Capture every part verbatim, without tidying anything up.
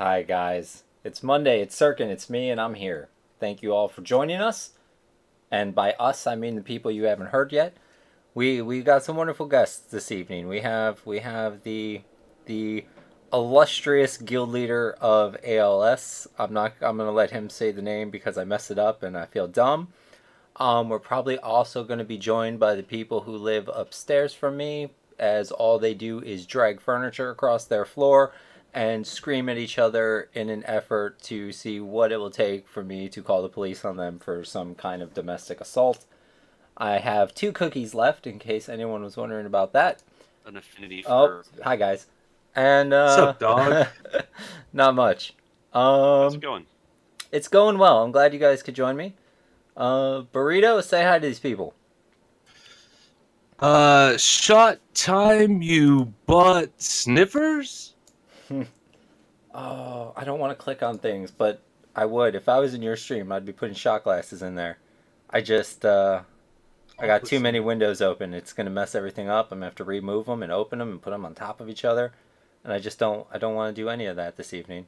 Hi guys, it's Monday, it's Serkin, it's me, and I'm here. Thank you all for joining us, and by us I mean the people you haven't heard yet. We we got some wonderful guests this evening. We have we have the the illustrious guild leader of A L S. I'm not I'm gonna let him say the name because I messed it up and I feel dumb. Um, we're probably also gonna be joined by the people who live upstairs from me, as all they do is drag furniture across their floor and scream at each other in an effort to see what it will take for me to call the police on them for some kind of domestic assault. I have two cookies left, in case anyone was wondering about that. An affinity for... Oh, hi guys. And, uh... what's up, dog? Not much. Um, How's it going? It's going well. I'm glad you guys could join me. Uh, Burrito, say hi to these people. Uh, shot time, you butt sniffers? Oh, I don't want to click on things, but I would. If I was in your stream, I'd be putting shot glasses in there. I just, uh... I got too many windows open. It's going to mess everything up. I'm going to have to remove them and open them and put them on top of each other. And I just don't, I don't want to do any of that this evening.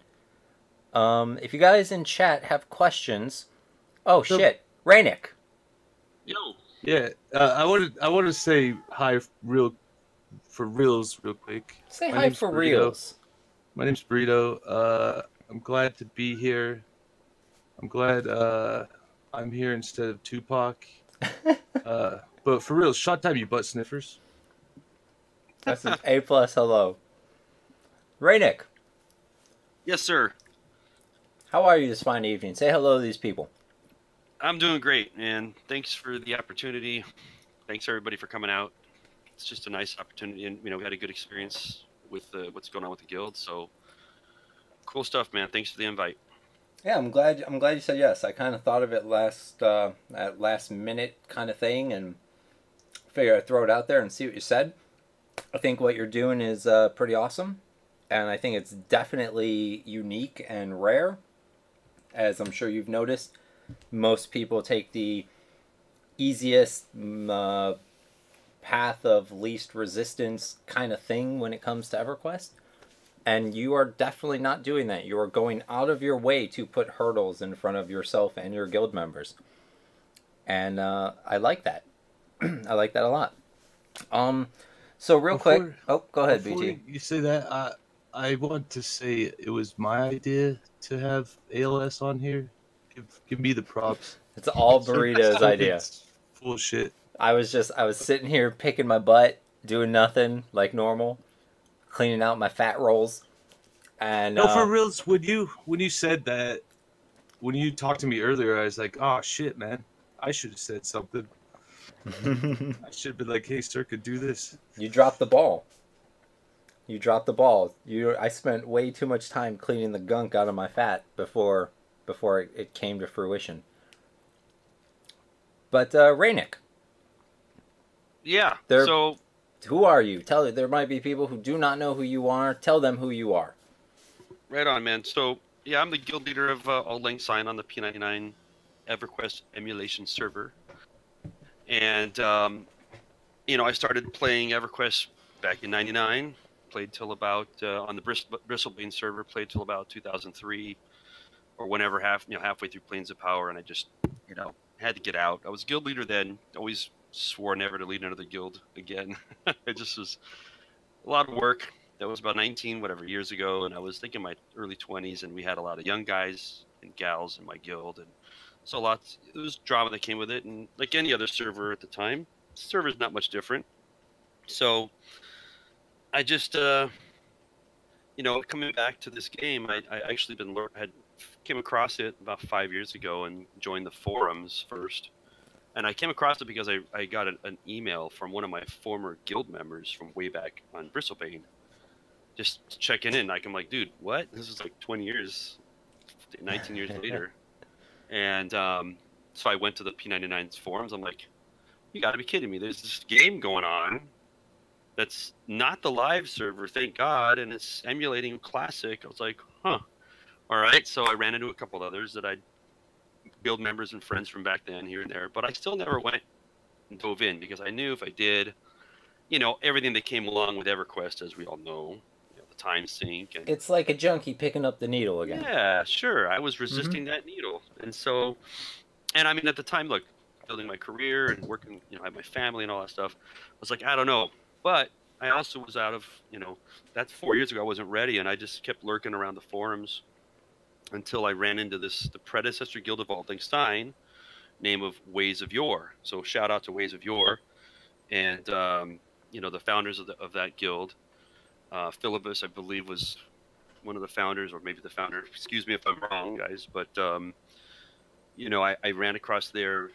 Um, if you guys in chat have questions... Oh, so, shit. Rainick. Yo. Yeah, uh, I want to I want to say hi real, for reals real quick. Say hi for reals. My name's Burrito. Uh, I'm glad to be here. I'm glad uh, I'm here instead of Tupac. Uh, but for real, shot time, you butt sniffers. That's an A plus. Hello, Rainick. Yes, sir. How are you this fine evening? Say hello to these people. I'm doing great, man. Thanks for the opportunity. Thanks everybody for coming out. It's just a nice opportunity, and you know we had a good experience with uh, what's going on with the guild. So cool stuff, man. Thanks for the invite. Yeah, I'm glad. I'm glad you said yes. I kind of thought of it last uh, at last minute kind of thing, and figured I'd throw it out there and see what you said. I think what you're doing is uh, pretty awesome, and I think it's definitely unique and rare, as I'm sure you've noticed. Most people take the easiest uh, path of least resistance kind of thing when it comes to EverQuest. And you are definitely not doing that. You are going out of your way to put hurdles in front of yourself and your guild members. And uh, I like that. I like that a lot. Um, so real before, quick. Oh, go ahead, B T. You say that, I, I want to say it was my idea to have A L S on here. Give, give me the props. It's all Burrito's idea. Full shit. I was just, I was sitting here picking my butt, doing nothing like normal, cleaning out my fat rolls. And no, uh, for reals, when you when you said that, when you talked to me earlier, I was like, oh shit, man, I should have said something. I should have been like, hey, sir, could do this. You dropped the ball. You dropped the ball. You, I spent way too much time cleaning the gunk out of my fat before. before it came to fruition. But, uh, Rainick. Yeah, there, so... Who are you? Tell There might be people who do not know who you are. Tell them who you are. Right on, man. So, yeah, I'm the guild leader of uh, Auld Lang Syne on the P ninety-nine EverQuest emulation server. And, um, you know, I started playing EverQuest back in ninety-nine. Played till about, uh, on the Bristlebane server, played till about two thousand three. Or whenever half you know halfway through Plains of Power, and I just you know had to get out. I was guild leader then. Always swore never to lead another guild again. It just was a lot of work. That was about nineteen whatever years ago, and I was thinking my early twenties, and we had a lot of young guys and gals in my guild, and so lots. It was drama that came with it, and like any other server at the time, the server's not much different. So I just uh, you know coming back to this game, I, I actually been learn had. Came across it about five years ago and joined the forums first. And I came across it because I, I got an, an email from one of my former guild members from way back on Bristlebane, just checking in. Like, I'm like, dude, what? This is like twenty years, nineteen years later. And um, so I went to the P ninety-nine's forums. I'm like, you got to be kidding me. There's this game going on that's not the live server, thank God, and it's emulating Classic. I was like, huh. All right, so I ran into a couple others that I guild members and friends from back then here and there, but I still never went and dove in because I knew if I did, you know, everything that came along with EverQuest, as we all know, you know the time sink. And it's like a junkie picking up the needle again. Yeah, sure. I was resisting mm-hmm. that needle. And so, and I mean, at the time, look, building my career and working, you know, I had my family and all that stuff. I was like, I don't know. But I also was out of, you know, that's four years ago. I wasn't ready. And I just kept lurking around the forums until I ran into this, the predecessor guild of Auld Lang Syne, name of Ways of Yore. So shout out to Ways of Yore. And, um, you know, the founders of, the, of that guild, uh, Philebus, I believe, was one of the founders, or maybe the founder. Excuse me if I'm wrong, guys. But, um, you know, I, I ran across their,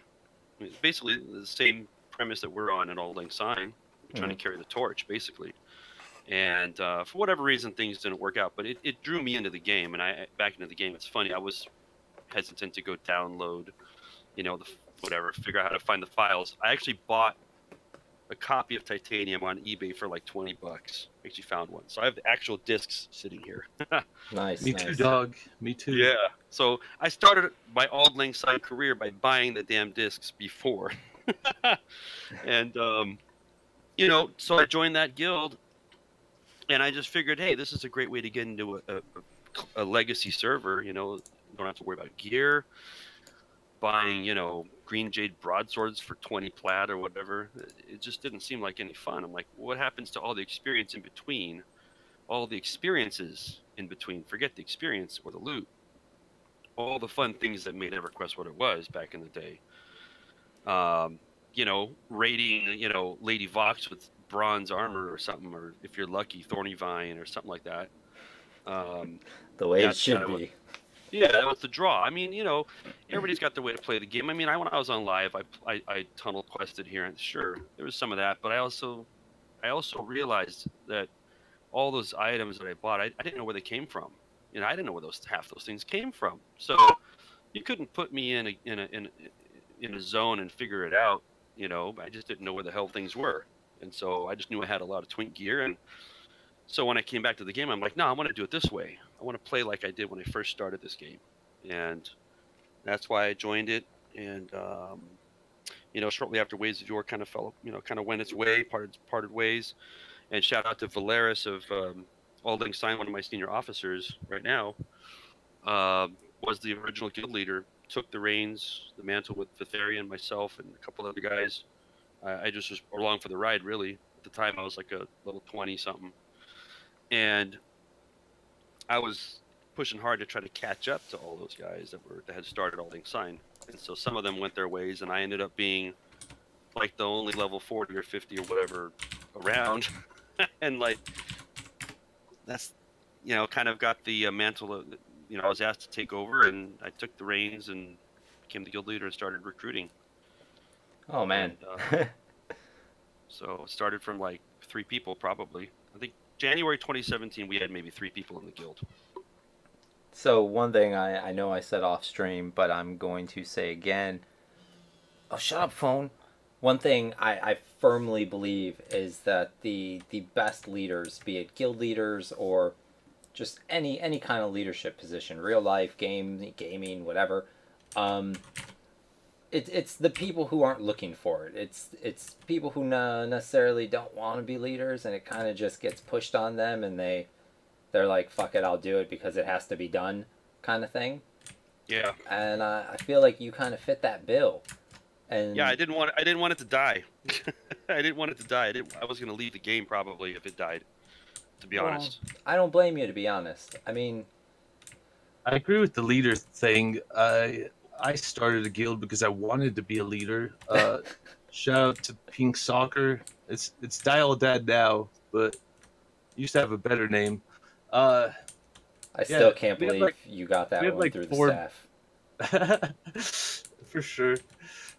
basically the same premise that we're on at Auld Lang Syne, trying mm-hmm. to carry the torch, basically. And uh, for whatever reason, things didn't work out. But it, it drew me into the game, and I back into the game. It's funny. I was hesitant to go download, you know, the whatever, figure out how to find the files. I actually bought a copy of Titanium on eBay for like twenty bucks. I actually found one. So I have the actual discs sitting here. Nice. Me nice. Too, dog. Me too. Yeah. So I started my Auld Lang Syne career by buying the damn discs before. And, um, you know, so I joined that guild, and I just figured, hey, this is a great way to get into a, a, a legacy server. You know, you don't have to worry about gear, buying, you know, green jade broadswords for twenty plaid or whatever. It just didn't seem like any fun. I'm like, what happens to all the experience in between? All the experiences in between. Forget the experience or the loot. All the fun things that made EverQuest what it was back in the day. Um, you know, raiding, you know, Lady Vox with bronze armor or something, or if you're lucky, Thorny Vine or something like that. Um, the way it should be. Yeah, that was the draw. I mean, you know, everybody's got their way to play the game. I mean, I when I was on live, I, I, I tunnel quested here, and sure, there was some of that. But I also I also realized that all those items that I bought, I, I didn't know where they came from. You know, I didn't know where those half those things came from. So you couldn't put me in a in a in in a zone and figure it out. You know, I just didn't know where the hell things were, and so I just knew I had a lot of twink gear. And so when I came back to the game, I'm like, no, I want to do it this way. I want to play like I did when I first started this game. And that's why I joined it. And, um, you know, shortly after Ways of Yore kind of fell, you know, kind of went its way, parted, parted ways. And shout out to Valeris of um, Auld Lang Syne, one of my senior officers right now, uh, was the original guild leader, took the reins, the mantle with Vitharian, myself, and a couple other guys. Uh, I just was along for the ride, really. At the time, I was like a little twenty-something. And I was pushing hard to try to catch up to all those guys that were that had started Auld Lang Syne. And so some of them went their ways, and I ended up being like the only level forty or fifty or whatever around. And like, that's, you know, kind of got the uh, mantle of, you know, I was asked to take over, and I took the reins and became the guild leader and started recruiting. Oh, man. And, uh, so it started from like three people, probably. I think January twenty seventeen, we had maybe three people in the guild. So one thing I, I know I said off stream, but I'm going to say again. Oh, shut up, phone. One thing I, I firmly believe is that the the best leaders, be it guild leaders or just any any kind of leadership position, real life, game, gaming, whatever. Um, it, it's the people who aren't looking for it. It's it's people who not necessarily don't want to be leaders, and it kind of just gets pushed on them, and they, they're like, fuck it, I'll do it because it has to be done kind of thing. Yeah. And uh, I feel like you kind of fit that bill. And yeah, I didn't want I didn't want it to die. I didn't want it to die. I, didn't, I was going to leave the game probably if it died, to be well, honest. I don't blame you, to be honest. I mean, I agree with the leader thing. I... I started a guild because I wanted to be a leader. Uh, shout out to Pink Soccer. It's it's Dial-A-Dad now, but used to have a better name. Uh, I yeah, still can't believe like, you got that one like through four... the staff. For sure.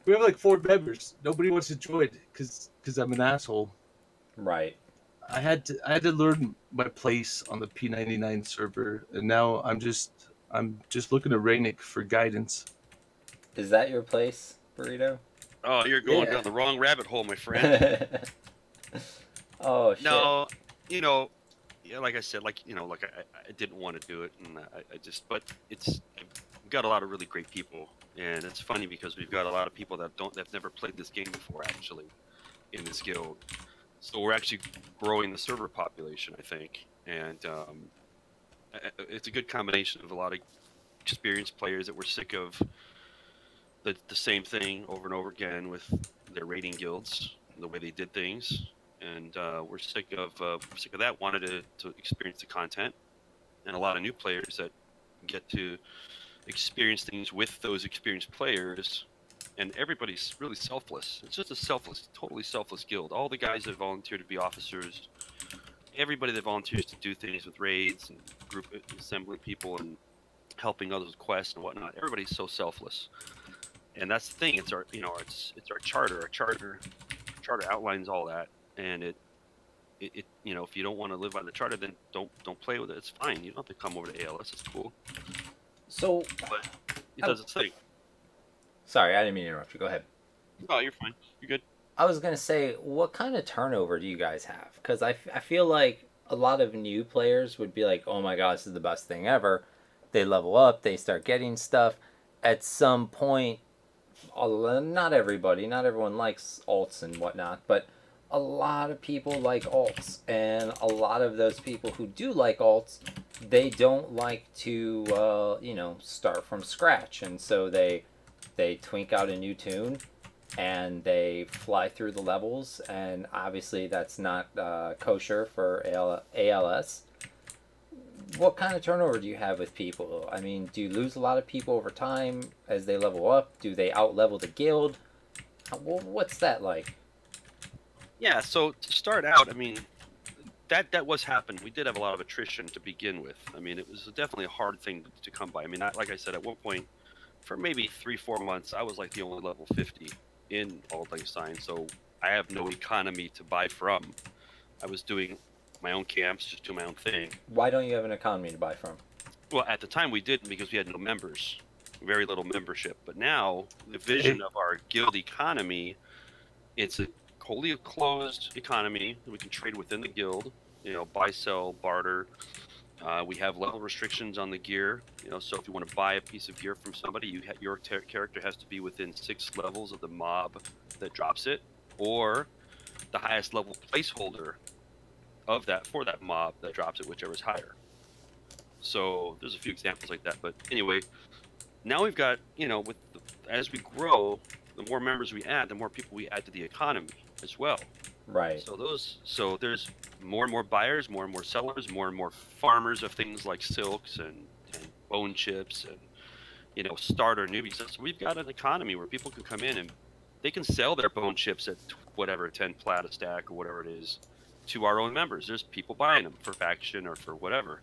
We have like four members. Nobody wants to join because because I'm an asshole. Right. I had to I had to learn my place on the P ninety-nine server, and now I'm just I'm just looking to Rainick for guidance. Is that your place, Burrito? Oh, you're going yeah. down the wrong rabbit hole, my friend. Oh, shit. No, you know, yeah, like I said, like, you know, like I, I didn't want to do it, and I, I just, but it's, we've got a lot of really great people, and it's funny because we've got a lot of people that don't, that've never played this game before, actually, in this guild. So we're actually growing the server population, I think, and um, it's a good combination of a lot of experienced players that were sick of the, the same thing over and over again with their raiding guilds, the way they did things, and uh, we're sick of uh, sick of that. Wanted to, to experience the content, and a lot of new players that get to experience things with those experienced players. And everybody's really selfless. It's just a selfless, totally selfless guild. All the guys that volunteer to be officers, everybody that volunteers to do things with raids and group assembling people and helping others with quests and whatnot. Everybody's so selfless, and that's the thing. It's our, you know, it's it's our charter. Our charter, our charter outlines all that, and it, it, it, you know, if you don't want to live by the charter, then don't don't play with it. It's fine. You don't have to come over to A L S. It's cool. So, but it does its thing. Sorry, I didn't mean to interrupt you. Go ahead. Oh, you're fine. You're good. I was going to say, what kind of turnover do you guys have? Because I, f I feel like a lot of new players would be like, oh my God, this is the best thing ever. They level up. They start getting stuff. At some point, not everybody, not everyone likes alts and whatnot, but a lot of people like alts. And a lot of those people who do like alts, they don't like to, uh, you know, start from scratch. And so they... they twink out a new tune, and they fly through the levels, and obviously that's not uh, kosher for A L S. What kind of turnover do you have with people? I mean, do you lose a lot of people over time as they level up? Do they out-level the guild? What's that like? Yeah, so to start out, I mean, that that was happening. We did have a lot of attrition to begin with. I mean, it was definitely a hard thing to come by. I mean, I, like I said, at one point, for maybe three, four months, I was like the only level fifty in Auld Lang Syne, so I have no economy to buy from. I was doing my own camps, just doing my own thing. Why don't you have an economy to buy from? Well, at the time we didn't, because we had no members, very little membership. But now, the vision of our guild economy, it's a wholly closed economy. We can trade within the guild, you know, buy, sell, barter. Uh, we have level restrictions on the gear, you know, so if you want to buy a piece of gear from somebody, you ha your character has to be within six levels of the mob that drops it, or the highest level placeholder of that for that mob that drops it, whichever is higher. So there's a few examples like that, but anyway, now we've got, you know, with the, as we grow, the more members we add, the more people we add to the economy as well. Right. So those, so there's more and more buyers, more and more sellers, more and more farmers of things like silks and, and bone chips and, you know, starter newbies. So we've got an economy where people can come in and they can sell their bone chips at whatever ten plat a stack or whatever it is to our own members. There's people buying them for faction or for whatever.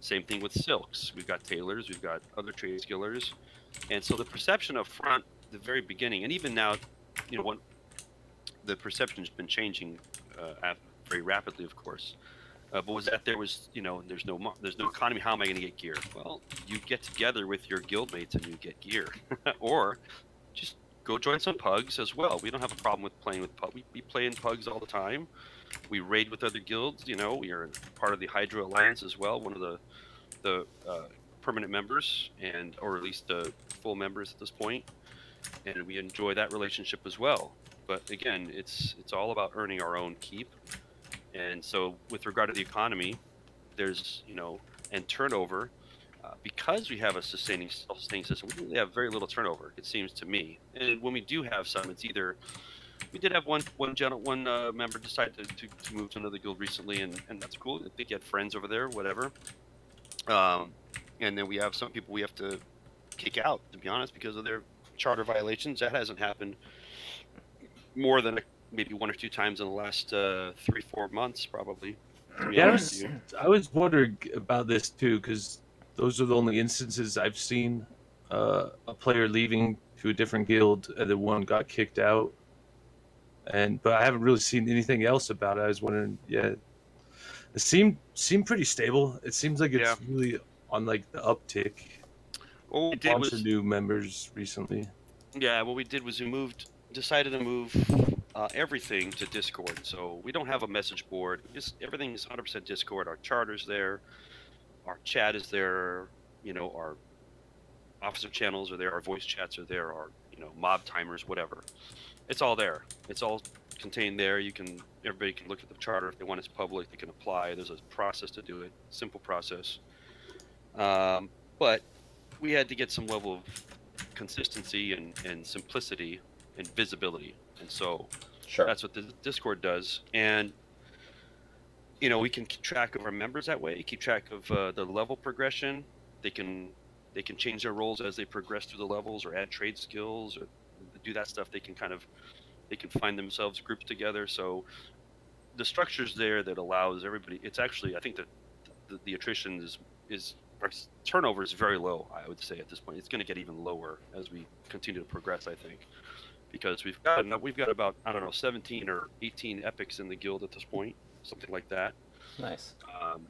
Same thing with silks. We've got tailors, we've got other trade skillers, and so the perception up front, the very beginning, and even now, you know, one. The perception's been changing uh, very rapidly, of course. Uh, but was that there was, you know, there's no there's no economy. How am I going to get gear? Well, you get together with your guildmates and you get gear, or just go join some pugs as well. We don't have a problem with playing with pugs. We, we play in pugs all the time. We raid with other guilds. You know, we are part of the Hydra Alliance as well. One of the the uh, permanent members, and or at least the full members at this point, and we enjoy that relationship as well. But again, it's it's all about earning our own keep. And so with regard to the economy, there's, you know, and turnover, uh, because we have a sustaining self-sustaining system, we really have very little turnover, it seems to me. And when we do have some, it's either, we did have one one general, one uh, member decide to, to, to move to another guild recently, and, and that's cool. I think he had friends over there, whatever. Um, and then we have some people we have to kick out, to be honest, because of their charter violations. That hasn't happened more than maybe one or two times in the last uh, three, four months, probably. Yeah, I was, I was wondering about this, too, because those are the only instances I've seen uh, a player leaving to a different guild, and then one got kicked out. And But I haven't really seen anything else about it. I was wondering, yeah, it seemed, seemed pretty stable. It seems like it's yeah. really on, like, the uptick. Well, we did was, new members recently. Yeah, what we did was we moved... decided to move uh, everything to Discord, so we don't have a message board. Just everything is one hundred percent Discord. Our charter's there, our chat is there, you know, our officer channels are there, our voice chats are there, our you know, mob timers, whatever. It's all there. It's all contained there. You can, everybody can look at the charter if they want. It's public. They can apply. There's a process to do it. Simple process. Um, but we had to get some level of consistency and, and simplicity and visibility. And so sure. that's what the Discord does. And, you know, we can keep track of our members that way, keep track of uh, the level progression. They can, they can change their roles as they progress through the levels or add trade skills or do that stuff. They can kind of, they can find themselves grouped together. So the structure's there that allows everybody. It's actually, I think that the, the attrition is, is our turnover is very low, I would say, at this point. It's going to get even lower as we continue to progress, I think, because we've got we've got about, I don't know, seventeen or eighteen epics in the guild at this point, something like that. Nice. Um,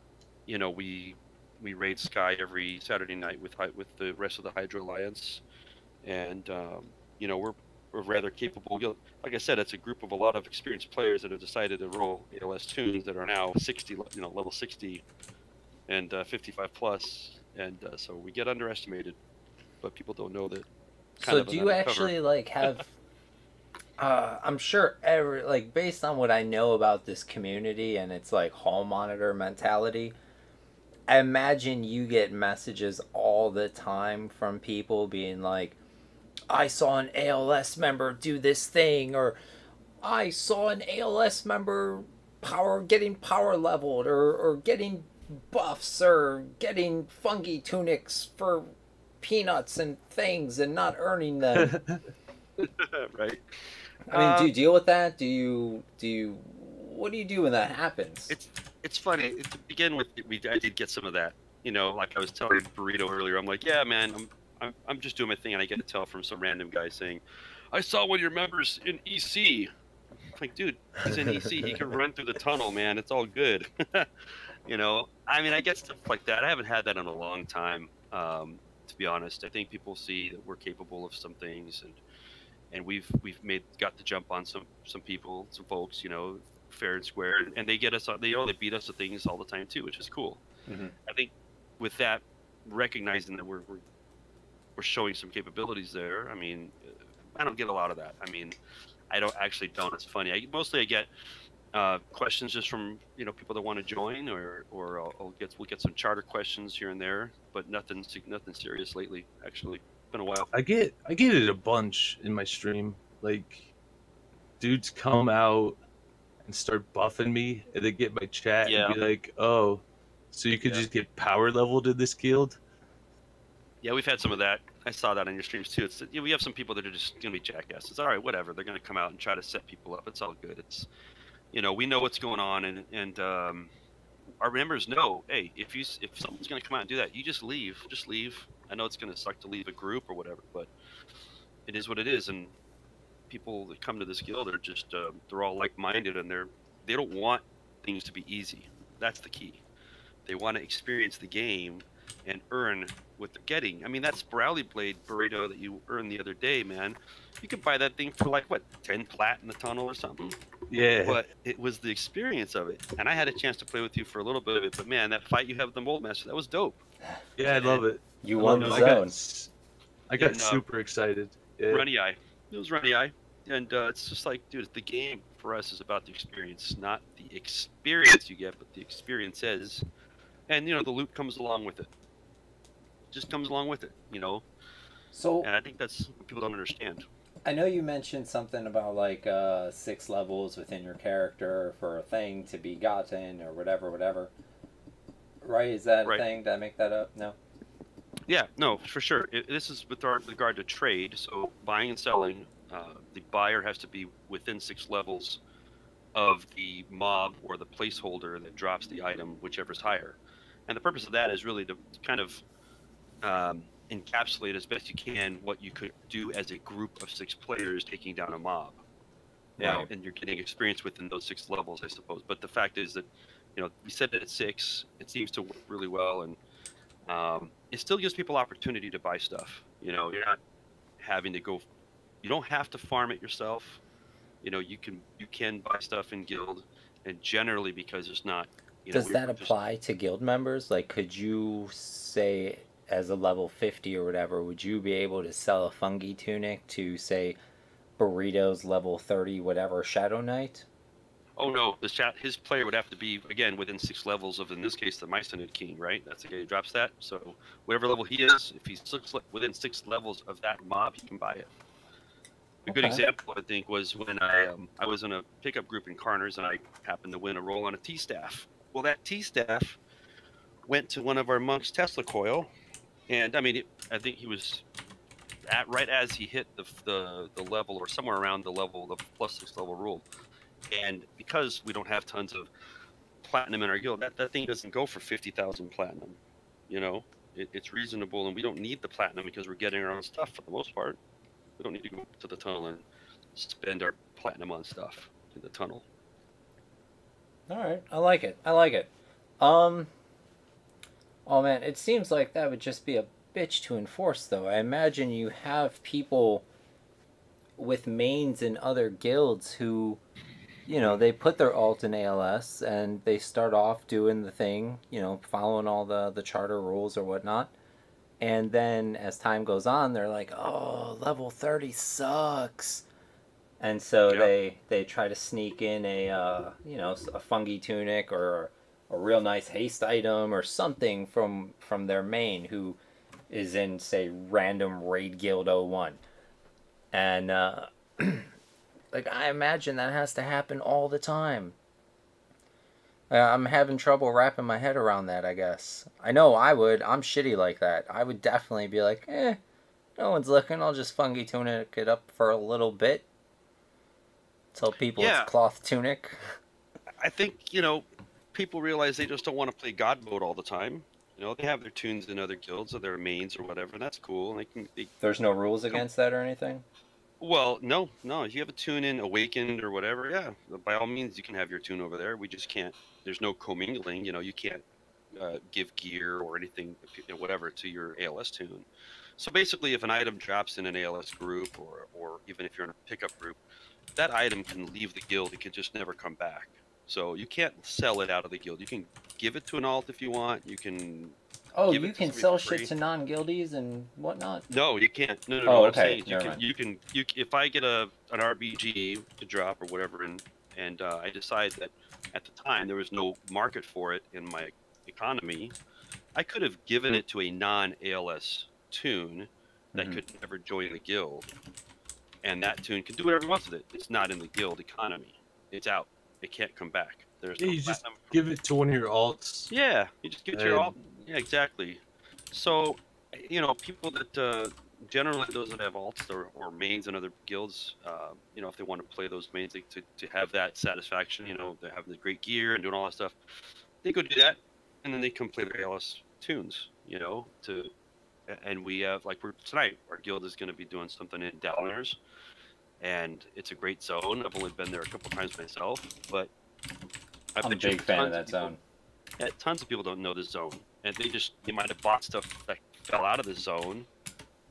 you know, we we raid Sky every Saturday night with with the rest of the Hydra Alliance, and um, you know, we're we're rather capable. Like I said, it's a group of a lot of experienced players that have decided to roll A L S tunes that are now sixty, you know, level sixty. And uh, fifty-five plus, and uh, so we get underestimated, but people don't know that. So do you actually like have? uh, I'm sure every like based on what I know about this community and it's like hall monitor mentality. I imagine you get messages all the time from people being like, "I saw an A L S member do this thing," or "I saw an A L S member power getting power leveled," or or getting buffs or getting fungi tunics for peanuts and things and not earning them. Right. I mean, um, do you deal with that? Do you do you what do you do when that happens? It's it's funny. It, to begin with, we I did get some of that. You know, like I was telling Burrito earlier, I'm like, yeah, man, I'm I'm I'm just doing my thing, and I get a tell from some random guy saying, "I saw one of your members in E C." I'm like, dude, he's in E C. He can run through the tunnel, man. It's all good. You know, I mean, I get stuff like that. I haven't had that in a long time, um, to be honest. I think people see that we're capable of some things, and and we've we've made got the jump on some some people, some folks, you know, fair and square, and, and they get us. They you know they beat us to things all the time too, which is cool. Mm-hmm. I think with that, recognizing that we're, we're we're showing some capabilities there. I mean, I don't get a lot of that. I mean, I don't actually don't. It's funny. I mostly I get. Uh, questions just from, you know, people that want to join, or or I'll, I'll get we'll get some charter questions here and there, but nothing nothing serious lately. Actually, been a while. I get I get it a bunch in my stream. Like, dudes come out and start buffing me, and they get my chat yeah. and be like, "Oh, so you could yeah. just get power leveled in this guild?" Yeah, we've had some of that. I saw that on your streams too. It's you know, we have some people that are just gonna be jackasses. All right, whatever. They're gonna come out and try to set people up. It's all good. It's You know, we know what's going on, and and um, our members know. Hey, if you if someone's going to come out and do that, you just leave. Just leave. I know it's going to suck to leave a group or whatever, but it is what it is. And people that come to this guild are just uh, they're all like-minded, and they're they don't want things to be easy. That's the key. They want to experience the game and earn what they're getting. I mean, that Sprowly Blade burrito that you earned the other day, man, you could buy that thing for like, what, ten plat in the tunnel or something? Yeah. But it was the experience of it. And I had a chance to play with you for a little bit of it, but man, that fight you have with the Mold Master, that was dope. Yeah, I love it. You won the zone. I got super excited. Yeah. Runny Eye. It was Runny Eye. And uh, it's just like, dude, the game for us is about the experience, not the experience you get, but the experience is. And, you know, the loot comes along with it. Just comes along with it, you know. So, and I think that's what people don't understand. I know you mentioned something about like uh, six levels within your character for a thing to be gotten or whatever, whatever. Right? Is that right. a thing? Did I make that up? No. Yeah, no, for sure. It, this is with regard to trade. So buying and selling, uh, the buyer has to be within six levels of the mob or the placeholder that drops the item, whichever's higher. And the purpose of that is really to kind of Um, encapsulate as best you can what you could do as a group of six players taking down a mob. Yeah, right. And you're getting experience within those six levels, I suppose. But the fact is that, you know, we set it at six. It seems to work really well, and um, it still gives people opportunity to buy stuff. You know, you're not having to go. You don't have to farm it yourself. You know, you can you can buy stuff in guild, and generally because it's not. You know, does that apply just, to guild members? Like, could you say? as a level fifty or whatever, would you be able to sell a Fungi Tunic to, say, Burrito's level thirty whatever Shadow Knight? Oh no, the chat, his player would have to be, again, within six levels of, in this case, the Mycenid King, right? That's the guy who drops that. So whatever level he is, if he's six, within six levels of that mob, he can buy it. A okay. good example, I think, was when I um, I was in a pickup group in Carner's, and I happened to win a roll on a T-Staff. Well, that T-Staff went to one of our monks' Tesla Coil, and I mean, it, I think he was at, right as he hit the, the the level, or somewhere around the level, the plus six level rule. And because we don't have tons of platinum in our guild, that, that thing doesn't go for fifty thousand platinum. You know, it, it's reasonable, and we don't need the platinum because we're getting our own stuff for the most part. We don't need to go to the tunnel and spend our platinum on stuff in the tunnel. All right, I like it. I like it. Um, oh man, it seems like that would just be a bitch to enforce, though. I imagine you have people with mains in other guilds who, you know, they put their alt in A L S and they start off doing the thing, you know, following all the, the charter rules or whatnot. And then as time goes on, they're like, oh, level thirty sucks. And so yep. they, they try to sneak in a, uh, you know, a Fungi Tunic or a real nice haste item or something from, from their main who is in, say, random Raid Guild oh one. And, uh... like, I imagine that has to happen all the time. Uh, I'm having trouble wrapping my head around that, I guess. I know I would. I'm shitty like that. I would definitely be like, eh, no one's looking. I'll just Fungi Tunic it up for a little bit. Tell people yeah. it's cloth tunic. I think, you know, people realize they just don't want to play God mode all the time. You know, they have their tunes in other guilds or their mains or whatever, and that's cool. And they can, they, There's no rules against that or anything? Well, no, no. If you have a tune in Awakened or whatever, yeah, by all means, you can have your tune over there. We just can't, there's no commingling, you know, you can't uh, give gear or anything, you know, whatever, to your A L S tune. So basically, if an item drops in an A L S group or, or even if you're in a pickup group, that item can leave the guild. It can just never come back. So you can't sell it out of the guild. You can give it to an alt if you want. You can... Oh, you can sell shit to non-guildies and whatnot? No, you can't. No, no, no. Oh, okay. You can, you can, you, if I get a an R B G to drop or whatever, and and uh, I decide that at the time there was no market for it in my economy, I could have given it to a non-A L S tune that mm-hmm. could never join the guild, and that tune can do whatever it wants with it. It's not in the guild economy. It's out. It can't come back. There's yeah, no you just give it to one of your alts. Yeah, you just give it to your alt. Yeah, exactly. So, you know, people that uh, generally those that have alts or, or mains in other guilds, uh, you know, if they want to play those mains they, to, to have that satisfaction, you know, they're having the great gear and doing all that stuff, they go do that, and then they come play their A L S tunes, you know, to, and we have, like we're tonight, our guild is going to be doing something in Downers, and it's a great zone. I've only been there a couple times myself, but I've I'm a big fan of that zone. Yeah, tons of people don't know this zone. And they just, they might have bought stuff that fell out of the zone,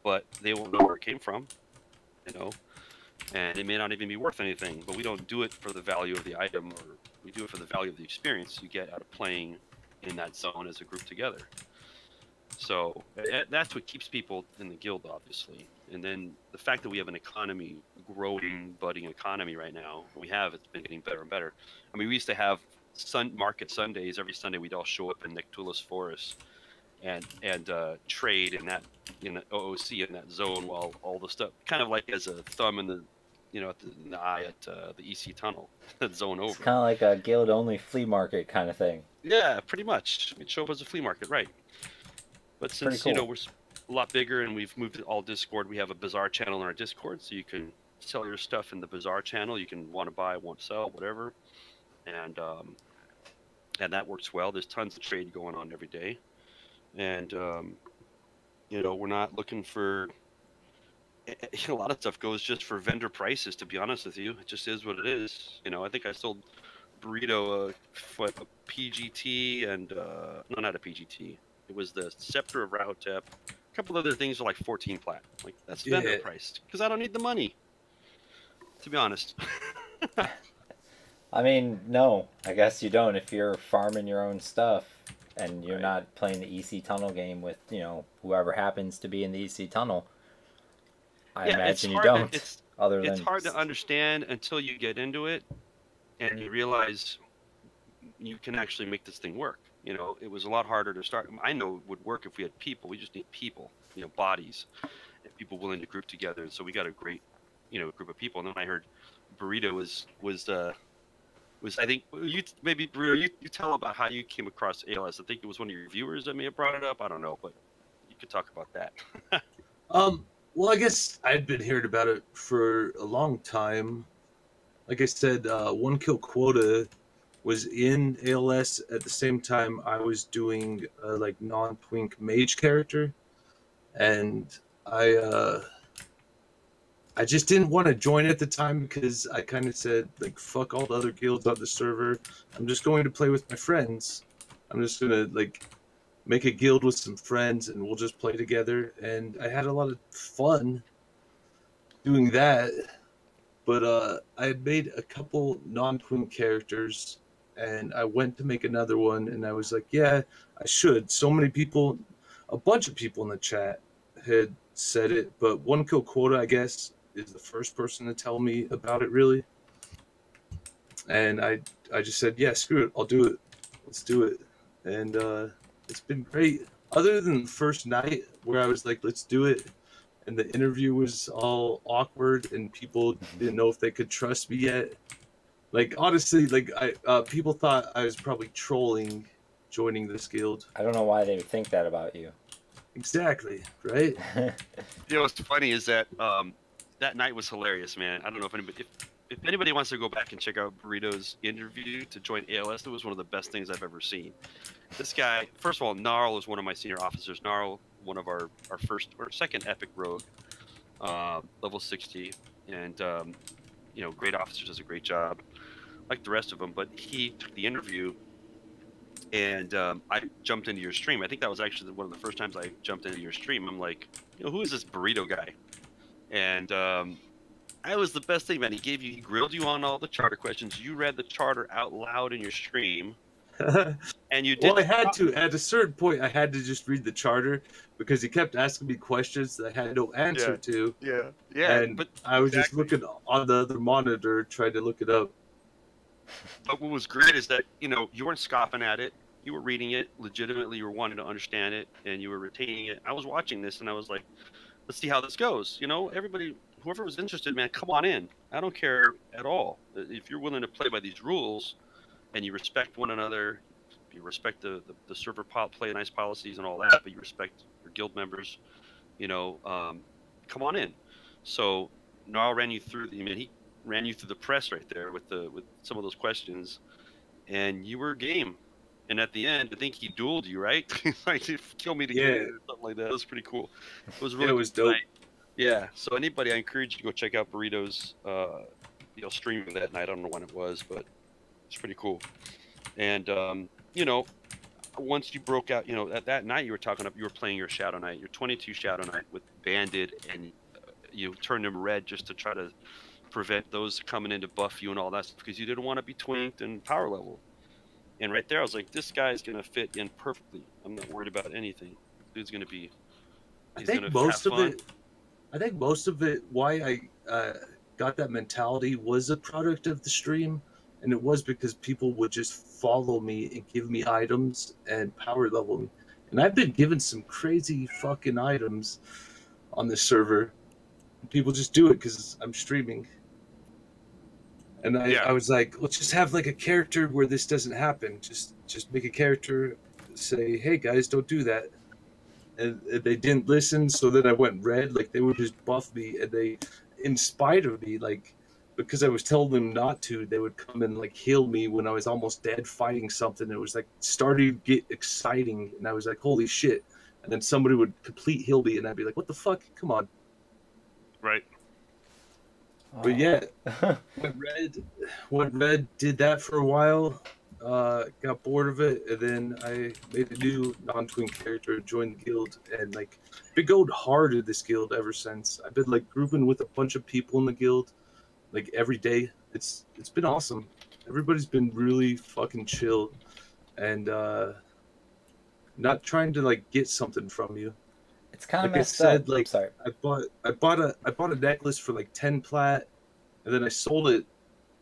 but they won't know where it came from, you know? And it may not even be worth anything, but we don't do it for the value of the item, or we do it for the value of the experience you get out of playing in that zone as a group together. So that's what keeps people in the guild, obviously. And then the fact that we have an economy, growing, budding economy right now, we have, it's been getting better and better. I mean, we used to have Sun market Sundays. Every Sunday we'd all show up in Nectulus Forest and and uh, trade in that in the O O C in that zone while all the stuff kind of like as a thumb in the you know at the, in the eye at uh, the E C tunnel that zone over. It's kind of like a guild only flea market kind of thing. Yeah, pretty much. We'd show up as a flea market, right? But since cool. you know we're a lot bigger and we've moved to all Discord, we have a bazaar channel in our Discord, so you can sell your stuff in the bazaar channel. You can want to buy, want to sell, whatever. And um, and that works well. There's tons of trade going on every day, and um, you know we're not looking for a lot of stuff goes just for vendor prices. To be honest with you, it just is what it is. You know, I think I sold Burrito a, what, a P G T and uh, no, not a P G T. It was the Scepter of Rahotep. A couple other things for like fourteen plat. Like that's yeah. vendor price because I don't need the money. To be honest. I mean, no, I guess you don't if you're farming your own stuff. and you're right. not playing the E C tunnel game with, you know, whoever happens to be in the E C tunnel. I yeah, imagine you don't. To, it's other it's than... hard to understand until you get into it and you realize you can actually make this thing work. You know, it was a lot harder to start. I know it would work if we had people. We just need people, you know, bodies, and people willing to group together. And so we got a great, you know, group of people. And then I heard Burrito was, was, uh, was I think, you maybe, Burrito, you, you tell about how you came across A L S. I think it was one of your viewers that may have brought it up. I don't know, but you could talk about that. um, well, I guess I'd been hearing about it for a long time. Like I said, uh, One Kill Quota was in A L S at the same time I was doing uh, like non-twink mage character, and I uh, I just didn't want to join at the time because I kind of said like fuck all the other guilds on the server. I'm just going to play with my friends. I'm just gonna like make a guild with some friends and we'll just play together. And I had a lot of fun doing that, but uh, I had made a couple non-twink characters. And I went to make another one, and I was like, yeah, I should. So many people, a bunch of people in the chat had said it, but One Kill Quota, I guess, is the first person to tell me about it, really. And I I just said, yeah, screw it. I'll do it. Let's do it. And uh, it's been great. Other than the first night where I was like, let's do it, and the interview was all awkward, and people didn't know if they could trust me yet. Like, honestly, like, I uh, people thought I was probably trolling joining this guild. I don't know why they would think that about you. Exactly, right? You know, what's funny is that um, that night was hilarious, man. I don't know if anybody, if, if anybody wants to go back and check out Burrito's interview to join A L S, it was one of the best things I've ever seen. This guy, first of all, Gnarl is one of my senior officers. Gnarl, one of our, our first or second epic rogue, uh, level sixty. And, um, you know, great officer, does a great job. Like the rest of them, but he took the interview, and um, I jumped into your stream. I think that was actually one of the first times I jumped into your stream. I'm like, you know, who is this Burrito guy? And um, I was the best thing, man. He gave you, he grilled you on all the charter questions. You read the charter out loud in your stream, and you did. Well, I had to. At a certain point, I had to just read the charter because he kept asking me questions that I had no answer yeah. to. Yeah, yeah. And but I was exactly. just looking on the other monitor, trying to look it up. But what was great is that, you know, you weren't scoffing at it. You were reading it legitimately. You were wanting to understand it, and you were retaining it. I was watching this, and I was like, let's see how this goes. You know, everybody, whoever was interested, man, come on in. I don't care at all. If you're willing to play by these rules and you respect one another, you respect the, the, the server play nice policies and all that, but you respect your guild members, you know, um, come on in. So Gnarl ran you through the, I mean, he ran you through the press right there with the with some of those questions, and you were game. And at the end, I think he dueled you, right? Like, kill me to yeah. get it or something like that. It was pretty cool. It was really yeah, it was dope. Night. Yeah. So anybody, I encourage you to go check out Burrito's uh, you know, stream that night. I don't know when it was, but it's pretty cool. And um, you know, once you broke out, you know, at that night you were talking up, you were playing your Shadow Knight, your twenty-two Shadow Knight with Banded, and uh, you turned him red just to try to prevent those coming in to buff you and all that stuff, because you didn't want to be twinked and power level. And right there, I was like, this guy's gonna fit in perfectly. I'm not worried about anything. Dude's gonna be. He's I think gonna most have of fun. it. I think most of it. Why I uh, got that mentality was a product of the stream, and it was because people would just follow me and give me items and power level me. And I've been given some crazy fucking items on this server. People just do it because I'm streaming. And I, yeah. I was like, let's just have like a character where this doesn't happen. Just just make a character, say, hey guys, don't do that. And, and they didn't listen, so then I went red. Like, they would just buff me, and they, in spite of me, like, because I was telling them not to, they would come and like heal me when I was almost dead fighting something. It was like, started to get exciting, and I was like, holy shit. And then somebody would complete heal me, and I'd be like, what the fuck? Come on. Right. But yeah, went red, went red, did that for a while, uh, got bored of it, and then I made a new non-twin character, joined the guild, and like been going hard at this guild ever since. I've been like grouping with a bunch of people in the guild, like every day. It's it's been awesome. Everybody's been really fucking chill, and uh, not trying to like get something from you. It's kind of like messed I said, up. Like, I'm sorry. I bought I bought a I bought a necklace for like ten plat, and then I sold it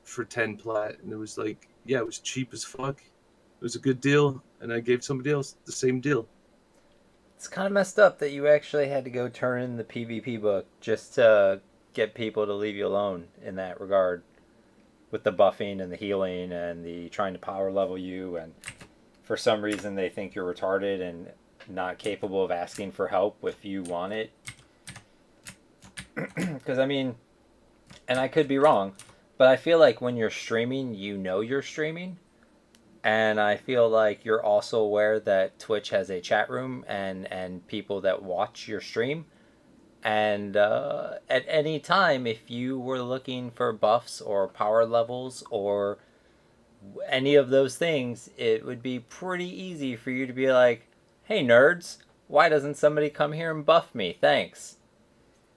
for ten plat, and it was like, yeah, it was cheap as fuck. It was a good deal, and I gave somebody else the same deal. It's kind of messed up that you actually had to go turn in the P V P book just to get people to leave you alone in that regard, with the buffing and the healing and the trying to power level you, and for some reason they think you're retarded and not capable of asking for help if you want it. Because I mean, and I could be wrong, but I feel like when you're streaming, you know you're streaming. And I feel like you're also aware that Twitch has a chat room and, and people that watch your stream. And uh, at any time, if you were looking for buffs or power levels or any of those things, it would be pretty easy for you to be like, hey, nerds, why doesn't somebody come here and buff me? Thanks.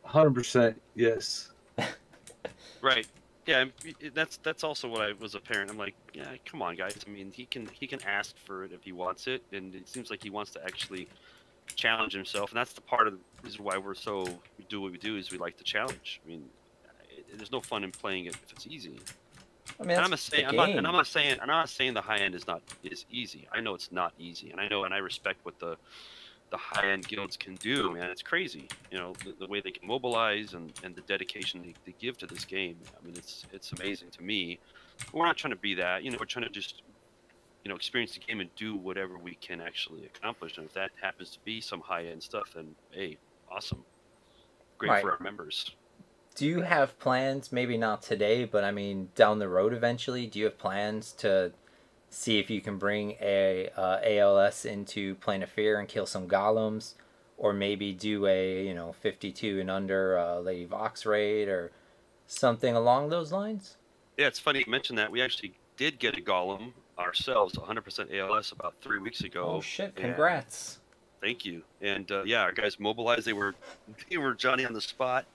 one hundred percent yes. Right. Yeah, that's that's also what I was apparent. I'm like, yeah, come on, guys. I mean, he can he can ask for it if he wants it, and it seems like he wants to actually challenge himself, and that's the part of the, is why we're so we do what we do is we like to challenge. I mean, it, there's no fun in playing it if it's easy. I mean, and I'm, a say, I'm not, and I'm not saying and I'm not saying the high end is not is easy. I know it's not easy, and I know and I respect what the the high end guilds can do. Man, it's crazy. You know, the, the way they can mobilize and, and the dedication they, they give to this game. I mean, it's it's amazing to me. But we're not trying to be that. You know, we're trying to just, you know, experience the game and do whatever we can actually accomplish. And if that happens to be some high end stuff, then hey, awesome, great right. for our members. Do you have plans? Maybe not today, but I mean, down the road eventually. Do you have plans to see if you can bring a uh, A L S into Plane of Fear and kill some golems, or maybe do a you know fifty-two and under uh, Lady Vox raid or something along those lines? Yeah, it's funny you mentioned that. We actually did get a golem ourselves, one hundred percent A L S, about three weeks ago. Oh shit! Congrats. And thank you. And uh, yeah, our guys mobilized. They were they were Johnny on the spot.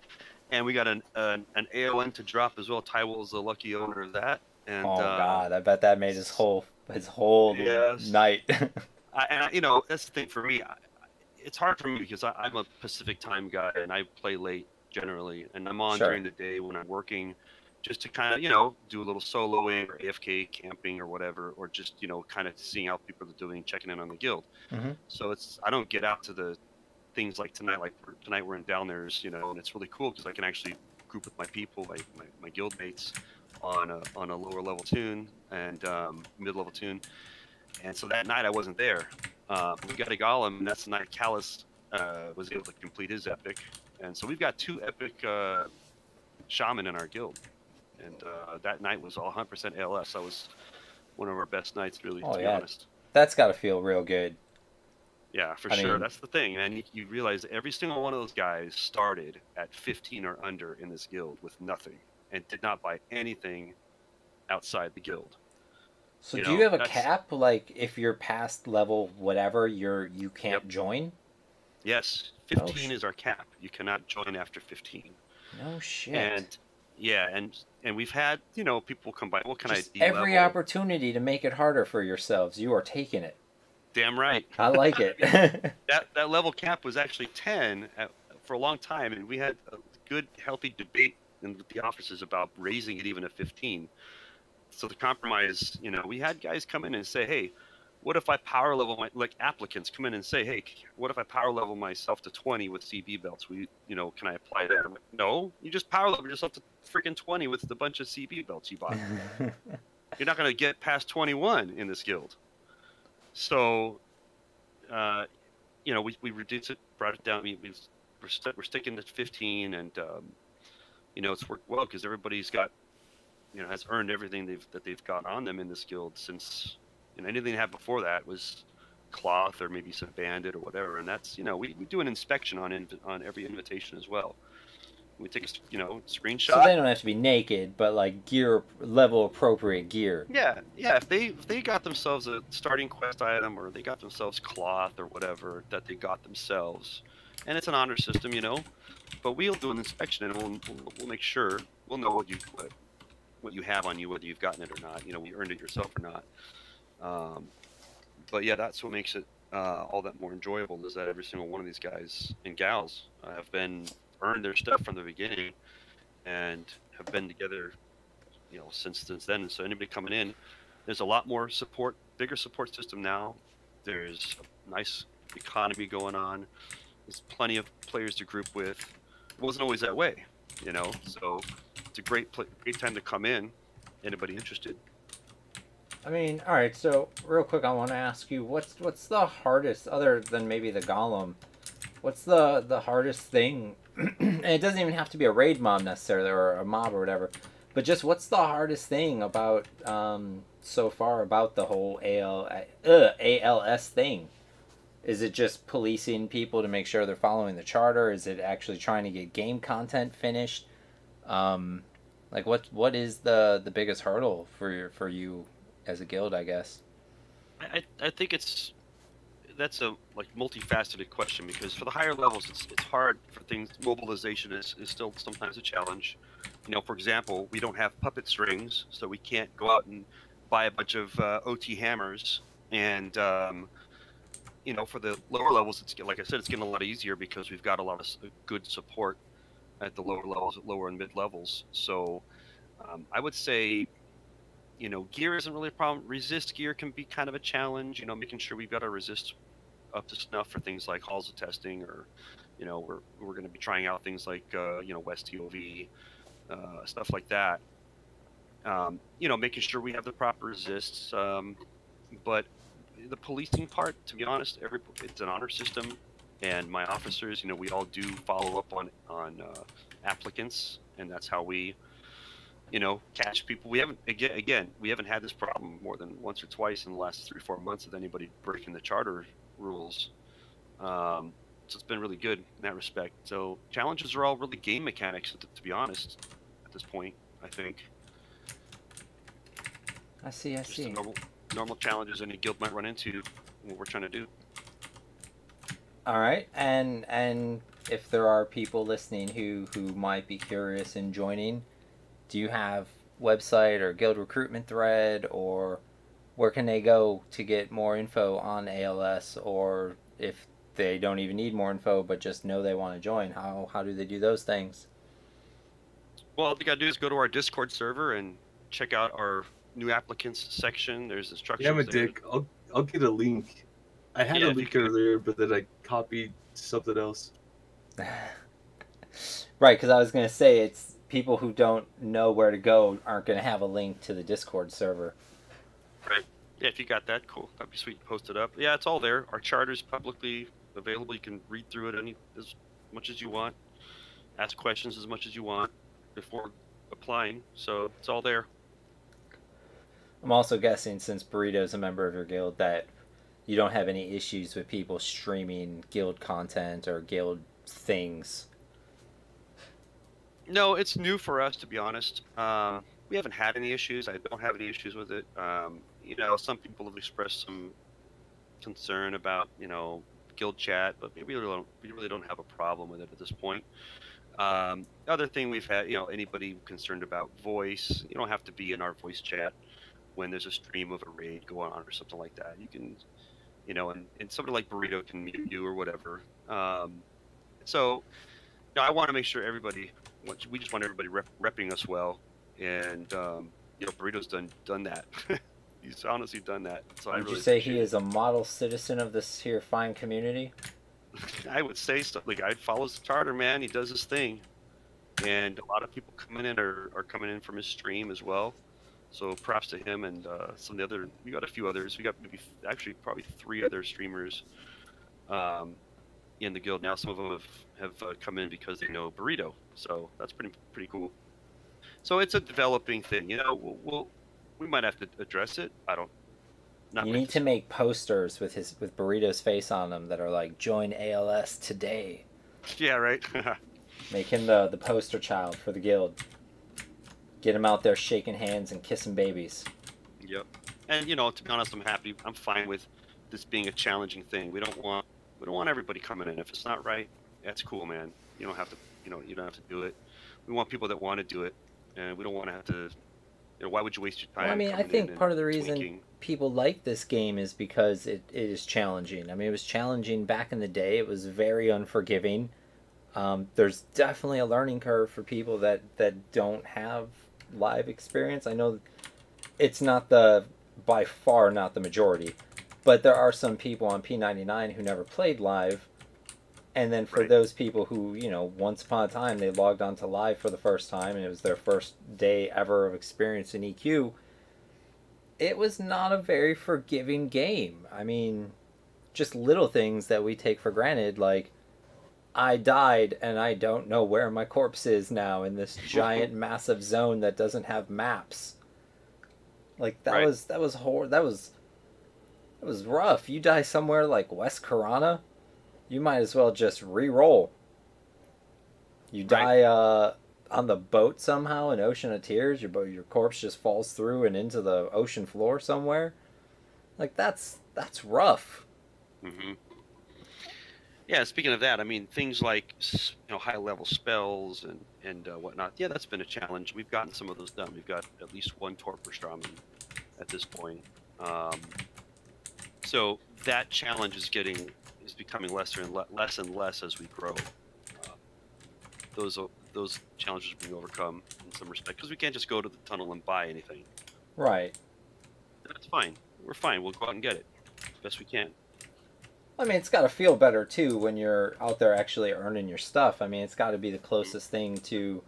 And we got an an, an A O M to drop as well. Tywell's the lucky owner of that. And, oh uh, God, I bet that made his whole his whole yes. night. I, and I, you know, that's the thing for me. I, it's hard for me because I, I'm a Pacific time guy and I play late generally, and I'm on sure. during the day when I'm working, just to kind of you know do a little soloing or A F K camping or whatever, or just you know kind of seeing how people are doing, checking in on the guild. Mm-hmm. So it's I don't get out to the things like tonight, like we're, tonight we're in down there's, you know, and it's really cool because I can actually group with my people, my, my, my guild mates on a, on a lower level tune and um, mid level tune. And so that night I wasn't there. Uh, we got a golem, and that's the night Callus uh, was able to complete his epic. And so we've got two epic uh, shaman in our guild. And uh, that night was all one hundred percent A L S. That was one of our best nights, really, oh, to be yeah. honest. That's got to feel real good. Yeah, for I sure. Mean, that's the thing, man. You realize every single one of those guys started at fifteen or under in this guild with nothing and did not buy anything outside the guild. So you do know, you have a cap? Like, if you're past level whatever, you're, you can't yep. join? Yes. fifteen oh, is our cap. You cannot join after fifteen. No shit. And, yeah, and, and we've had, you know, people come by, what can Just I de-level? Every opportunity to make it harder for yourselves. You are taking it. Damn right. I like it. that that level cap was actually ten at, for a long time, and we had a good, healthy debate in the offices about raising it even to fifteen. So the compromise, you know, we had guys come in and say, hey, what if I power level my, like applicants come in and say, hey, what if I power level myself to twenty with C B belts? We, you know, can I apply that? I'm like, no, you just power level yourself to freaking twenty with the bunch of C B belts you bought. You're not going to get past twenty-one in this guild. So, uh, you know, we, we reduced it, brought it down. We, we, we're, st we're sticking to fifteen, and, um, you know, it's worked well because everybody's got, you know, has earned everything they've, that they've got on them in this guild since, you know, anything they had before that was cloth or maybe some bandit or whatever. And that's, you know, we, we do an inspection on inv on every invitation as well. We take a, you know, screenshot. So they don't have to be naked, but like gear level appropriate gear. Yeah, yeah. If they if they got themselves a starting quest item, or they got themselves cloth or whatever that they got themselves, and it's an honor system, you know. But we'll do an inspection, and we'll we'll, we'll make sure we'll know what you what, what you have on you, whether you've gotten it or not. You know, we earned it yourself or not. Um, but yeah, that's what makes it uh, all that more enjoyable is that every single one of these guys and gals have been earned their stuff from the beginning and have been together, you know, since since then. And so anybody coming in, there's a lot more support, bigger support system now. There's a nice economy going on. There's plenty of players to group with. It wasn't always that way, you know. So it's a great great time to come in. Anybody interested? I mean, all right. So real quick, I want to ask you, what's what's the hardest, other than maybe the golem? What's the the hardest thing? And it doesn't even have to be a raid mob necessarily, or a mob or whatever. But just what's the hardest thing about um, so far about the whole A L, uh, A L S thing? Is it just policing people to make sure they're following the charter? Is it actually trying to get game content finished? Um, like what what is the the biggest hurdle for your, for you as a guild, I guess? I I think it's that's a like multifaceted question, because for the higher levels it's it's hard for things. Mobilization is, is still sometimes a challenge. You know, for example, we don't have puppet strings, so we can't go out and buy a bunch of uh, O T hammers. And um, you know, for the lower levels, it's like I said, it's getting a lot easier because we've got a lot of good support at the lower levels, at lower and mid levels. So um, I would say, you know, gear isn't really a problem. Resist gear can be kind of a challenge. You know, making sure we've got our resist up to snuff for things like halls of testing, or you know, we're we're going to be trying out things like uh, you know, West T O V. Uh, stuff like that, um, you know, making sure we have the proper resists. Um, but the policing part, to be honest, every it's an honor system, and my officers, you know, we all do follow up on on uh, applicants, and that's how we, you know, catch people. We haven't again, again, we haven't had this problem more than once or twice in the last three, four months of anybody breaking the charter rules. Um, so it's been really good in that respect. So challenges are all really game mechanics, to, to be honest. At this point, I think. I see, I Just see. Normal, normal challenges any guild might run into, what we're trying to do. All right, and and if there are people listening who who might be curious in joining, do you have website or guild recruitment thread, or where can they go to get more info on A L S, or if they don't even need more info but just know they want to join? How how do they do those things? Well, all you gotta do is go to our Discord server and check out our new applicants section. There's instructions. Yeah, I'm a dick. I'll, I'll get a link. I had yeah, a link earlier, but then I copied something else. Right, because I was going to say, it's people who don't know where to go aren't going to have a link to the Discord server. Right. Yeah, if you got that, cool. That'd be sweet to post it up. Yeah, it's all there. Our charter's publicly available. You can read through it any as much as you want. Ask questions as much as you want before applying, so it's all there. I'm also guessing, since Burrito's a member of your guild, that you don't have any issues with people streaming guild content or guild things. No, it's new for us, to be honest. Uh, we haven't had any issues. I don't have any issues with it. Um, you know, some people have expressed some concern about, you know, guild chat, but we really don't, we really don't have a problem with it at this point. Um, other thing we've had, you know, anybody concerned about voice, you don't have to be in our voice chat when there's a stream of a raid going on or something like that. You can, you know, and, and somebody like Burrito can mute you or whatever. Um, so, you know, I want to make sure everybody, we just want everybody rep, repping us well. And, um, you know, Burrito's done, done that. He's honestly done that. So Would I really you say he is a model citizen of this here fine community? I would say so. Like, I follows the charter, man. He does his thing, and a lot of people coming in are, are coming in from his stream as well. So props to him and uh, some of the other. We got a few others. We got maybe actually probably three other streamers um, in the guild now. Some of them have have uh, come in because they know Burrito. So that's pretty pretty cool. So it's a developing thing, you know. We'll, we'll we might have to address it. I don't. Not you need to make posters with his with Burrito's face on them that are like, join A L S today. Yeah, right. Make him the, the poster child for the guild. Get him out there shaking hands and kissing babies. Yep. And, you know, to be honest, I'm happy. I'm fine with this being a challenging thing. We don't want we don't want everybody coming in. If it's not right, that's cool, man. You don't have to, you know, you don't have to do it. We want people that want to do it, and we don't want to have to You know, why would you waste your time? Well, I mean, I think part of the reason tweaking. people like this game is because it, it is challenging. I mean, it was challenging back in the day. It was very unforgiving. Um, there's definitely a learning curve for people that, that don't have live experience. I know it's not the, by far not the majority, but there are some people on P ninety-nine who never played live. And then for right. those people who, you know, once upon a time, they logged on to live for the first time, and it was their first day ever of experience in E Q, it was not a very forgiving game. I mean, just little things that we take for granted, like, I died, and I don't know where my corpse is now in this giant, massive zone that doesn't have maps. Like, that right. was, that was hor- that was, that was rough. You die somewhere like West Karana, you might as well just re-roll. You die right. uh, on the boat somehow, an ocean of tears. Your your corpse just falls through and into the ocean floor somewhere. Like, that's that's rough. Mm-hmm. Yeah, speaking of that, I mean, things like, you know, high-level spells and, and uh, whatnot. Yeah, that's been a challenge. We've gotten some of those done. We've got at least one Torpor Strami at this point. Um, so that challenge is getting... is becoming lesser and le less and less as we grow. Uh, those those challenges we overcome in some respect because we can't just go to the tunnel and buy anything. Right. That's fine. We're fine. We'll go out and get it as best we can. I mean, it's got to feel better too when you're out there actually earning your stuff. I mean, it's got to be the closest thing to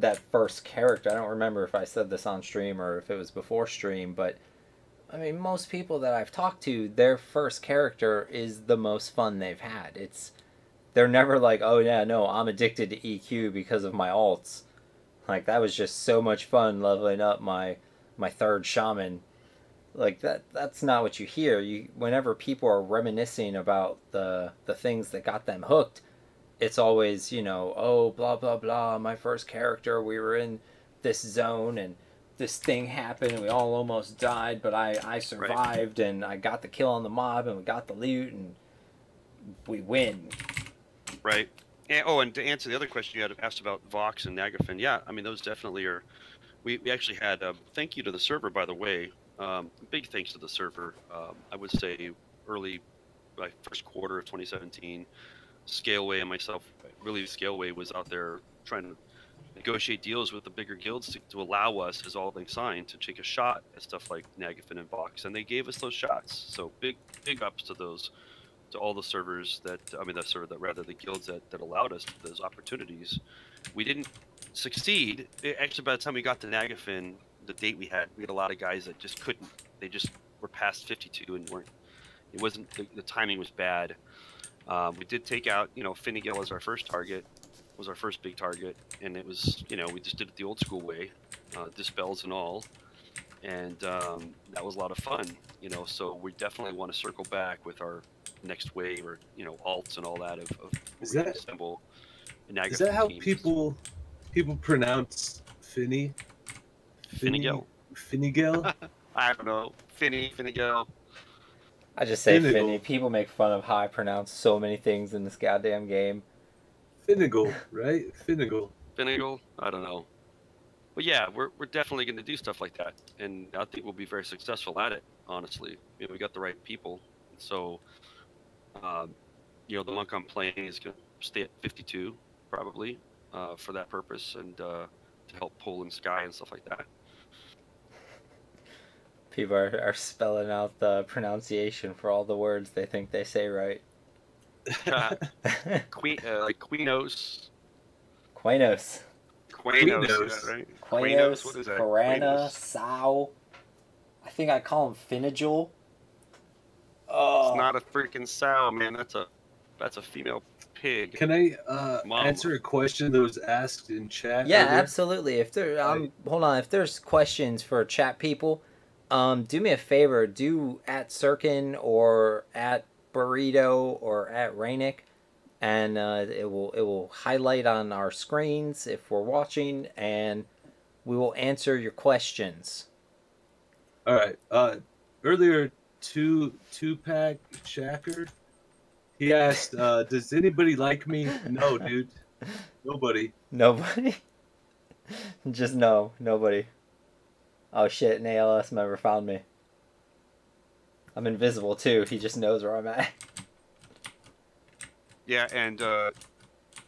that first character. I don't remember if I said this on stream or if it was before stream, but. I mean, most people that I've talked to, their first character is the most fun they've had. It's, they're never like, oh yeah, no, I'm addicted to E Q because of my alts. Like, that was just so much fun leveling up my, my third shaman. Like, that, that's not what you hear. You, whenever people are reminiscing about the, the things that got them hooked, it's always, you know, oh, blah, blah, blah, my first character, we were in this zone, and this thing happened and we all almost died, but I, I survived right. and I got the kill on the mob and we got the loot and we win. Right. And, oh, and to answer the other question you had asked about Vox and Nagafin, yeah, I mean, those definitely are... We, we actually had a thank you to the server, by the way. Um, big thanks to the server. Um, I would say early, like, first quarter of twenty seventeen, Scaleway and myself, really Scaleway was out there trying to negotiate deals with the bigger guilds to, to allow us as Auld Lang Syne to take a shot at stuff like Nagafin and Vox, and they gave us those shots. So big, big ups to those, to all the servers that I mean, that server that rather the guilds that that allowed us those opportunities. We didn't succeed. It, actually, by the time we got to Nagafin, the date we had, we had a lot of guys that just couldn't. They just were past fifty-two and weren't. It wasn't the, the timing was bad. Um, we did take out, you know, Finigel as our first target. Was our first big target, and it was, you know, we just did it the old school way, uh, dispels and all, and um, that was a lot of fun, you know, so we definitely want to circle back with our next wave or, you know, alts and all that of, of is that, assemble an is that how teams. people people pronounce Finny? Finigel? Finigel? I don't know. Finny, Finigel. I just say Finigel. Finny. People make fun of how I pronounce so many things in this goddamn game. Finigel, right? Finigel. Finigel? I don't know. But yeah, we're, we're definitely going to do stuff like that. And I think we'll be very successful at it, honestly. You know, we got the right people. So, um, you know, the monk I'm playing is going to stay at fifty-two, probably, uh, for that purpose, and uh, to help pull in Sky and stuff like that. People are, are spelling out the pronunciation for all the words they think they say right. uh, Queen, uh, like Quinos, Quinos, Quinos, Quinos, yeah, right? Quinos, Quinos, what is that? Piranha, Sow. I think I call him Finigel. Oh, it's not a freaking sow, man. That's a that's a female pig. Can I uh, answer a question that was asked in chat? Yeah, earlier? Absolutely. If there, um, I... hold on. If there's questions for chat people, um, do me a favor. Do at Sirkin or at Burrito or at Rainick, and uh, it will it will highlight on our screens if we're watching, and we will answer your questions. All right. Uh, earlier, two two pack Shacker, he asked, uh, "Does anybody like me?" No, dude. Nobody. Nobody. Just no. Nobody. Oh shit, an A L S member found me. I'm invisible too, he just knows where I'm at. Yeah, and uh,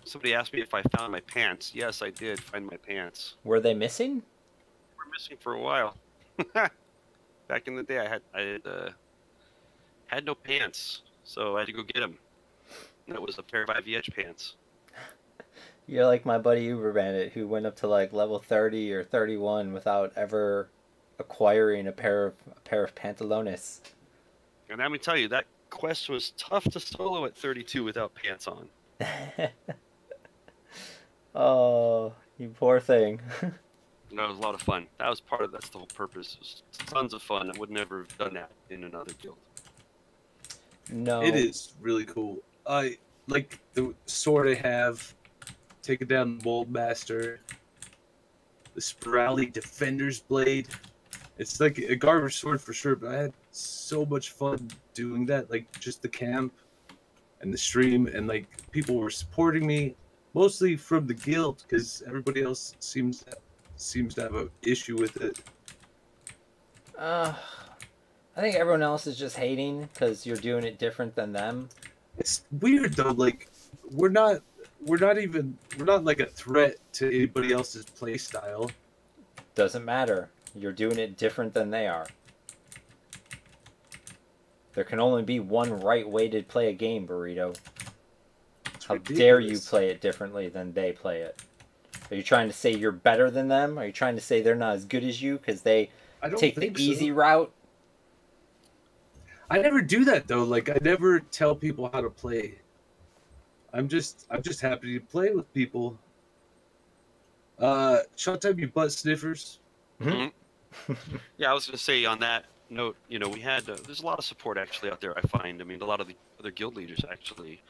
somebody asked me if I found my pants. Yes, I did find my pants. Were they missing? They were missing for a while. Back in the day, I had I uh, had no pants, so I had to go get them. And it was a pair of I V H pants. You're like my buddy Uber Bandit, who went up to like level thirty or thirty-one without ever acquiring a pair of a pair of pantalones. And let me tell you, that quest was tough to solo at thirty-two without pants on. Oh, you poor thing. That was a lot of fun. That was part of that's the whole purpose. It was tons of fun. I would never have done that in another guild. No, it is really cool. I like the sword I have. Take it down, Mold Master. The Spirally Defender's Blade. It's like a garbage sword for sure, but I had so much fun doing that. Like just the camp and the stream, and like people were supporting me, mostly from the guild, because everybody else seems to have seems to have an issue with it. Uh, I think everyone else is just hating because you're doing it different than them. It's weird though. Like we're not, we're not even, we're not like a threat to anybody else's play style. Doesn't matter. You're doing it different than they are. There can only be one right way to play a game, Burrito. It's How ridiculous. Dare you play it differently than they play it? Are you trying to say you're better than them? Are you trying to say they're not as good as you because they take the easy route? I never do that though. Like I never tell people how to play. I'm just I'm just happy to play with people. Uh, shut up, you butt sniffers. Mm-hmm. Yeah, I was gonna say on that note, you know, we had uh, there's a lot of support actually out there. I find. I mean, a lot of the other guild leaders actually.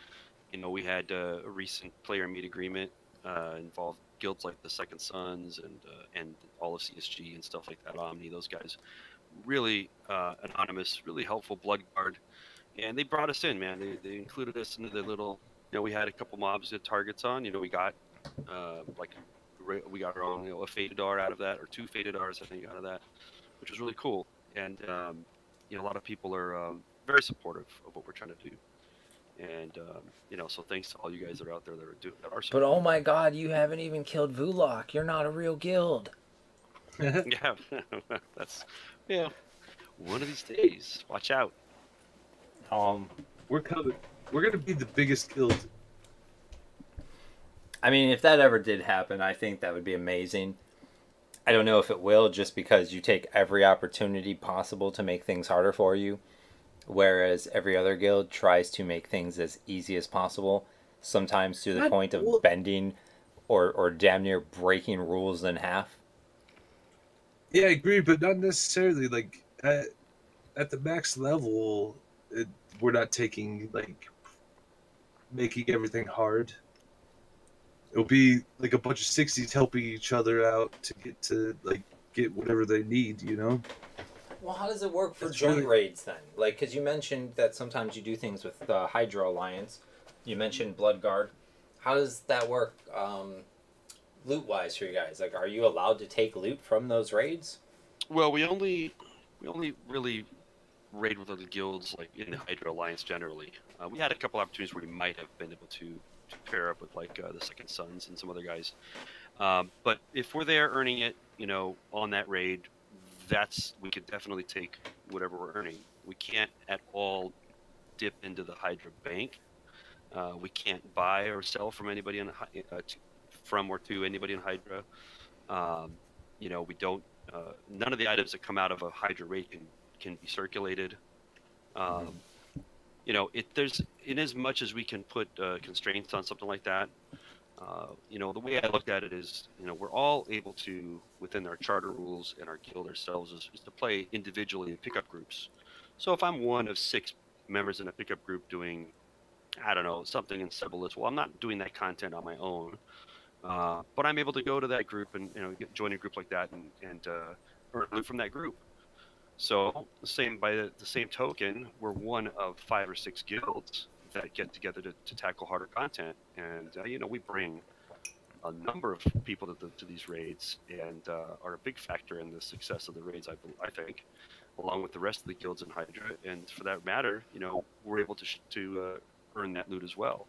You know, we had uh, a recent player meet agreement uh, involved. Guilds like the Second Sons and uh, and all of C S G and stuff like that, Omni, those guys, really uh, anonymous, really helpful, Bloodguard, and they brought us in, man. They they included us into their little, you know, we had a couple mobs that targets on, you know, we got uh, like we got our own, you know, a Fated R out of that, or two Fated Rs I think out of that, which was really cool. And um, you know, a lot of people are um, very supportive of what we're trying to do. And, um, you know, so thanks to all you guys that are out there that are doing that. Are but oh my god, you haven't even killed Vulok. You're not a real guild. Yeah, that's, yeah, you know, one of these days. Watch out. Um, We're coming. We're going to be the biggest guild. I mean, if that ever did happen, I think that would be amazing. I don't know if it will, just because you take every opportunity possible to make things harder for you. Whereas every other guild tries to make things as easy as possible, sometimes to the I, point of well, bending or, or damn near breaking rules in half. Yeah, I agree, but not necessarily. Like, at, at the max level, it, we're not taking, like, making everything hard. It'll be, like, a bunch of sixties helping each other out to get to, like, get whatever they need, you know? Well, how does it work for joint raids then? Like, because you mentioned that sometimes you do things with the uh, Hydra Alliance. You mentioned Bloodguard. How does that work um, loot-wise for you guys? Like, are you allowed to take loot from those raids? Well, we only we only really raid with other guilds, like in the Hydra Alliance generally. Uh, we had a couple opportunities where we might have been able to, to pair up with, like, uh, the Second Sons and some other guys. Um, but if we're there earning it, you know, on that raid... That's we could definitely take whatever we're earning. We can't at all dip into the Hydra bank. Uh, we can't buy or sell from anybody in uh, to, from or to anybody in Hydra. Um, you know, we don't. Uh, none of the items that come out of a Hydra raid can, can be circulated. Um, you know, it there's in as much as we can put uh, constraints on something like that. Uh, you know, the way I looked at it is, you know, we're all able to, within our charter rules and our guild ourselves, is, is to play individually in pickup groups. So if I'm one of six members in a pickup group doing, I don't know, something in Cebalus, well, I'm not doing that content on my own. Uh, but I'm able to go to that group and, you know, get, join a group like that and, and uh, earn loot from that group. So the same, by the, the same token, we're one of five or six guilds that get together to, to tackle harder content, and uh, you know, we bring a a number of people to, the, to these raids, and uh, are a big factor in the success of the raids, I, I think, along with the rest of the guilds in Hydra. And for that matter, you know, we're able to, sh to uh, earn that loot as well.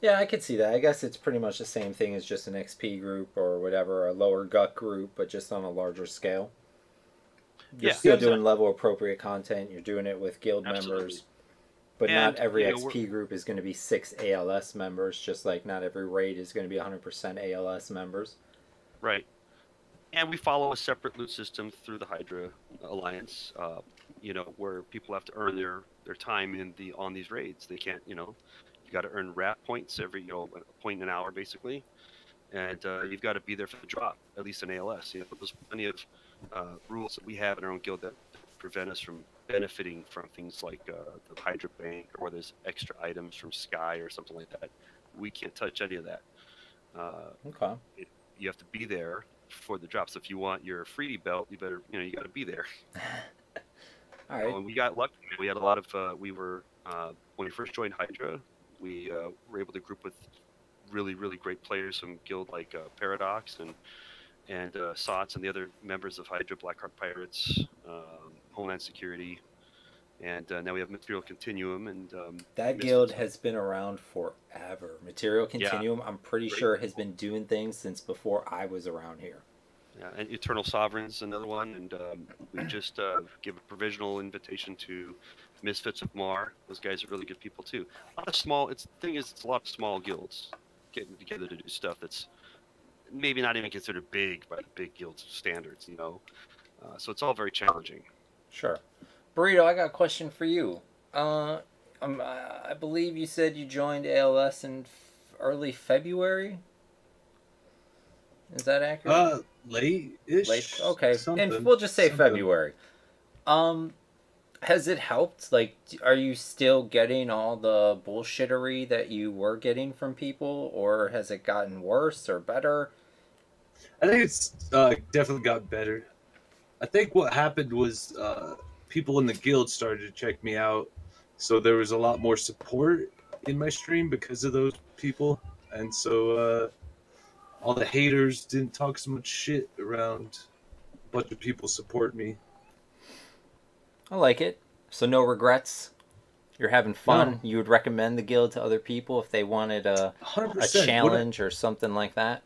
Yeah, I could see that. I guess it's pretty much the same thing as just an X P group or whatever, a lower G U C group, but just on a larger scale. You're yeah, still exactly. doing level-appropriate content. You're doing it with guild Absolutely. members. But and, not every you know, X P group is going to be six A L S members, just like not every raid is going to be one hundred percent A L S members. Right. And we follow a separate loot system through the Hydra Alliance, uh, you know, where people have to earn their, their time in the on these raids. They can't, you know... You've got to earn rat points every, you know, a point an hour basically, and uh, you've got to be there for the drop, at least in A L S. You know, there's plenty of uh, rules that we have in our own guild that prevent us from benefiting from things like uh, the Hydra Bank, or there's extra items from Sky or something like that. We can't touch any of that. Uh, okay. It, you have to be there for the drops. So if you want your freebie belt, you better, you know, you got to be there. All right. So, and we got lucky. We had a lot of. Uh, we were uh, when we first joined Hydra. We uh, were able to group with really, really great players from guild like uh, Paradox and and uh, S O T S and the other members of Hydra, Blackheart Pirates, um, Homeland Security, and uh, now we have Material Continuum. And um, that guild has been around forever. Material Continuum, yeah, I'm pretty sure, cool. has been doing things since before I was around here. Yeah, and Eternal Sovereign's another one, and um, we just uh, give a provisional invitation to Misfits of Mar. Those guys are really good people too. A lot of small. It's the thing is, it's a lot of small guilds getting together to do stuff that's maybe not even considered big by the big guilds standards, you know. Uh, so it's all very challenging. Sure, Burrito. I got a question for you. Uh, um, I believe you said you joined A L S in f early February. Is that accurate? Uh, late-ish. Late. Okay, something, and we'll just say something. February. Um. Has it helped? Like, are you still getting all the bullshittery that you were getting from people, or has it gotten worse or better? I think it's uh, definitely got better. I think what happened was uh, people in the guild started to check me out, so there was a lot more support in my stream because of those people, and so uh, all the haters didn't talk so much shit around. A bunch of people support me. I like it. So no regrets. You're having fun. No. You would recommend the guild to other people if they wanted a, a challenge I, or something like that?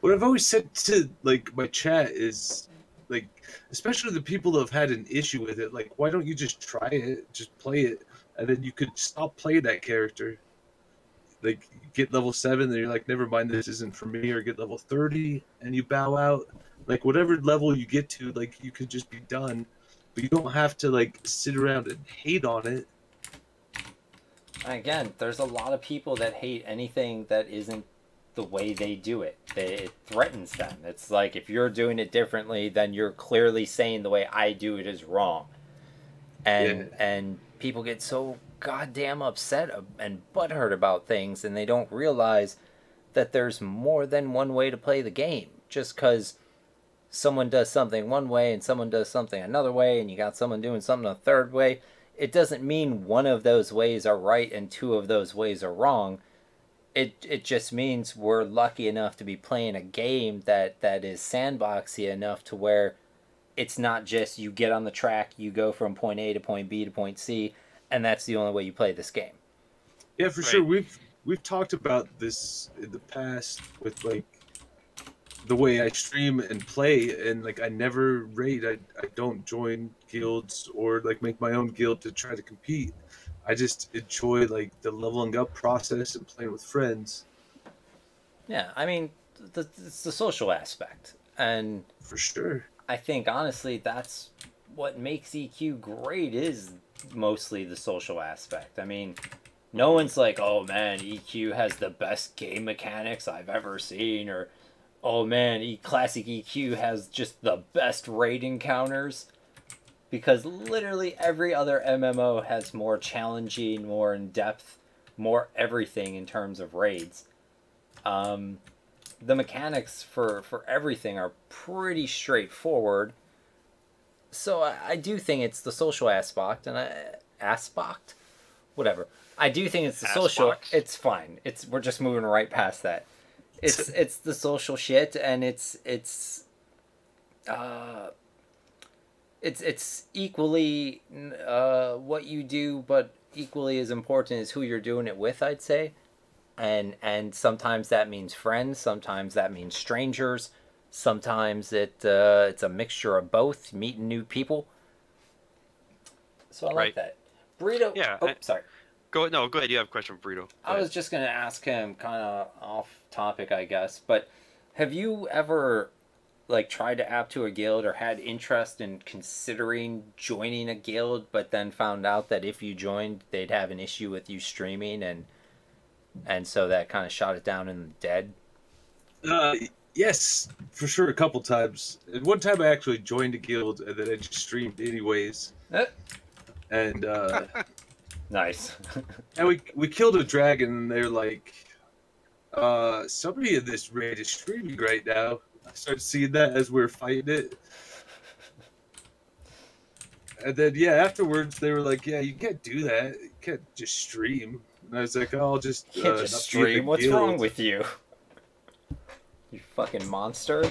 What I've always said to like my chat is, like, especially the people that have had an issue with it, like, why don't you just try it, just play it, and then you could stop playing that character. Like, get level seven, and you're like, never mind, this isn't for me, or get level thirty, and you bow out. Like, whatever level you get to, like, you could just be done. But you don't have to, like, sit around and hate on it. Again, there's a lot of people that hate anything that isn't the way they do it. They, it threatens them. It's like, if you're doing it differently, then you're clearly saying the way I do it is wrong. And, yeah. and people get so goddamn upset and butthurt about things, and they don't realize that there's more than one way to play the game. Just because someone does something one way and someone does something another way, and you got someone doing something a third way, it doesn't mean one of those ways are right and two of those ways are wrong. It it just means we're lucky enough to be playing a game that, that is sandboxy enough to where it's not just you get on the track, you go from point A to point B to point C, and that's the only way you play this game. Yeah, for right. sure. We've, we've talked about this in the past with, like, the way I stream and play, and like I never raid. I, I don't join guilds or like make my own guild to try to compete. I just enjoy like the leveling up process and playing with friends. Yeah, I mean, the, it's the social aspect, and for sure, I think honestly that's what makes E Q great, is mostly the social aspect. I mean, no one's like, oh man, E Q has the best game mechanics I've ever seen, or oh man, e Classic E Q has just the best raid encounters, because literally every other M M O has more challenging, more in-depth, more everything in terms of raids. Um, the mechanics for, for everything are pretty straightforward, so I, I do think it's the social aspect, and I, aspect? Whatever. I do think it's the aspect. social, it's fine. It's, we're just moving right past that. It's it's the social shit, and it's it's uh it's it's equally uh what you do, but equally as important is who you're doing it with, I'd say. And and sometimes that means friends, sometimes that means strangers, sometimes it uh, it's a mixture of both, meeting new people. So I like right. that. Burrito. Yeah. Oh, I, sorry. Go no. Go ahead. You have a question for Burrito. Go I ahead. was just gonna ask him, kind of off topic, I guess. But have you ever like tried to app to a guild or had interest in considering joining a guild, but then found out that if you joined, they'd have an issue with you streaming and. And so that kind of shot it down in the dead? Uh, yes, for sure, a couple times. And one time I actually joined a guild, and then I just streamed anyways. Eh. And, uh... nice. And we we killed a dragon, and they're like, uh, somebody in this raid is streaming right now. I started seeing that as we were fighting it. And then, yeah, afterwards, they were like, yeah, you can't do that. You can't just stream. And I was like, oh, I'll just, uh, can't just stream. What's wrong with you? You fucking monster.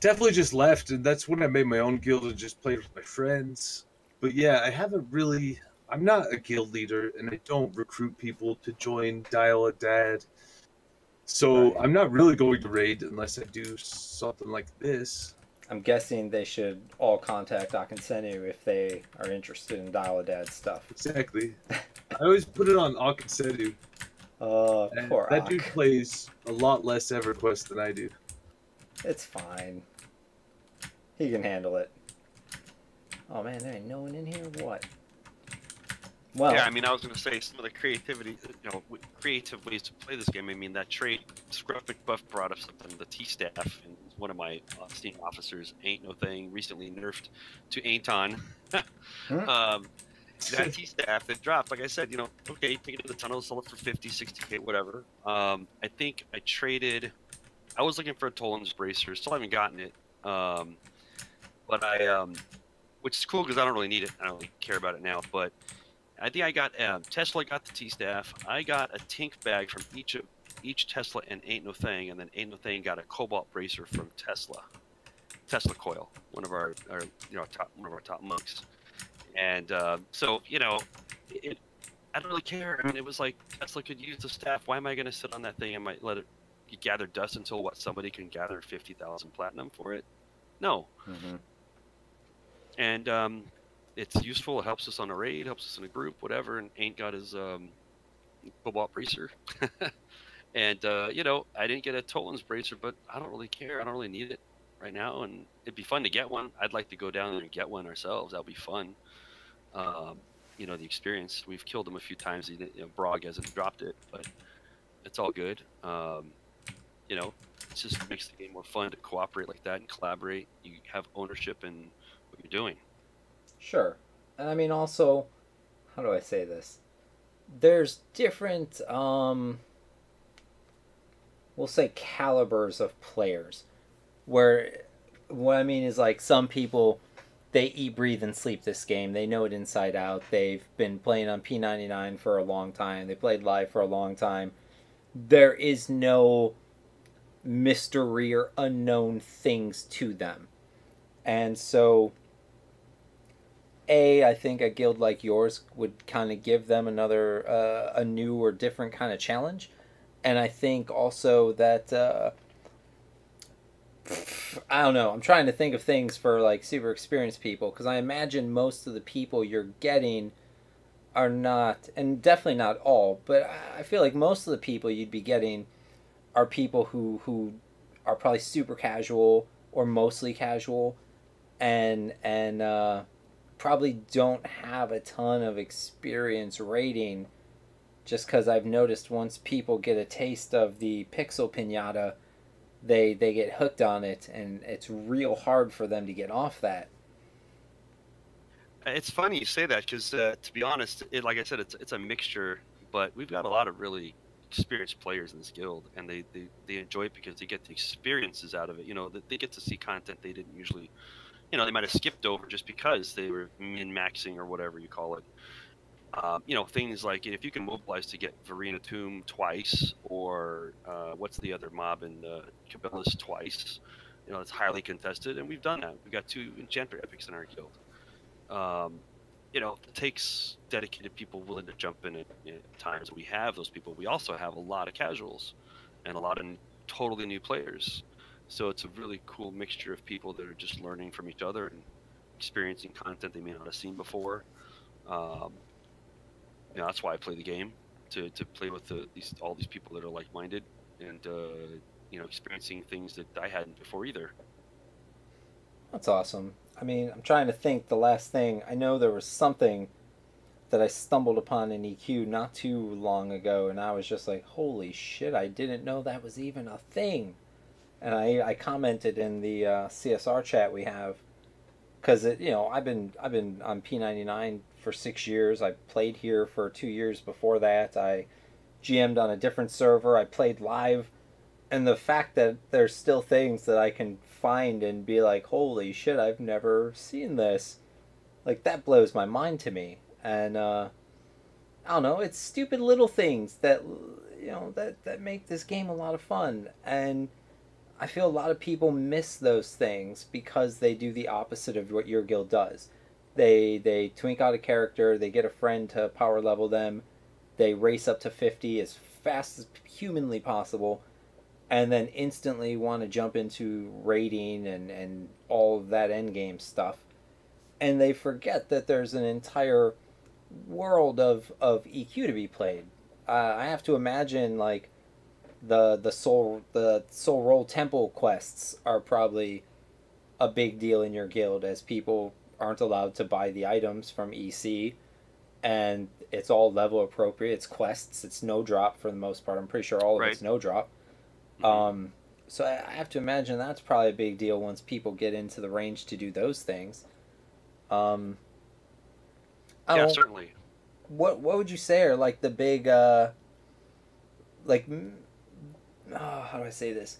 Definitely just left, and that's when I made my own guild and just played with my friends. But yeah, I haven't really... I'm not a guild leader, and I don't recruit people to join Dial-A-Dad. So right. I'm not really going to raid unless I do something like this. I'm guessing they should all contact Akinsenu if they are interested in Dial-A-Dad stuff. Exactly. I always put it on Akinsenu. Oh, uh, poor That Ak. dude plays a lot less EverQuest than I do. It's fine. He can handle it. Oh, man, there ain't no one in here? What? Well, yeah, I mean, I was going to say, some of the creativity, you know, creative ways to play this game. I mean, that trait, Scruff McBuff brought up something, the T-Staff, and one of my uh, Steam officers, Ain't No Thing, recently nerfed to Ain't On. um, that T-Staff that dropped, like I said, you know, okay, take it to the tunnel, sell it for fifty, sixty K, whatever. Um, I think I traded, I was looking for a Toland's Bracer, still haven't gotten it. Um, but I, um, which is cool because I don't really need it, I don't really care about it now, but... I think I got um, Tesla got the T-Staff. I got a Tink bag from each of each Tesla and Ain't No Thing, and then Ain't No Thing got a Cobalt Bracer from Tesla, Tesla Coil, one of our, our you know top one of our top monks. And uh, so you know, it, I don't really care. I mean, it was like Tesla could use the staff. Why am I going to sit on that thing? I might let it gather dust until what somebody can gather fifty thousand platinum for it. No. Mm-hmm. And. Um, It's useful. It helps us on a raid, helps us in a group, whatever. And Ain't got his um, Cobalt Bracer. And, uh, you know, I didn't get a Toland's Bracer, but I don't really care. I don't really need it right now. And it'd be fun to get one. I'd like to go down there and get one ourselves. That would be fun. Um, you know, the experience. We've killed him a few times. You know, Brog hasn't dropped it, but it's all good. Um, you know, it just makes the game more fun to cooperate like that and collaborate. You have ownership in what you're doing. Sure. And I mean, also, how do I say this? There's different, um, we'll say calibers of players. Where, what I mean is, like, some people, they eat, breathe, and sleep this game. They know it inside out. They've been playing on P ninety-nine for a long time. They played live for a long time. There is no mystery or unknown things to them. And so... A, I think a guild like yours would kind of give them another, uh, a new or different kind of challenge. And I think also that, uh, I don't know, I'm trying to think of things for, like, super experienced people. Because I imagine most of the people you're getting are not, and definitely not all, but I feel like most of the people you'd be getting are people who, who are probably super casual or mostly casual. And, and, uh... probably don't have a ton of experience raiding, just because I've noticed once people get a taste of the pixel pinata, they they get hooked on it, and it's real hard for them to get off that. It's funny you say that, because uh, to be honest, it, like I said, it's, it's a mixture, but we've got a lot of really experienced players in this guild, and they, they, they enjoy it because they get the experiences out of it. You know, they get to see content they didn't usually... You know, they might have skipped over just because they were min-maxing or whatever you call it. Um, you know, things like if you can mobilize to get Verena Tomb twice, or uh, what's the other mob in the Cabela's twice, you know, it's highly contested, and we've done that. We've got two Enchanter epics in our guild. Um, you know, it takes dedicated people willing to jump in at, at times. We have those people. We also have a lot of casuals and a lot of totally new players. So it's a really cool mixture of people that are just learning from each other and experiencing content they may not have seen before. Um, you know, that's why I play the game, to, to play with the, these, all these people that are like-minded and, uh, you know, experiencing things that I hadn't before either. That's awesome. I mean, I'm trying to think the last thing. I know there was something that I stumbled upon in E Q not too long ago, and I was just like, holy shit, I didn't know that was even a thing. And I, I commented in the uh, C S R chat we have, because you know I've been I've been on P ninety-nine for six years. I played here for two years before that. I G M'd on a different server. I played live, and the fact that there's still things that I can find and be like, holy shit, I've never seen this, like that blows my mind to me. And uh, I don't know, it's stupid little things that you know that that make this game a lot of fun. And I feel a lot of people miss those things because they do the opposite of what your guild does. They they twink out a character, they get a friend to power level them, they race up to fifty as fast as humanly possible, and then instantly want to jump into raiding and, and all of that endgame stuff. And they forget that there's an entire world of, of E Q to be played. Uh, I have to imagine, like, The the soul the Soul Roll Temple quests are probably a big deal in your guild, as people aren't allowed to buy the items from E C, and it's all level appropriate. It's quests. It's no drop for the most part. I'm pretty sure all of right. It's no drop. Mm-hmm. Um, so I, I have to imagine that's probably a big deal once people get into the range to do those things. Um, yeah, certainly. What what would you say are like the big uh, like? Oh, how do I say this?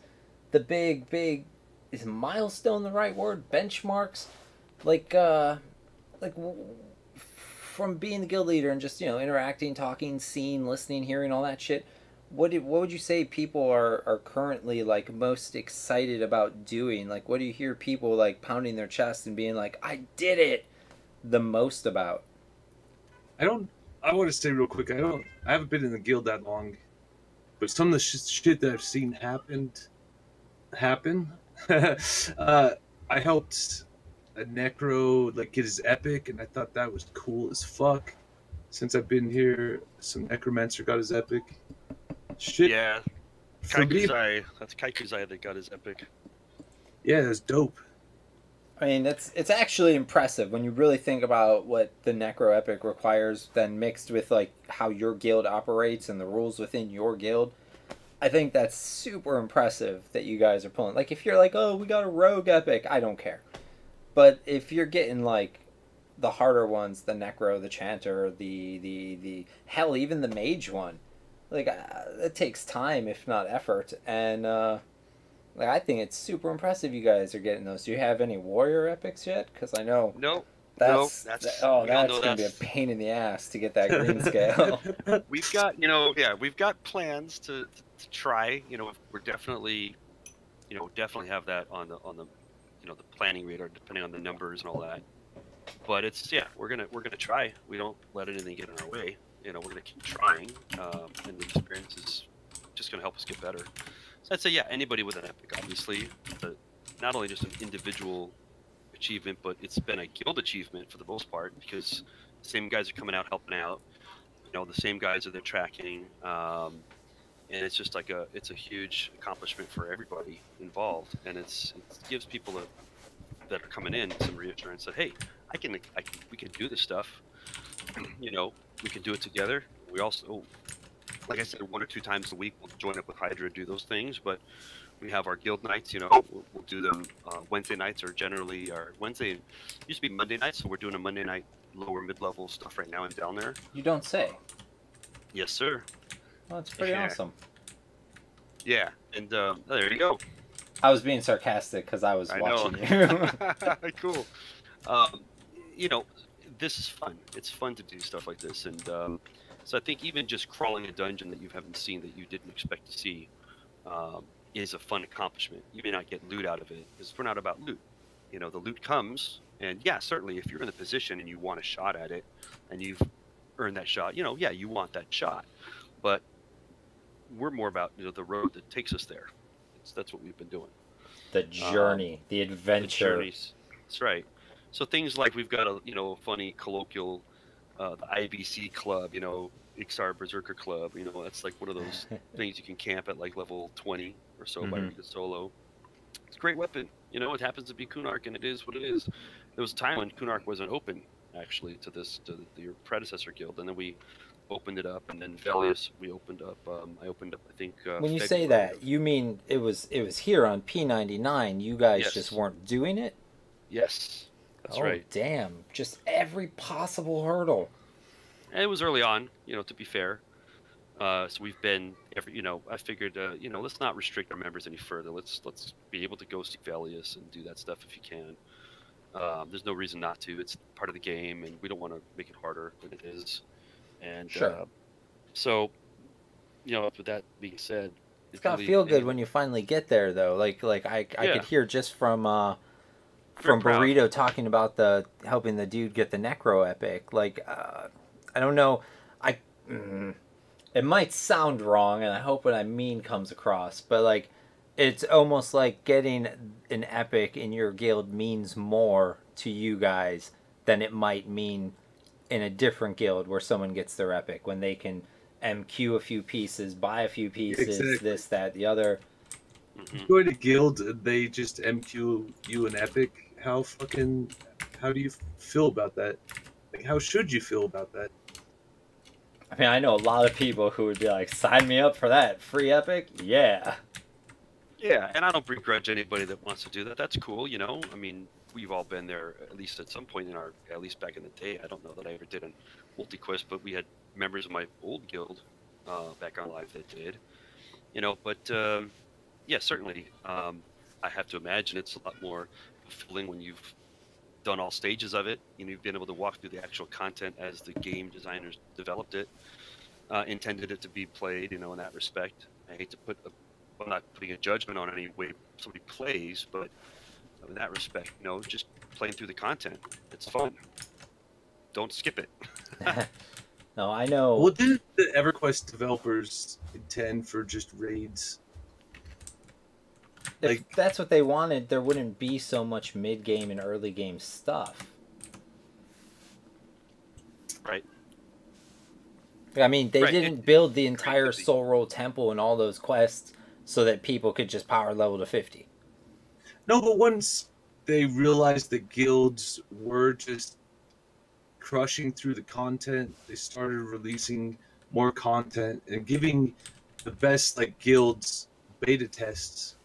The big, big, is milestone the right word? Benchmarks? Like, uh, like from being the guild leader and just, you know, interacting, talking, seeing, listening, hearing, all that shit, what did, what would you say people are, are currently, like, most excited about doing? Like, what do you hear people, like, pounding their chest and being like, I did it the most about? I don't, I want to say real quick, I don't, I haven't been in the guild that long. But some of the sh shit that I've seen happened, happen, uh, I helped a Necro like get his epic, and I thought that was cool as fuck. Since I've been here, some Necromancer got his epic. Shit. Yeah. Kaikusai. That's Kaikusai that got his epic. Yeah, that's dope. I mean, that's it's actually impressive when you really think about what the Necro Epic requires, then mixed with like how your guild operates and the rules within your guild. I think that's super impressive that you guys are pulling. Like, if you're like, oh, we got a Rogue Epic, I don't care. But if you're getting like the harder ones, the Necro, the Chanter, the the the hell, even the Mage one, like uh, it takes time if not effort. And uh, like, I think it's super impressive you guys are getting those. Do you have any warrior epics yet? Because I know no, that's, no, that's that, oh, that's gonna that's... be a pain in the ass to get that green scale. We've got you know yeah we've got plans to, to try you know we're definitely you know definitely have that on the on the you know the planning radar, depending on the numbers and all that. But it's yeah we're gonna we're gonna try. We don't let anything get in our way. You know we're gonna keep trying, um, and the experience is just gonna help us get better. So I'd say, yeah, anybody with an epic, obviously. But not only just an individual achievement, but it's been a guild achievement for the most part, because the same guys are coming out helping out. You know, the same guys are there tracking. Um, and it's just like a, it's a huge accomplishment for everybody involved. And it's, it gives people a, that are coming in some reassurance that, hey, I can, I can, we can do this stuff. You know, we can do it together. We also... Oh, like I said, one or two times a week, we'll join up with Hydra, do those things. But we have our guild nights, you know, we'll, we'll do them uh, Wednesday nights, or generally our Wednesday, it used to be Monday nights. So we're doing a Monday night lower mid-level stuff right now and down there. You don't say. Yes, sir. Well, that's pretty yeah. awesome. Yeah. And um, there you go. I was being sarcastic because I was I watching know. you. Cool. Um, you know, this is fun. It's fun to do stuff like this, and um, so I think even just crawling a dungeon that you haven't seen, that you didn't expect to see, um, is a fun accomplishment. You may not get loot out of it, because we're not about loot. You know, the loot comes, and yeah, certainly if you're in the position and you want a shot at it, and you've earned that shot, you know, yeah, you want that shot. But we're more about, you know, the road that takes us there. It's, that's what we've been doing. The journey, um, the adventure. The journeys. That's right. So things like we've got a, you know, funny colloquial, uh, the I B C club, you know, Ixar Berserker club, you know, that's like one of those things you can camp at like level twenty or so, mm-hmm. by the solo. It's a great weapon. You know, it happens to be Kunark, and it is what it is. There was a time when Kunark wasn't open, actually, to this, to the, your predecessor guild, and then we opened it up, and then Valeris we opened up. Um, I opened up, I think. Uh, when you February. say that, you mean it was it was here on P ninety-nine. You guys yes. just weren't doing it. Yes, that's oh, right. Damn, just every possible hurdle. And it was early on, you know. To be fair, uh, so we've been every. You know, I figured, uh, you know, let's not restrict our members any further. Let's let's be able to go see Valeris and do that stuff if you can. Um, there's no reason not to. It's part of the game, and we don't want to make it harder than it is. And sure. uh, so, you know, with that being said, it's gotta really, feel good it, when you finally get there, though. Like, like I, I yeah. could hear just from uh, from Burrito talking about the helping the dude get the Necro Epic. Like, uh, I don't know, I mm, it might sound wrong, and I hope what I mean comes across, but like, it's almost like getting an epic in your guild means more to you guys than it might mean in a different guild where someone gets their epic, when they can M Q a few pieces, buy a few pieces, exactly. this, that, the other. You join a guild, they just M Q you an epic. How fucking, how do you feel about that? Like, how should you feel about that? I mean, I know a lot of people who would be like, sign me up for that. Free epic? Yeah. Yeah, and I don't begrudge anybody that wants to do that. That's cool, you know? I mean, we've all been there, at least at some point in our, at least back in the day. I don't know that I ever did a multi-quest, but we had members of my old guild uh, back on live that did. You know, but, um, yeah, certainly. Um, I have to imagine it's a lot more fulfilling when you've done all stages of it. You know, you've been able to walk through the actual content as the game designers developed it, uh, intended it to be played, you know, in that respect. I hate to put a I'm not putting a judgment on any way somebody plays, but in that respect, you know, just playing through the content. It's fun. Don't skip it. No, I know. What did the EverQuest developers intend for just raids? If like, that's what they wanted, there wouldn't be so much mid-game and early-game stuff. Right. I mean, they right. didn't it, build the entire crazy. Soul Roll Temple and all those quests so that people could just power level to fifty. No, but once they realized the guilds were just crushing through the content, they started releasing more content and giving the best like guilds beta tests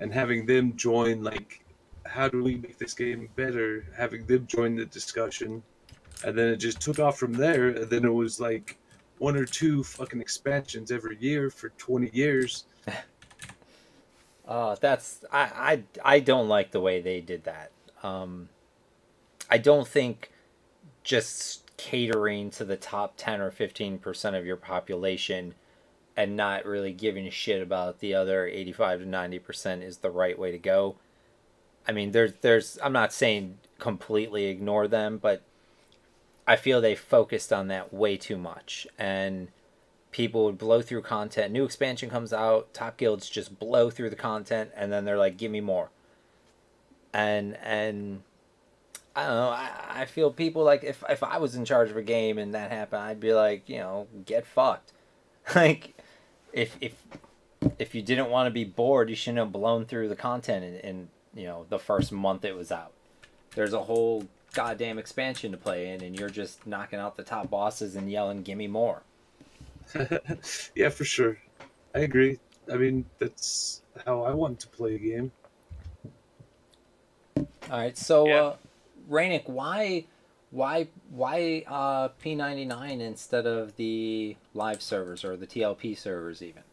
and having them join, like, how do we make this game better? Having them join the discussion. And then it just took off from there. And then it was like one or two fucking expansions every year for twenty years. Uh, that's I, I I don't like the way they did that. Um, I don't think just catering to the top ten or fifteen percent of your population and not really giving a shit about the other eighty-five to ninety percent is the right way to go. I mean, there's there's I'm not saying completely ignore them, but I feel they focused on that way too much, and people would blow through content. New expansion comes out, top guilds just blow through the content, and then they're like, give me more. And and I don't know, I, I feel people like, if, if I was in charge of a game and that happened, I'd be like, you know, get fucked. Like, if, if, if you didn't want to be bored, you shouldn't have blown through the content in, in, you know, the first month it was out. There's a whole goddamn expansion to play in, and you're just knocking out the top bosses and yelling, give me more. Yeah, for sure. I agree. I mean, that's how I want to play a game. All right, so yeah. uh, Rainik, why, why, why uh, P ninety-nine instead of the live servers or the T L P servers even?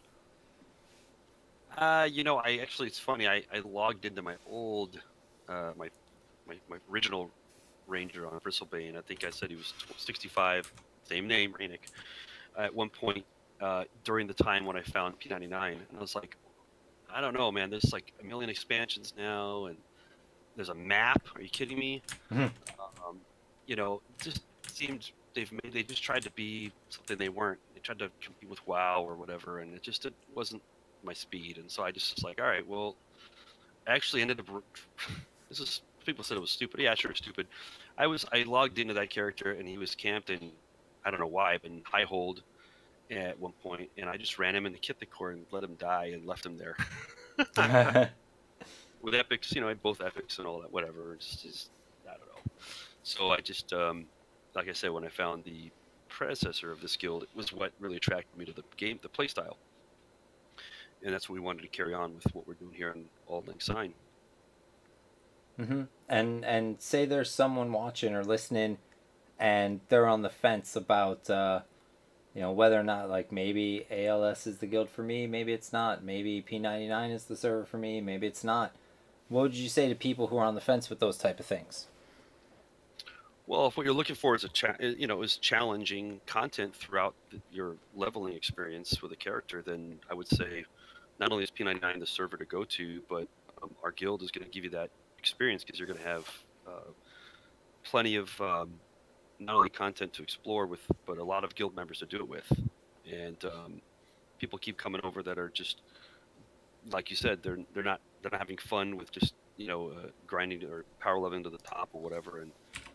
Uh, you know, I actually, it's funny. I, I logged into my old, uh, my, my my original ranger on Bristlebane. I think I said he was sixty-five, same name, Rainik, at one point uh, during the time when I found P ninety-nine. And I was like, I don't know, man. There's like a million expansions now, and there's a map. Are you kidding me? Mm-hmm. um, you know, it just seems they've made, they just tried to be something they weren't. They tried to compete with WoW or whatever, and it just it wasn't my speed. And so I just was like, all right, well, I actually ended up. This is people said it was stupid. Yeah, sure, it was stupid. I was I logged into that character, and he was camped in, I don't know why, but in High Hold at one point, and I just ran him into Kithicor and let him die and left him there. With epics, you know, I had both epics and all that, whatever. Just, just, I don't know. So I just, um, like I said, when I found the predecessor of this guild, it was what really attracted me to the game, the playstyle. And that's what we wanted to carry on with what we're doing here on Auld Lang Syne. Mm-hmm. And, and say there's someone watching or listening, and they're on the fence about... Uh... You know, whether or not, like, maybe A L S is the guild for me, maybe it's not. Maybe P ninety-nine is the server for me, maybe it's not. What would you say to people who are on the fence with those type of things? Well, if what you're looking for is, a cha you know, is challenging content throughout the, your leveling experience with a character, then I would say not only is P ninety-nine the server to go to, but um, our guild is going to give you that experience because you're going to have uh, plenty of... Um, not only content to explore with, but a lot of guild members to do it with. And um, people keep coming over that are just, like you said, they're they're not they're not having fun with just, you know, uh, grinding or power leveling to the top or whatever and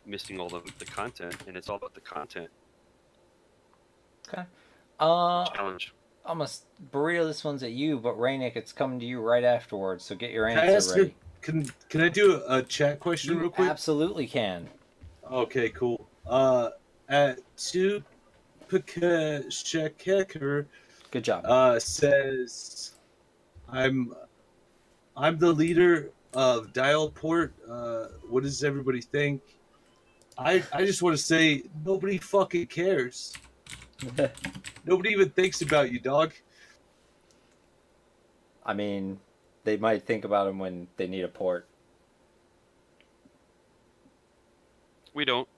missing all the, the content. And it's all about the content. Okay. Uh, Challenge. I must Burrito, this one's at you, but Rainik, it's coming to you right afterwards, so get your answer ready. Can, can I do a chat question real quick? You absolutely can. Okay, cool. Uh, at two, Pekashekeker. Good job. Uh, says, I'm, I'm the leader of Dialport. Uh, what does everybody think? I, I just want to say nobody fucking cares. Nobody even thinks about you, dog. I mean, they might think about him when they need a port. We don't.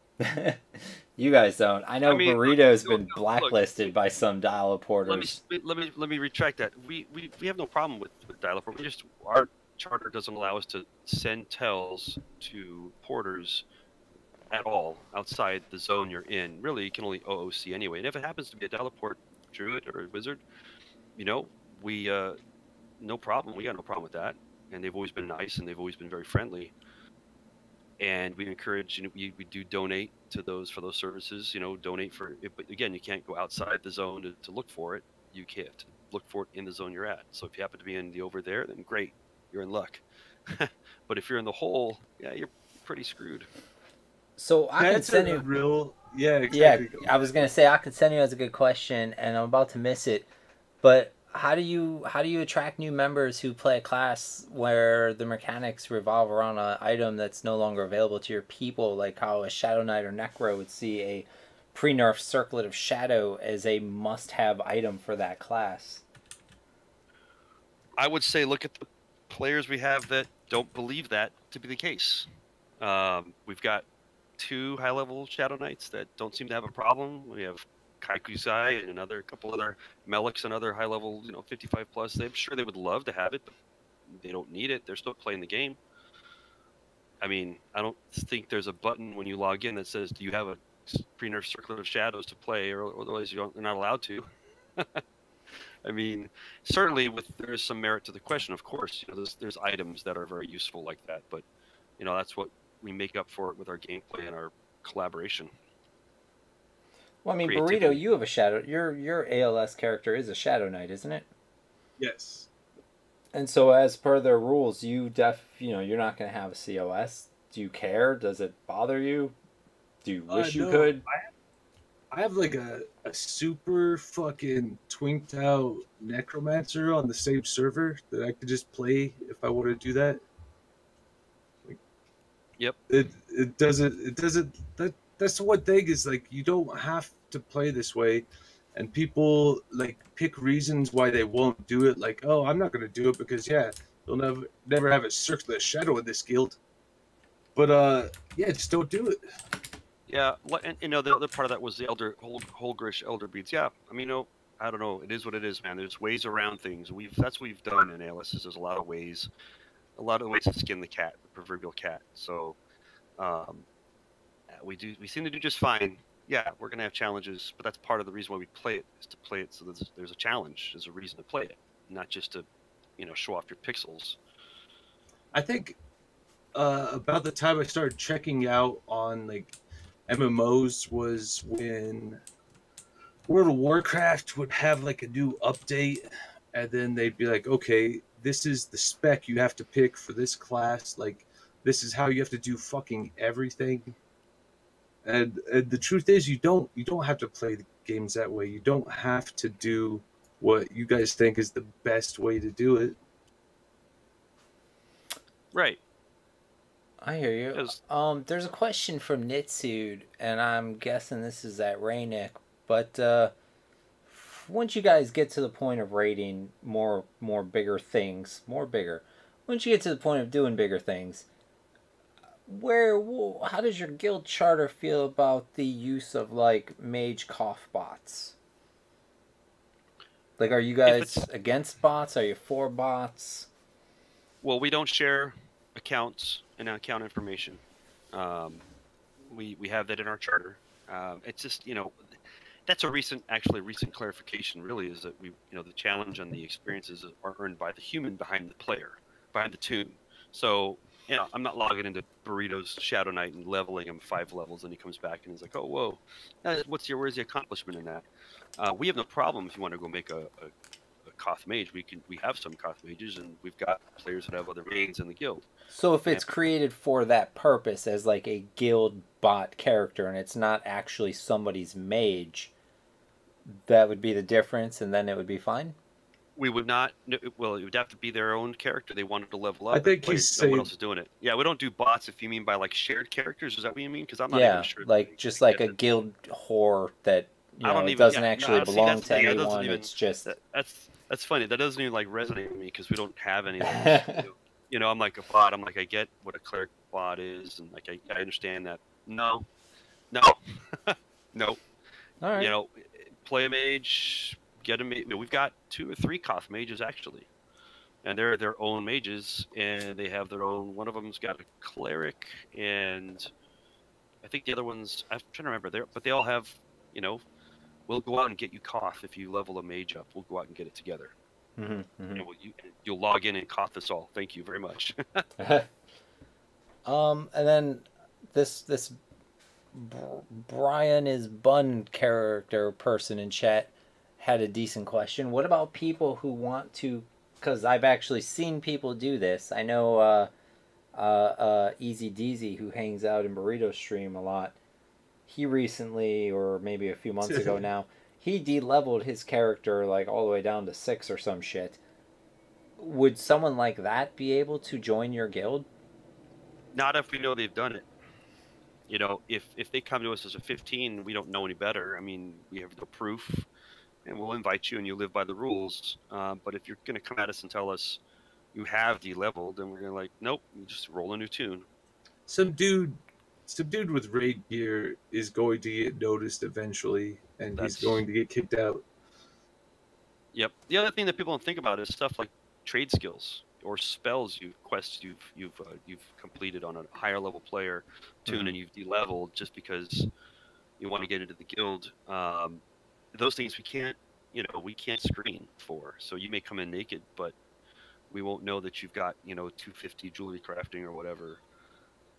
You guys don't. I know I mean, Burrito's no, no, been blacklisted look, by some Dial-A-Porters. Let me let me let me retract that. We we, we have no problem with, with Dial-A-Port. We just our charter doesn't allow us to send tells to porters at all outside the zone you're in. Really, you can only O O C anyway. And if it happens to be a Dial-A-Port druid or a wizard, you know, we uh, no problem. We got no problem with that. And they've always been nice, and they've always been very friendly. And we encourage, you know, we, we do donate to those for those services, you know, donate for it. But again, you can't go outside the zone to, to look for it. You can't look for it in the zone you're at. So if you happen to be in the over there, then great, you're in luck. But if you're in the hole, yeah, you're pretty screwed. So I That's can send a you. Real, yeah, exactly. Yeah, I was going to say, I could send you as a good question, and I'm about to miss it. But how do you how do you attract new members who play a class where the mechanics revolve around an item that's no longer available to your people, like how a Shadow Knight or Necro would see a pre-nerf Circlet of Shadow as a must-have item for that class? I would say look at the players we have that don't believe that to be the case. Um, we've got two high-level Shadow Knights that don't seem to have a problem. We have Kaikusai and another couple other Melics and other high level, you know, fifty-five plus. I'm sure they would love to have it, but they don't need it. They're still playing the game. I mean, I don't think there's a button when you log in that says, do you have a pre-nerf Circlet of Shadows to play, or otherwise you don't, you're not allowed to. I mean, certainly with there's some merit to the question, of course. You know, there's, there's items that are very useful like that, but, you know, that's what we make up for it with our gameplay and our collaboration. Well, I mean, Burrito, you have a shadow. Your your A L S character is a Shadow Knight, isn't it? Yes. And so, as per their rules, you def you know you're not going to have a C O S. Do you care? Does it bother you? Do you wish uh, no, you could? I have, I have like a a super fucking twinked out necromancer on the same server that I could just play if I wanted to do that. Like, yep. It it doesn't it doesn't that. That's the one thing is, like, you don't have to play this way, and people, like, pick reasons why they won't do it. Like, oh, I'm not going to do it because, yeah, you'll never never have a Circlet of Shadow in this guild. But uh, yeah, just don't do it. Yeah, and you know the other part of that was the elder Holgrish elder beads. Yeah, I mean, you know, I don't know. It is what it is, man. There's ways around things. We've that's what we've done in A L S. There's a lot of ways, a lot of ways to skin the cat, the proverbial cat. So, um, we do we seem to do just fine. Yeah, we're gonna have challenges, but that's part of the reason why we play it is to play it so that there's a challenge, there's a reason to play it, not just to, you know, show off your pixels. I think uh, about the time I started checking out on like. M M Os was when World of Warcraft would have like a new update, and then they'd be like, okay, this is the spec you have to pick for this class. Like, this is how you have to do fucking everything. And, and the truth is, you don't you don't have to play the games that way. You don't have to do what you guys think is the best way to do it. Right. I hear you. Um, there's a question from Nitsude, and I'm guessing this is at Raynick. But uh, once you guys get to the point of rating more, more bigger things, more bigger. Once you get to the point of doing bigger things, where, how does your guild charter feel about the use of like mage cough bots? Like, are you guys against bots? Are you for bots? Well, we don't share accounts and account information. Um, we we have that in our charter. Uh, it's just, you know, that's a recent, actually recent clarification. Really, is that we, you know, the challenge and the experiences are earned by the human behind the player, behind the tune. So, you know, I'm not logging into Burrito's Shadow Knight and leveling him five levels, and he comes back and he's like, oh, whoa, what's your where's the accomplishment in that? Uh, we have no problem if you want to go make a. a Koth mage. We can we have some Koth mages, and we've got players that have other mains in the guild. So if it's and, created for that purpose as like a guild bot character, and it's not actually somebody's mage, that would be the difference, and then it would be fine. We would not. Well, it would have to be their own character. They wanted to level up. I think he's saying no one else is doing it. Yeah, we don't do bots. If you mean by like shared characters, is that what you mean? Because I'm not yeah, even sure. Like just like a it. guild whore that you know, I don't even, doesn't yeah, actually no, belong to anyone. That doesn't even, it's just that, that's. That's funny. That doesn't even like resonate with me because we don't have any. You know, I'm like a bot. I'm like, I get what a cleric bot is, and like I, I understand that. No, no, no. All right. You know, play a mage, get a mage. We've got two or three Koth mages actually, and they're their own mages, and they have their own. One of them's got a cleric, and I think the other ones. I'm trying to remember. There, but they all have, you know. We'll go out and get you Koth if you level a mage up. We'll go out and get it together. Mm-hmm, mm-hmm. And we'll, you, you'll log in and Koth us all. Thank you very much. um, and then this this Brian is Bun character person in chat had a decent question. What about people who want to? Because I've actually seen people do this. I know uh, uh, uh, Easy Deezy, who hangs out in Burrito Stream a lot. He recently, or maybe a few months ago now, he de-leveled his character like all the way down to six or some shit. Would someone like that be able to join your guild? Not if we know they've done it. You know, if if they come to us as a fifteen, we don't know any better. I mean, we have the proof, and we'll invite you, and you live by the rules. Uh, but if you're going to come at us and tell us you have de-leveled, then we're going to like, nope, you just roll a new tune. Some dude... Some dude with raid gear is going to get noticed eventually, and That's... he's going to get kicked out. Yep. The other thing that people don't think about is stuff like trade skills or spells you quests you've you've uh, you've completed on a higher level player tune, mm-hmm. and you've de-leveled just because you want to get into the guild. Um, those things we can't, you know, we can't screen for. So you may come in naked, but we won't know that you've got, you know, two fifty jewelry crafting or whatever.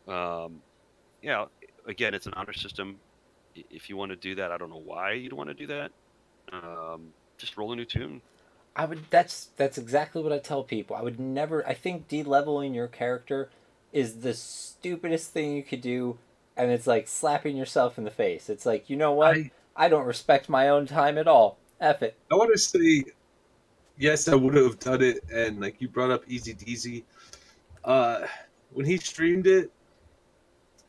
Um, Yeah, again, it's an honor system. If you want to do that, I don't know why you'd want to do that. Um, just roll a new tune. I would. That's that's exactly what I tell people. I would never. I think de-leveling your character is the stupidest thing you could do, and it's like slapping yourself in the face. It's like, you know what? I, I don't respect my own time at all. F it. I want to say, yes, I would have done it. And like you brought up, Easy Deezy, uh, when he streamed it.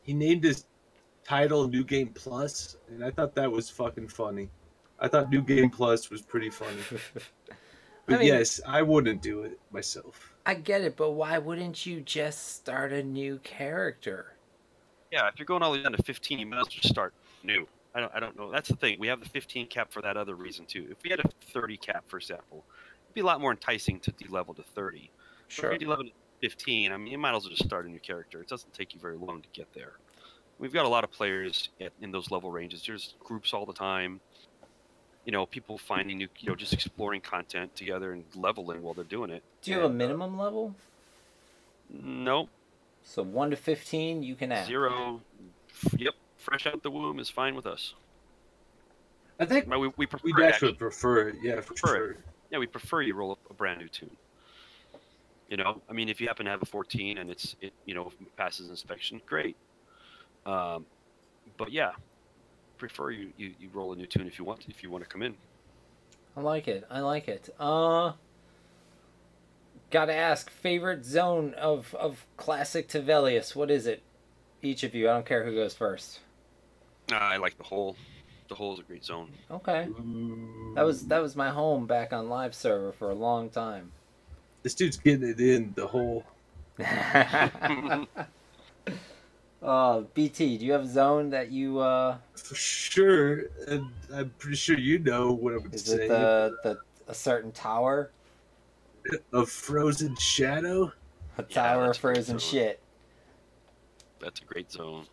He named his title New Game Plus, and I thought that was fucking funny. I thought New Game Plus was pretty funny. But I mean, yes, I wouldn't do it myself. I get it, but why wouldn't you just start a new character? Yeah, if you're going all the way down to fifteen, you might as well just start new. I don't, I don't know. That's the thing. We have the fifteen cap for that other reason, too. If we had a thirty cap, for example, it would be a lot more enticing to de-level to thirty. Sure. But if you de-level to fifteen, I mean, you might as well just start a new character. It doesn't take you very long to get there. We've got a lot of players at, in those level ranges. There's groups all the time. You know, people finding new, you know, just exploring content together and leveling while they're doing it. Do you and, have a minimum level? No. So one to fifteen, you can add. Zero. Yep. Fresh out the womb is fine with us. I think we, we prefer we'd actually it. prefer it. Yeah, we prefer sure. it. Yeah, we prefer you roll a, a brand new tune. You know, I mean, if you happen to have a fourteen and it's, it, you know, passes inspection, great. Um, but yeah, prefer you, you, you roll a new tune if you want, if you want to come in. I like it. I like it. Uh, gotta ask, favorite zone of, of classic Tuvelius, what is it? Each of you, I don't care who goes first. Uh, I like the hole. The hole is a great zone. Okay. That was, that was my home back on live server for a long time. This dude's getting it in, the hole. Uh, B T, do you have a zone that you, uh... For sure, and I'm pretty sure you know what I would say. Is it the, the, a certain tower? Of Frozen Shadow? A tower yeah, of frozen shit. That's a great zone.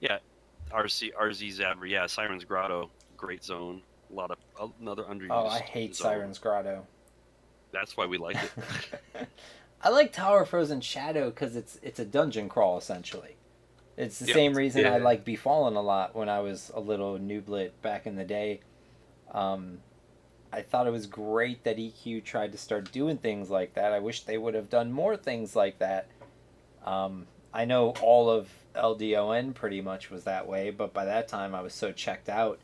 Yeah, R Z Zabra, yeah, Siren's Grotto, great zone. A lot of, another underused Oh, I hate zone. Siren's Grotto. That's why we like it. I like Tower of Frozen Shadow because it's, it's a dungeon crawl, essentially. It's the yep. same reason yeah. I like Befallen a lot when I was a little nooblet back in the day. Um, I thought it was great that E Q tried to start doing things like that. I wish they would have done more things like that. Um, I know all of L D O N pretty much was that way, but by that time I was so checked out.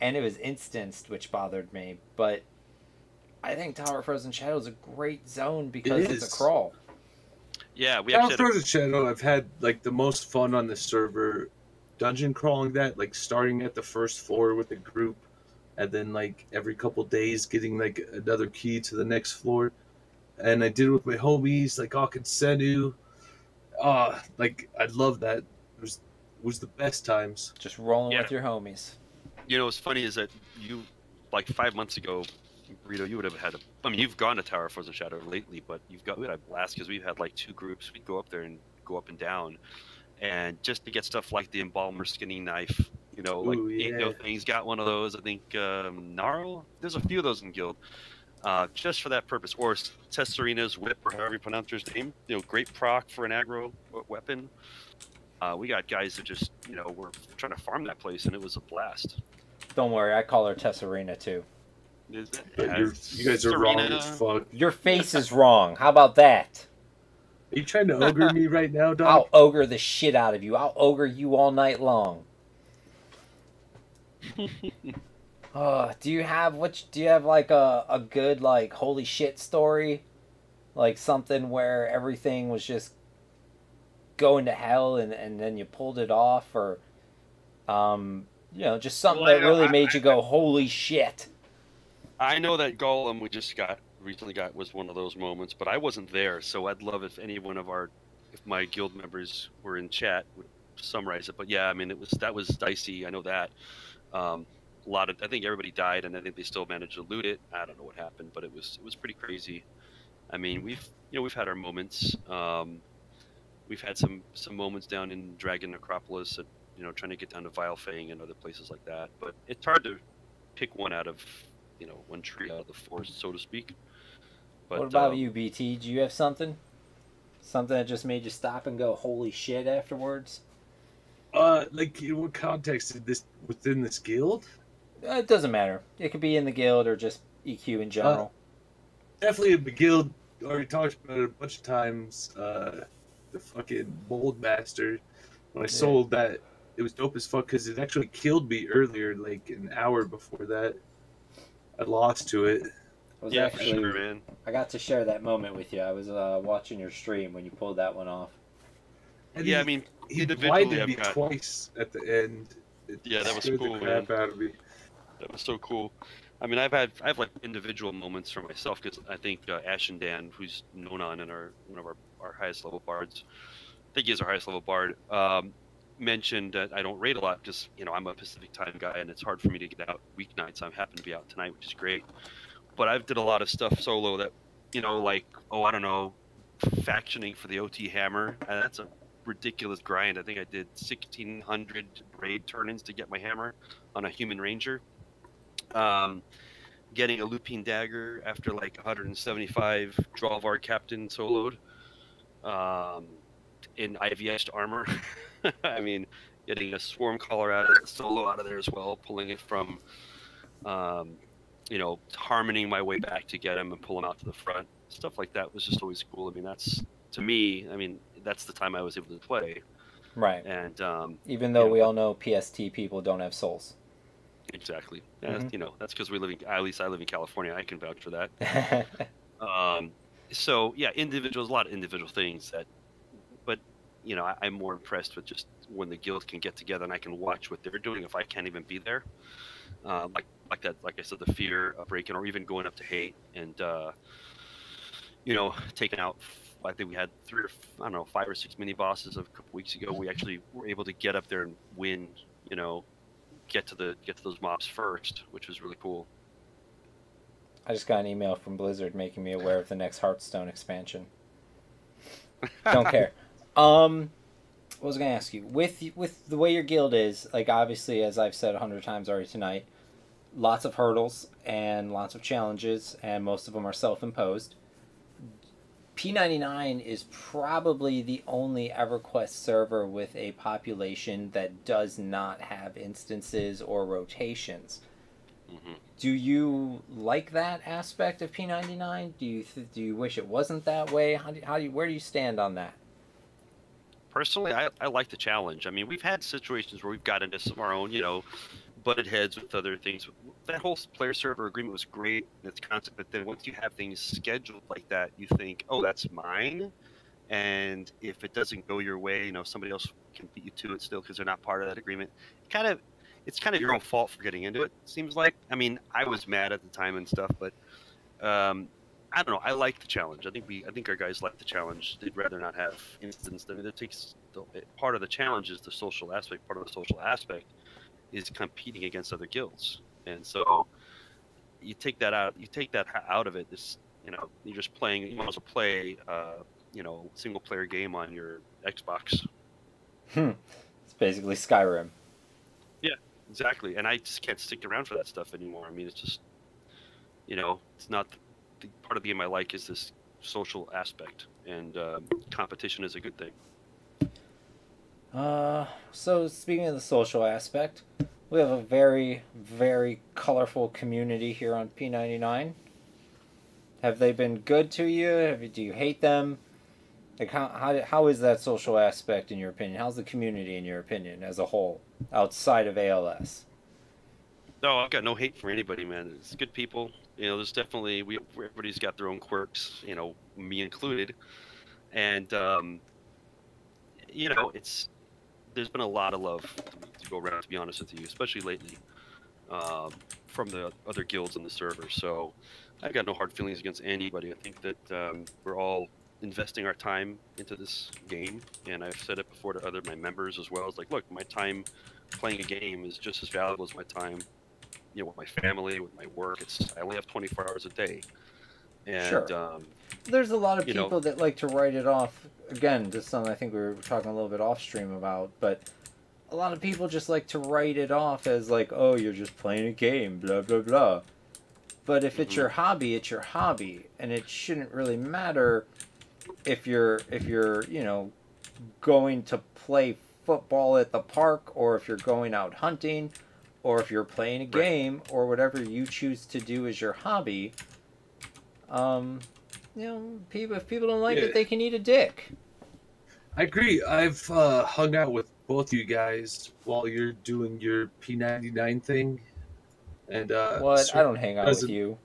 And it was instanced, which bothered me. But I think Tower of Frozen Shadow is a great zone because it it's a crawl. Yeah, we actually. Tower of Frozen Shadow, I've had like the most fun on the server, dungeon crawling that, like starting at the first floor with a group, and then like every couple days getting like another key to the next floor, and I did it with my homies like Akansenu. Ah, uh, like I love that. It was it was the best times. Just rolling yeah. with your homies. You know what's funny is that you, like five months ago. Rito, you would have had a... I mean, you've gone to Tower of Frozen Shadow lately, but you've got... We had a blast because we've had, like, two groups. We'd go up there and go up and down. And just to get stuff like the Embalmer Skinning Knife, you know, like, Ooh, yeah. Ain't No Thing's got one of those. I think um, Gnarl? There's a few of those in Guild. Uh, just for that purpose. Or Tesserina's Whip, or however you pronounce his name. You know, great proc for an aggro weapon. Uh, we got guys that just, you know, were trying to farm that place, and it was a blast. Don't worry, I call her Tesserina, too. It, you guys are Serena. wrong as fuck. Your face is wrong. How about that? Are you trying to ogre me right now, Doc? I'll ogre the shit out of you. I'll ogre you all night long. Oh, do you have which? Do you have like a a good like holy shit story, like something where everything was just going to hell and and then you pulled it off, or um, you know, just something well, that really I, made you go holy shit. I know that Golem we just got, recently got, was one of those moments, but I wasn't there, so I'd love if any one of our, if my guild members were in chat, would summarize it. But yeah, I mean, it was, that was dicey, I know that. Um, a lot of, I think everybody died, and I think they still managed to loot it. I don't know what happened, but it was, it was pretty crazy. I mean, we've, you know, we've had our moments. Um, we've had some, some moments down in Dragon Necropolis, at, you know, trying to get down to Vilefang and other places like that, but it's hard to pick one out of, you know, one tree out of the forest, so to speak. But, what about um, you, B T? Do you have something? Something that just made you stop and go, holy shit, afterwards? Uh, like, in what context? Is this within this guild? Uh, it doesn't matter. It could be in the guild or just E Q in general. Uh, definitely in the guild. Already talked about it a bunch of times. Uh, the fucking Mold Master. When I yeah. sold that, it was dope as fuck because it actually killed me earlier, like an hour before that. I lost to it. I was yeah, actually, for sure, man. I got to share that moment with you. I was uh, watching your stream when you pulled that one off. And yeah, he, I mean, he blinded me got... twice at the end. It yeah, that was cool, the crap man. Out of me. That was so cool. I mean, I've had I've like individual moments for myself because I think uh, Ash and Dan, who's known on in our one of our, our highest level bards, I think he's our highest level bard. Um, mentioned that I don't raid a lot, just, you know, I'm a Pacific time guy and it's hard for me to get out weeknights. I happen to be out tonight, which is great. But I've did a lot of stuff solo that, you know, like, oh, I don't know, factioning for the O T Hammer. And that's a ridiculous grind. I think I did sixteen hundred raid turn-ins to get my hammer on a human ranger. Um, getting a lupine dagger after like one hundred seventy-five Dralvar captain soloed. Um, in I V S'd armor. I mean, getting a swarm collar out of solo out of there as well, pulling it from, um, you know, harmoning my way back to get him and pull him out to the front. Stuff like that was just always cool. I mean, that's, to me, I mean, that's the time I was able to play. Right. And um, even though, you know, we all know P S T people don't have souls. Exactly. Mm-hmm. And, you know, that's because we live in, at least I live in California. I can vouch for that. um, so, yeah, individuals, a lot of individual things that, you know, I, I'm more impressed with just when the guild can get together and I can watch what they're doing if I can't even be there. Uh, like like that, like I said, the fear of breaking or even going up to hate and, uh, you know, taking out, I think we had three or, I don't know, five or six mini bosses a couple weeks ago. We actually were able to get up there and win, you know, get to the get to those mobs first, which was really cool. I just got an email from Blizzard making me aware of the next Hearthstone expansion. Don't care. Um, what was I gonna ask you? With with the way your guild is, like, obviously, as I've said a hundred times already tonight, lots of hurdles and lots of challenges, and most of them are self-imposed. P ninety-nine is probably the only EverQuest server with a population that does not have instances or rotations. Mm-hmm. Do you like that aspect of P ninety-nine? Do you th do you wish it wasn't that way? How do, how do you, where do you stand on that? Personally, I, I like the challenge. I mean, we've had situations where we've got into some of our own, you know, butted heads with other things. That whole player-server agreement was great in its concept, but then once you have things scheduled like that, you think, oh, that's mine. And if it doesn't go your way, you know, somebody else can beat you to it still because they're not part of that agreement. It kind of, it's kind of your own fault for getting into it, it seems like. I mean, I was mad at the time and stuff, but um, I don't know. I like the challenge. I think we, I think our guys like the challenge. They'd rather not have instance. I mean, it takes the, part of the challenge is the social aspect. Part of the social aspect is competing against other guilds, and so you take that out. You take that out of it. This, you know, you're just playing. You might as well play, uh, you know, single player game on your Xbox. Hmm. It's basically Skyrim. Yeah, exactly. And I just can't stick around for that stuff anymore. I mean, it's just, you know, it's not. The part of the game I like is this social aspect, and um, competition is a good thing. Uh, so speaking of the social aspect, we have a very, very colorful community here on P ninety-nine. Have they been good to you? Have you, do you hate them? Like, how, how, how is that social aspect in your opinion? How's the community in your opinion as a whole, outside of A L S? No, I've got no hate for anybody, man. It's good people. You know, there's definitely, we, everybody's got their own quirks, you know, me included. And, um, you know, it's, there's been a lot of love to, to go around, to be honest with you, especially lately, um, from the other guilds on the server. So I've got no hard feelings against anybody. I think that um, we're all investing our time into this game. And I've said it before to other my members as well. It's like, look, my time playing a game is just as valuable as my time, you know, with my family, with my work. It's, I only have twenty-four hours a day. And, sure. Um, there's a lot of people know, that like to write it off. Again, just something I think we were talking a little bit off stream about, but a lot of people just like to write it off as like, oh, you're just playing a game, blah, blah, blah. But if mm-hmm. it's your hobby, it's your hobby. And it shouldn't really matter if you're, if you're, you know, going to play football at the park, or if you're going out hunting, or if you're playing a game, or whatever you choose to do as your hobby. Um, you know, people, if people don't like yeah. it, they can eat a dick. I agree. I've uh, hung out with both you guys while you're doing your P ninety-nine thing. And uh, what? I don't hang out with you.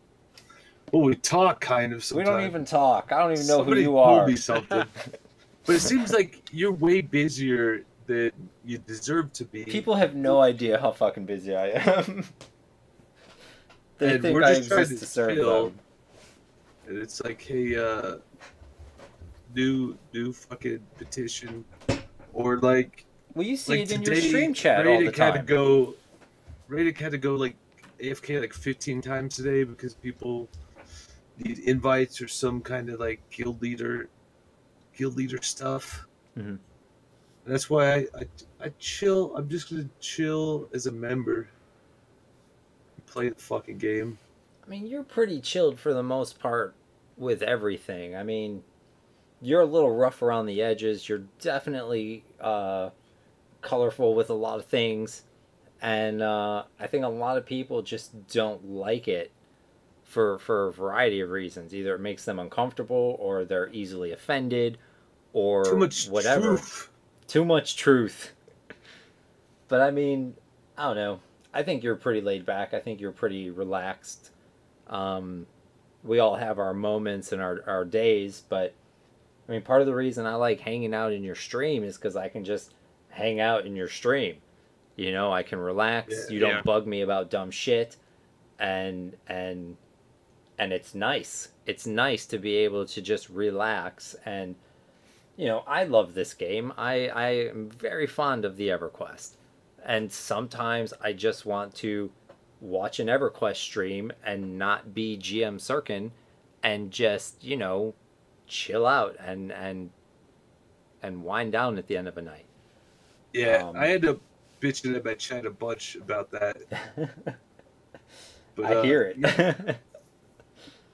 Well, we talk kind of sometimes. We don't even talk. I don't even know Somebody who you are. Told me something. But it seems like you're way busier that you deserve to be. People have no idea how fucking busy I am. They and think we're just I trying exist to serve them. And it's like, hey, uh, new, new fucking petition, or like, Well, you see like it in today, your stream chat Radic all the time. Had to go, Radic had to go like A F K like fifteen times today because people need invites or some kind of like guild leader, guild leader stuff. Mm-hmm. That's why I, I I chill. I'm just gonna chill as a member. Play the fucking game. I mean, you're pretty chilled for the most part with everything. I mean, you're a little rough around the edges. You're definitely uh, colorful with a lot of things. And uh, I think a lot of people just don't like it for, for a variety of reasons. Either it makes them uncomfortable, or they're easily offended, or whatever. Too much truth. Too much truth. But I mean, I don't know. I think you're pretty laid back. I think you're pretty relaxed. Um, we all have our moments and our, our days, but I mean, part of the reason I like hanging out in your stream is because I can just hang out in your stream. You know, I can relax. Yeah, you don't yeah. bug me about dumb shit, and and and it's nice. It's nice to be able to just relax. And you know, I love this game. I I am very fond of the EverQuest. And sometimes I just want to watch an EverQuest stream and not be G M Sirkin and just, you know, chill out and and and wind down at the end of a night. Yeah, um, I had to bitch it at my chat a bunch about that. But, I uh, hear it. You,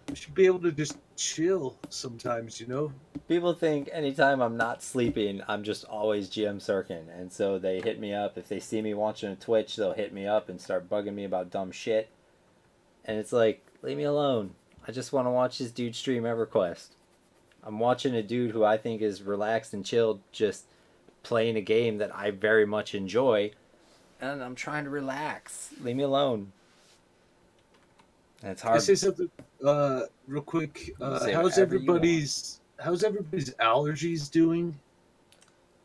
you should be able to just chill sometimes, you know? People think anytime I'm not sleeping, I'm just always G M Sirkin. And so they hit me up. If they see me watching a Twitch, they'll hit me up and start bugging me about dumb shit. And it's like, leave me alone. I just want to watch this dude stream EverQuest. I'm watching a dude who I think is relaxed and chilled just playing a game that I very much enjoy. And I'm trying to relax. Leave me alone. And it's hard. I say something uh, real quick. Uh, how's everybody's... How's everybody's allergies doing?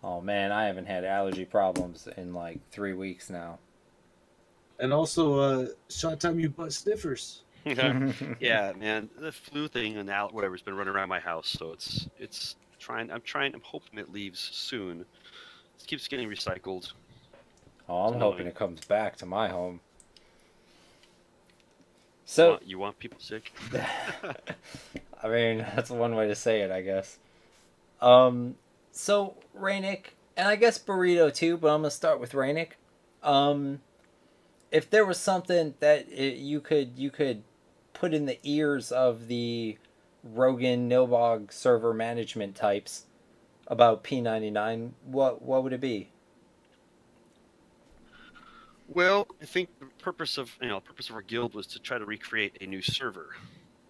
Oh man, I haven't had allergy problems in like three weeks now. And also, uh, shot time you butt sniffers. Yeah, man, the flu thing and al whatever's been running around my house, so it's it's trying. I'm trying. I'm hoping it leaves soon. It keeps getting recycled. Oh, I'm so hoping it comes back to my home. So you want, you want people sick? I mean, that's one way to say it, I guess. Um, so, Rainik, and I guess Burrito too, but I'm going to start with Rainik. Um, if there was something that it, you could you could put in the ears of the Rogan, Nobog server management types about P ninety-nine, what, what would it be? Well, I think the purpose of, you know, the purpose of our guild was to try to recreate a new server.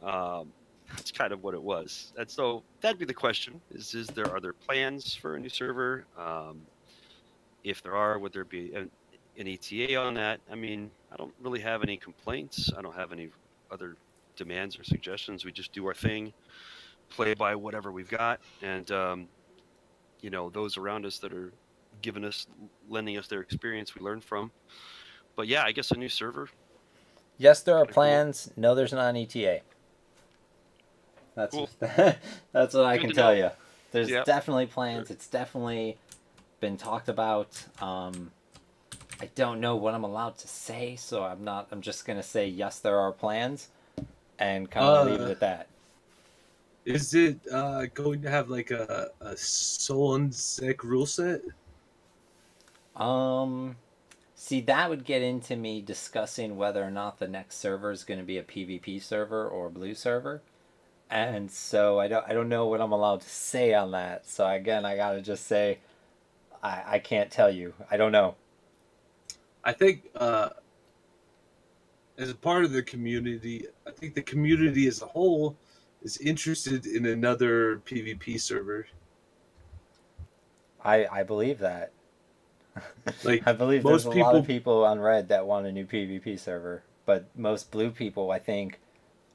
Um... That's kind of what it was. And so that'd be the question, is, is there, are there plans for a new server? Um, if there are, would there be an, an E T A on that? I mean, I don't really have any complaints. I don't have any other demands or suggestions. We just do our thing, play by whatever we've got. And, um, you know, those around us that are giving us, lending us their experience, we learn from. But yeah, I guess a new server. Yes, there are plans. Cool. No, there's not an E T A. That's cool. That's what I Good can tell know. you. There's yep. definitely plans. Sure. It's definitely been talked about. Um, I don't know what I'm allowed to say, so I'm not. I'm just gonna say yes, there are plans, and kind of uh, leave it at that. Is it uh, going to have like a a Solon Sec rule set? Um, see, that would get into me discussing whether or not the next server is going to be a PvP server or a blue server. And so I don't I don't know what I'm allowed to say on that. So again, I gotta just say, I I can't tell you. I don't know. I think uh, as a part of the community, I think the community as a whole is interested in another PvP server. I I believe that. Like I believe most there's a people... lot of people on Red that want a new PvP server, but most blue people, I think.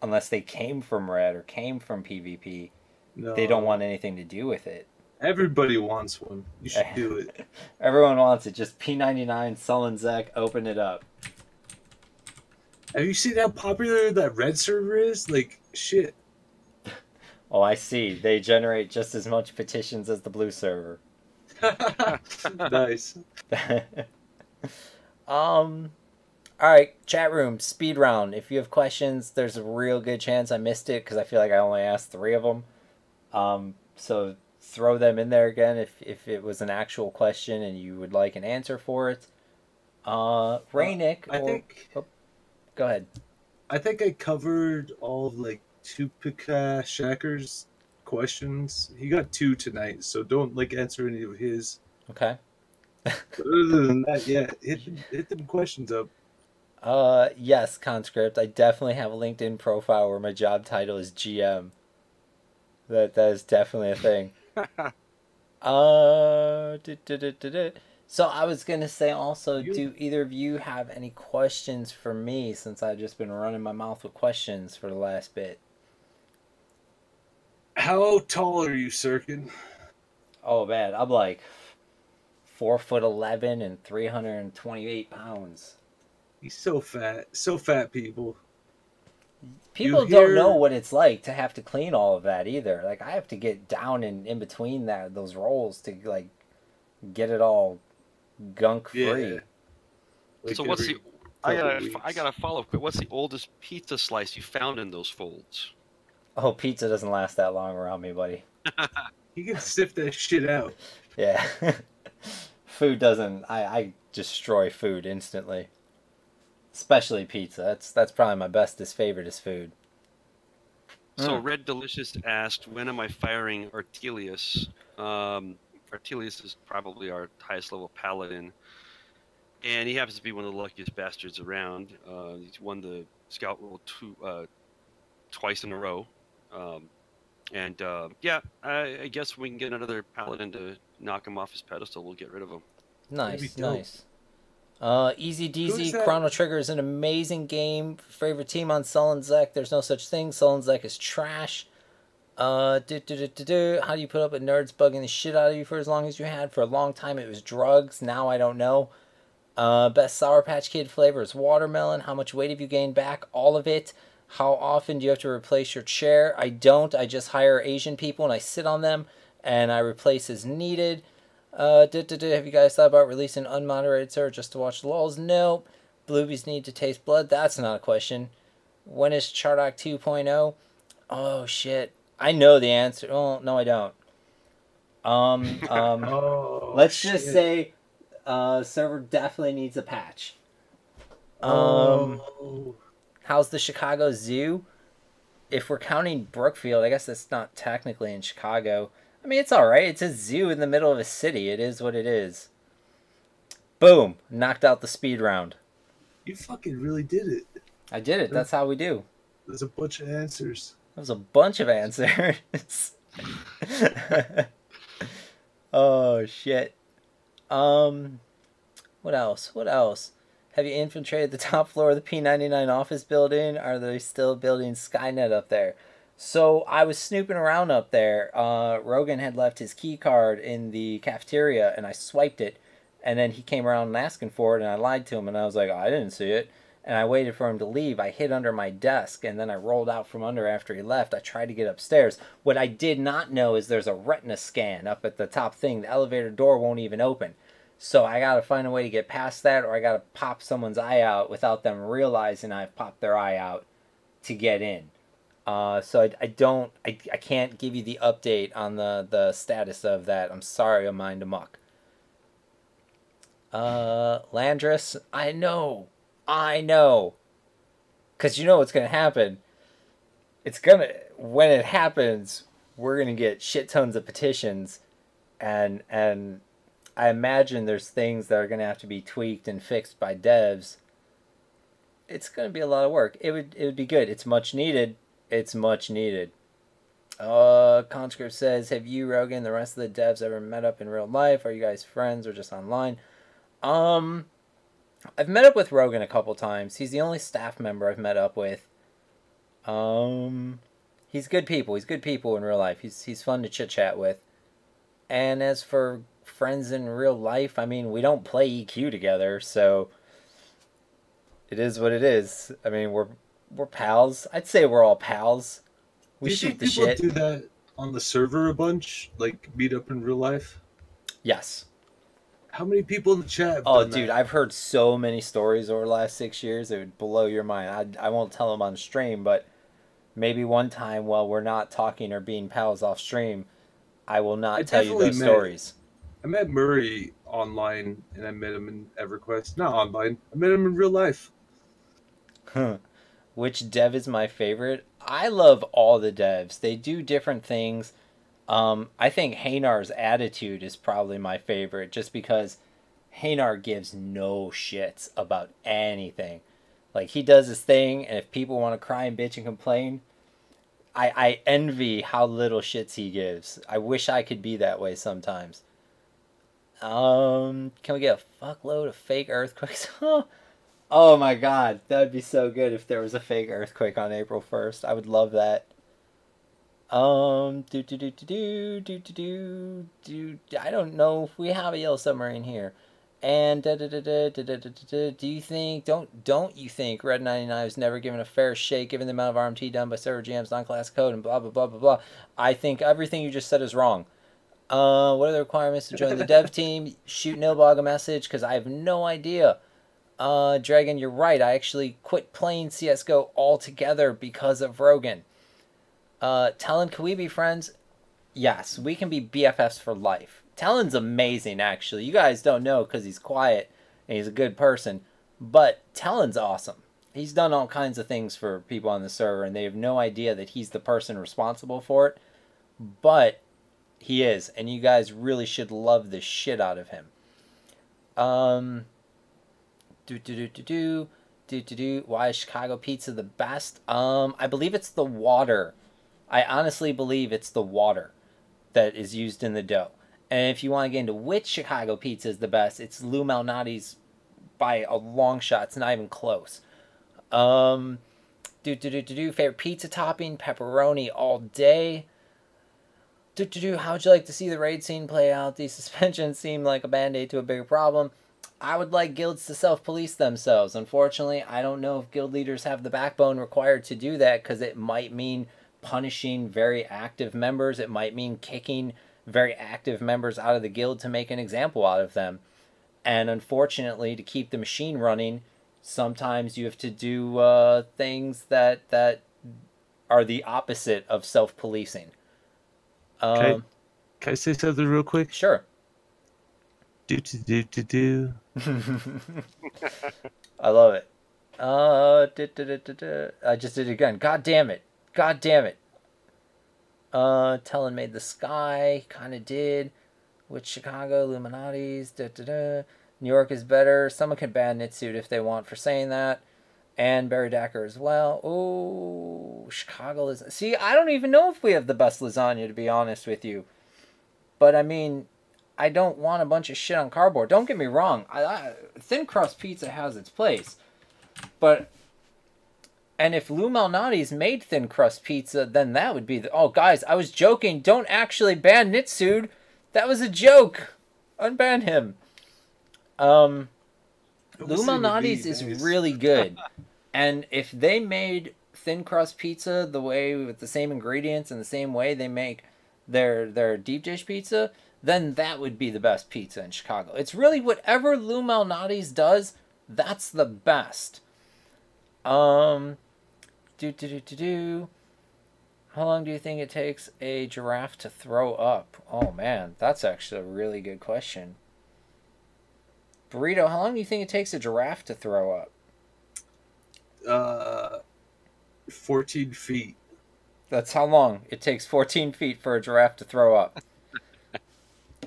Unless they came from Red or came from PvP, no. They don't want anything to do with it. Everybody wants one. You should do it. Everyone wants it. Just P ninety-nine, Sullen Zach, open it up. Have you seen how popular that Red server is? Like, shit. Oh, I see. They generate just as much petitions as the Blue server. Nice. um. All right, chat room, speed round. If you have questions, there's a real good chance I missed it because I feel like I only asked three of them. Um, so throw them in there again if, if it was an actual question and you would like an answer for it. Uh, Rainick, uh, I or, think. Oh, go ahead. I think I covered all of like Tupac Shaker's questions. He got two tonight, so don't like answer any of his. Okay. But other than that, yeah, hit hit them questions up. Uh, yes, Conscript. I definitely have a LinkedIn profile where my job title is G M. That that is definitely a thing. uh, da, da, da, da, da. So I was gonna say also, you... do either of you have any questions for me since I've just been running my mouth with questions for the last bit? How tall are you, Sirkin? Oh man, I'm like four foot eleven and three hundred and twenty-eight pounds. He's so fat. So fat, people. People hear... don't know what it's like to have to clean all of that either. Like, I have to get down and in, in between that those rolls to, like, get it all gunk-free. Yeah. Like so what's the... I gotta, I gotta follow quick. What's the oldest pizza slice you found in those folds? Oh, pizza doesn't last that long around me, buddy. You can sift that shit out. Yeah. Food doesn't... I, I destroy food instantly. Especially pizza. That's that's probably my best disfavored is food. So mm. Red Delicious asked, when am I firing Artelius? Um, Artelius is probably our highest level paladin. And he happens to be one of the luckiest bastards around. Uh, he's won the Scout Roll two, uh, twice in a row. Um, and uh, yeah, I, I guess we can get another paladin to knock him off his pedestal. We'll get rid of him. Nice, nice. Uh, Easy Deezy, Chrono Trigger is an amazing game. Favorite team on Sulenzek. There's no such thing. Sulenzek is trash. Uh, do, do, do, do, do. How do you put up with nerds bugging the shit out of you for as long as you had? For a long time it was drugs. Now I don't know. Uh, best Sour Patch Kid flavor is watermelon. How much weight have you gained back? All of it. How often do you have to replace your chair? I don't. I just hire Asian people and I sit on them and I replace as needed. Uh, duh, duh, duh. Have you guys thought about releasing unmoderated server just to watch the lols? No. Bluebies need to taste blood? That's not a question. When is Chardok two point oh? Oh, shit. I know the answer. Oh, no, I don't. Um, um, oh, let's shit. just say uh, server definitely needs a patch. Um, oh. How's the Chicago Zoo? If we're counting Brookfield, I guess that's not technically in Chicago. I mean, it's all right. It's a zoo in the middle of a city. It is what it is. Boom. Knocked out the speed round. You fucking really did it. I did it. That's how we do. There's a bunch of answers. That was a bunch of answers. Oh, shit. Um, What else? What else? Have you infiltrated the top floor of the P ninety-nine office building? Are they still building Skynet up there? So I was snooping around up there. Uh, Rogan had left his key card in the cafeteria, and I swiped it. And then he came around and asking for it, and I lied to him, and I was like, oh, I didn't see it. And I waited for him to leave. I hid under my desk, and then I rolled out from under after he left. I tried to get upstairs. What I did not know is there's a retina scan up at the top thing. The elevator door won't even open. So I got to find a way to get past that, or I got to pop someone's eye out without them realizing I've popped their eye out to get in. Uh, so I, I don't, I, I can't give you the update on the, the status of that. I'm sorry, I'm mind amok. Uh, Landris, I know, I know. Because you know what's going to happen. It's going to, when it happens, we're going to get shit tons of petitions. And, and I imagine there's things that are going to have to be tweaked and fixed by devs. It's going to be a lot of work. It would, it would be good. It's much needed. It's much needed. Uh, Conscript says, have you, Rogan, and the rest of the devs ever met up in real life? Are you guys friends or just online? Um, I've met up with Rogan a couple times. He's the only staff member I've met up with. Um, he's good people. He's good people in real life. He's, he's fun to chit-chat with. And as for friends in real life, I mean, we don't play E Q together, so it is what it is. I mean, we're... We're pals. I'd say we're all pals. We shoot the shit. Do you think people do that on the server a bunch? Like, meet up in real life? Yes. How many people in the chat have Oh, done dude, that? I've heard so many stories over the last six years. It would blow your mind. I, I won't tell them on stream, but maybe one time while we're not talking or being pals off stream, I will not I tell you those met, stories. I met Murray online, and I met him in EverQuest. Not online. I met him in real life. Huh. Which dev is my favorite? I love all the devs. They do different things. Um, I think Haynar's attitude is probably my favorite, just because Heynar gives no shits about anything. Like, he does his thing, and if people want to cry and bitch and complain, I, I envy how little shits he gives. I wish I could be that way sometimes. Um, can we get a fuckload of fake earthquakes? Oh my god, that would be so good if there was a fake earthquake on April first. I would love that. Um, do do do do do do do. I don't know if we have a yellow submarine here. And da da da da da da da da. Do you think? Don't don't you think Red ninety-nine was never given a fair shake, given the amount of R M T done by server G Ms, non-classic code, and blah blah blah blah blah? I think everything you just said is wrong. Uh, what are the requirements to join the dev team? Shoot Nilbog a message, because I have no idea. Uh, Dragon, you're right. I actually quit playing C S G O altogether because of Rogan. Uh, Talon, can we be friends? Yes, we can be B F Fs for life. Talon's amazing, actually. You guys don't know because he's quiet and he's a good person, but Talon's awesome. He's done all kinds of things for people on the server, and they have no idea that he's the person responsible for it, but he is, and you guys really should love the shit out of him. Um, do-do-do-do-do, do-do-do, why is Chicago pizza the best? Um, I believe it's the water. I honestly believe it's the water that is used in the dough. And if you want to get into which Chicago pizza is the best, it's Lou Malnati's by a long shot. It's not even close. Um, do do do do do. Favorite pizza topping? Pepperoni all day. Do do do. How would you like to see the raid scene play out? These suspensions seem like a band-aid to a bigger problem. I would like guilds to self-police themselves. Unfortunately, I don't know if guild leaders have the backbone required to do that, because it might mean punishing very active members. It might mean kicking very active members out of the guild to make an example out of them. And unfortunately, to keep the machine running, sometimes you have to do uh, things that that are the opposite of self-policing. Um, can, I, can I say something real quick? Sure. Do to do to do. I love it. Uh, da, da, da, da, da. I just did it again. God damn it. God damn it. Uh, Talon made the sky. Kind of did. With Chicago, Illuminati's. Da, da, da. New York is better. Someone can ban Nitsuit if they want for saying that. And Barry Dacker as well. Ooh, Chicago is... See, I don't even know if we have the best lasagna, to be honest with you. But, I mean, I don't want a bunch of shit on cardboard. Don't get me wrong. I, I, thin crust pizza has its place. But... And if Lou Malnati's made thin crust pizza, then that would be the... Oh, guys, I was joking. Don't actually ban Nitsude. That was a joke. Unban him. Um, Lou Malnati's is really good. And if they made thin crust pizza the way, with the same ingredients and the same way they make their, their deep dish pizza, then that would be the best pizza in Chicago. It's really whatever Lou Malnati's does, that's the best. Um... Do, do, do, do, do. How long do you think it takes a giraffe to throw up? Oh, man. That's actually a really good question. Burrito, how long do you think it takes a giraffe to throw up? Uh, fourteen feet. That's how long it takes fourteen feet for a giraffe to throw up.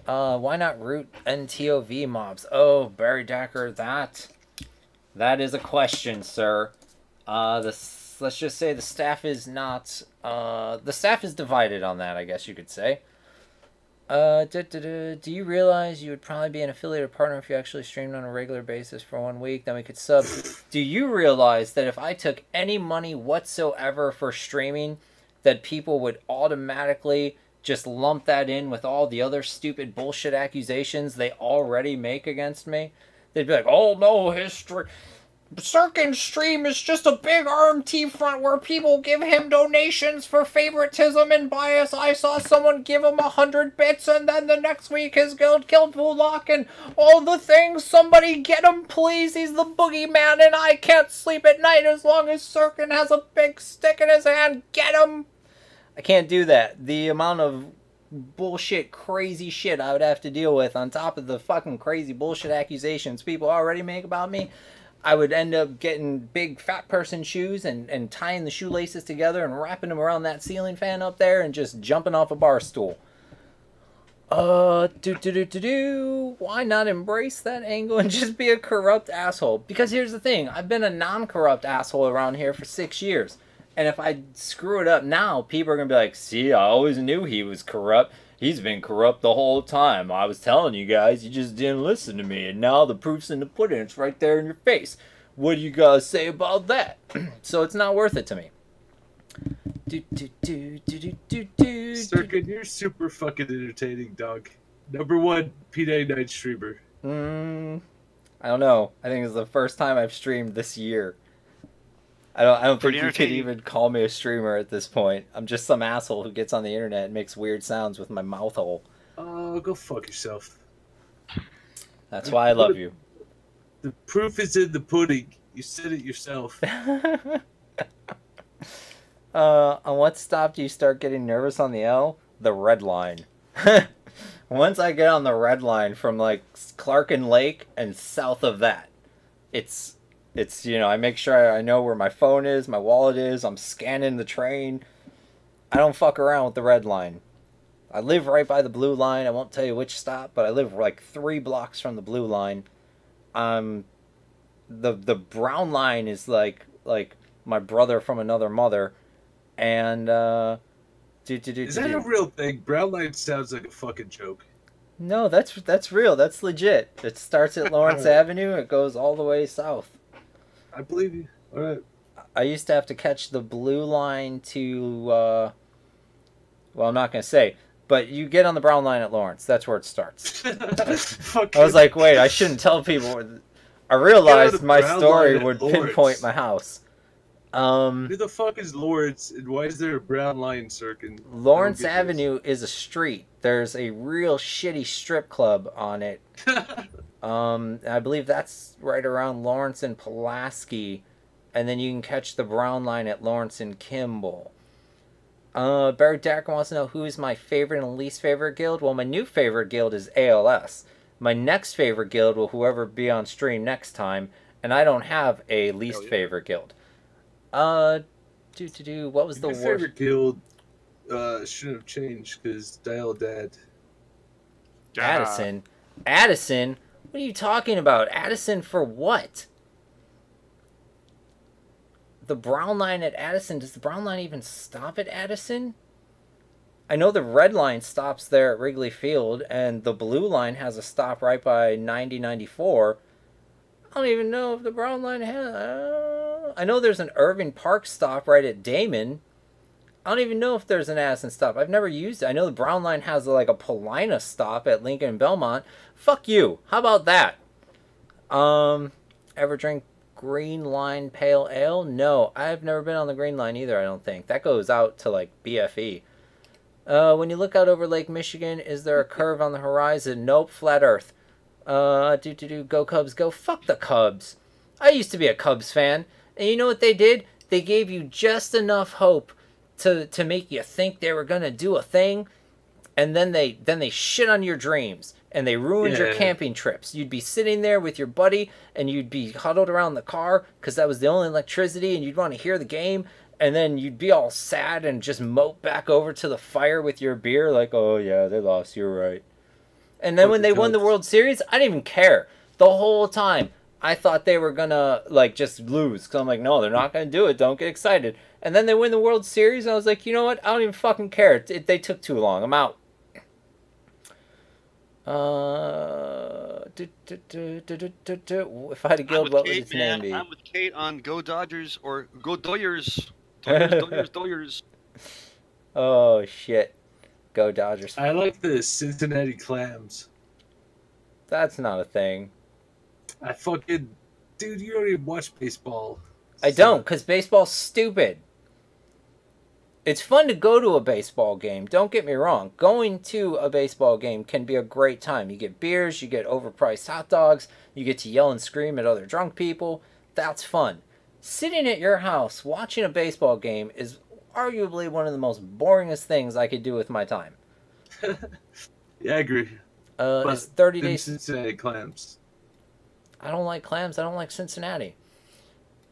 uh, why not root N T O V mobs? Oh, Barry Dacker, that... That is a question, sir. Uh, the... Let's just say the staff is not... Uh, the staff is divided on that, I guess you could say. Uh, da, da, da. Do you realize you would probably be an affiliate or partner if you actually streamed on a regular basis for one week? Then we could sub. Do you realize that if I took any money whatsoever for streaming, that people would automatically just lump that in with all the other stupid bullshit accusations they already make against me? They'd be like, oh, no, history... Serkin's stream is just a big R M T front where people give him donations for favoritism and bias. I saw someone give him a hundred bits, and then the next week his guild killed Bullock and all the things. Somebody get him, please. He's the boogeyman, and I can't sleep at night as long as Serkin has a big stick in his hand. Get him! I can't do that. The amount of bullshit, crazy shit I would have to deal with on top of the fucking crazy bullshit accusations people already make about me. I would end up getting big fat person shoes and, and tying the shoelaces together and wrapping them around that ceiling fan up there and just jumping off a bar stool. Uh, do-do-do-do-do. Why not embrace that angle and just be a corrupt asshole? Because here's the thing. I've been a non-corrupt asshole around here for six years. And if I screw it up now, people are going to be like, see, I always knew he was corrupt. He's been corrupt the whole time. I was telling you guys, you just didn't listen to me. And now the proof's in the pudding. It's right there in your face. What do you guys say about that? So it's not worth it to me. Serkin, you're super fucking entertaining, dog. Number one P ninety-nine streamer. Mm, I don't know. I think it's the first time I've streamed this year. I don't, I don't think you could even call me a streamer at this point. I'm just some asshole who gets on the internet and makes weird sounds with my mouth hole. Oh, uh, go fuck yourself. That's why I love you. The proof is in the pudding. You said it yourself. uh, on what stop do you start getting nervous on the L? The red line. Once I get on the red line from, like, Clark and Lake and south of that, it's... It's, you know, I make sure I know where my phone is, my wallet is, I'm scanning the train. I don't fuck around with the red line. I live right by the blue line. I won't tell you which stop, but I live like three blocks from the blue line. Um, the the brown line is like like my brother from another mother. And, uh... Do, do, do, is that do, a real thing? Brown line sounds like a fucking joke. No, that's, that's real. That's legit. It starts at Lawrence Avenue. It goes all the way south. I believe you. All right. I used to have to catch the blue line to, uh, well, I'm not going to say, but you get on the brown line at Lawrence. That's where it starts. I was like, wait, I shouldn't tell people. I realized my story would pinpoint my house. Um, Who the fuck is Lawrence, and why is there a brown line, Serkin? Lawrence Avenue is a street. There's a real shitty strip club on it. Um, I believe that's right around Lawrence and Pulaski, and then you can catch the brown line at Lawrence and Kimball. Uh, Barry Dacker wants to know who is my favorite and least favorite guild. Well, my new favorite guild is A L S. My next favorite guild will whoever be on stream next time, and I don't have a least oh, yeah. favorite guild. Uh, do to do. What was the worst? My favorite guild uh, should have changed because Dial-A-Dad. Addison, Addison. What are you talking about? Addison for what? The brown line at Addison. Does the brown line even stop at Addison? I know the red line stops there at Wrigley Field, and the blue line has a stop right by ninety ninety-four. I don't even know if the brown line has... Uh, I know there's an Irving Park stop right at Damon. I don't even know if there's an Addison stop. I've never used it. I know the brown line has like a Polina stop at Lincoln and Belmont. Fuck you. How about that? Um, ever drink Green Line Pale Ale? No, I've never been on the Green Line either, I don't think. That goes out to like B F E. Uh, when you look out over Lake Michigan, is there a curve on the horizon? Nope, flat earth. Uh, do do do. Go Cubs, go. Fuck the Cubs. I used to be a Cubs fan. And you know what they did? They gave you just enough hope to to make you think they were gonna do a thing, and then they then they shit on your dreams and they ruined yeah. your camping trips. You'd be sitting there with your buddy and you'd be huddled around the car because that was the only electricity, and you'd want to hear the game, and then you'd be all sad and just mope back over to the fire with your beer like, oh yeah, they lost, you're right. And then What's when the they coach? won the World Series, I didn't even care. The whole time I thought they were gonna like just lose because I'm like, no, they're not gonna do it, don't get excited. And then they win the World Series, and I was like, you know what? I don't even fucking care. It, it, they took too long. I'm out. Uh, do, do, do, do, do, do. If I had a guild, what Kate, would its man. name be? I'm with Kate on Go Dodgers or Go Doyers. Doyers, Doyers, Doyers. Oh, shit. Go Dodgers. I like the Cincinnati Clams. That's not a thing. I fucking... dude, you already watch baseball. I so. don't, because baseball's stupid. It's fun to go to a baseball game. Don't get me wrong. Going to a baseball game can be a great time. You get beers, you get overpriced hot dogs, you get to yell and scream at other drunk people. That's fun. Sitting at your house watching a baseball game is arguably one of the most boringest things I could do with my time. Yeah, I agree. Uh, it's thirty days. Cincinnati clams. I don't like clams. I don't like Cincinnati.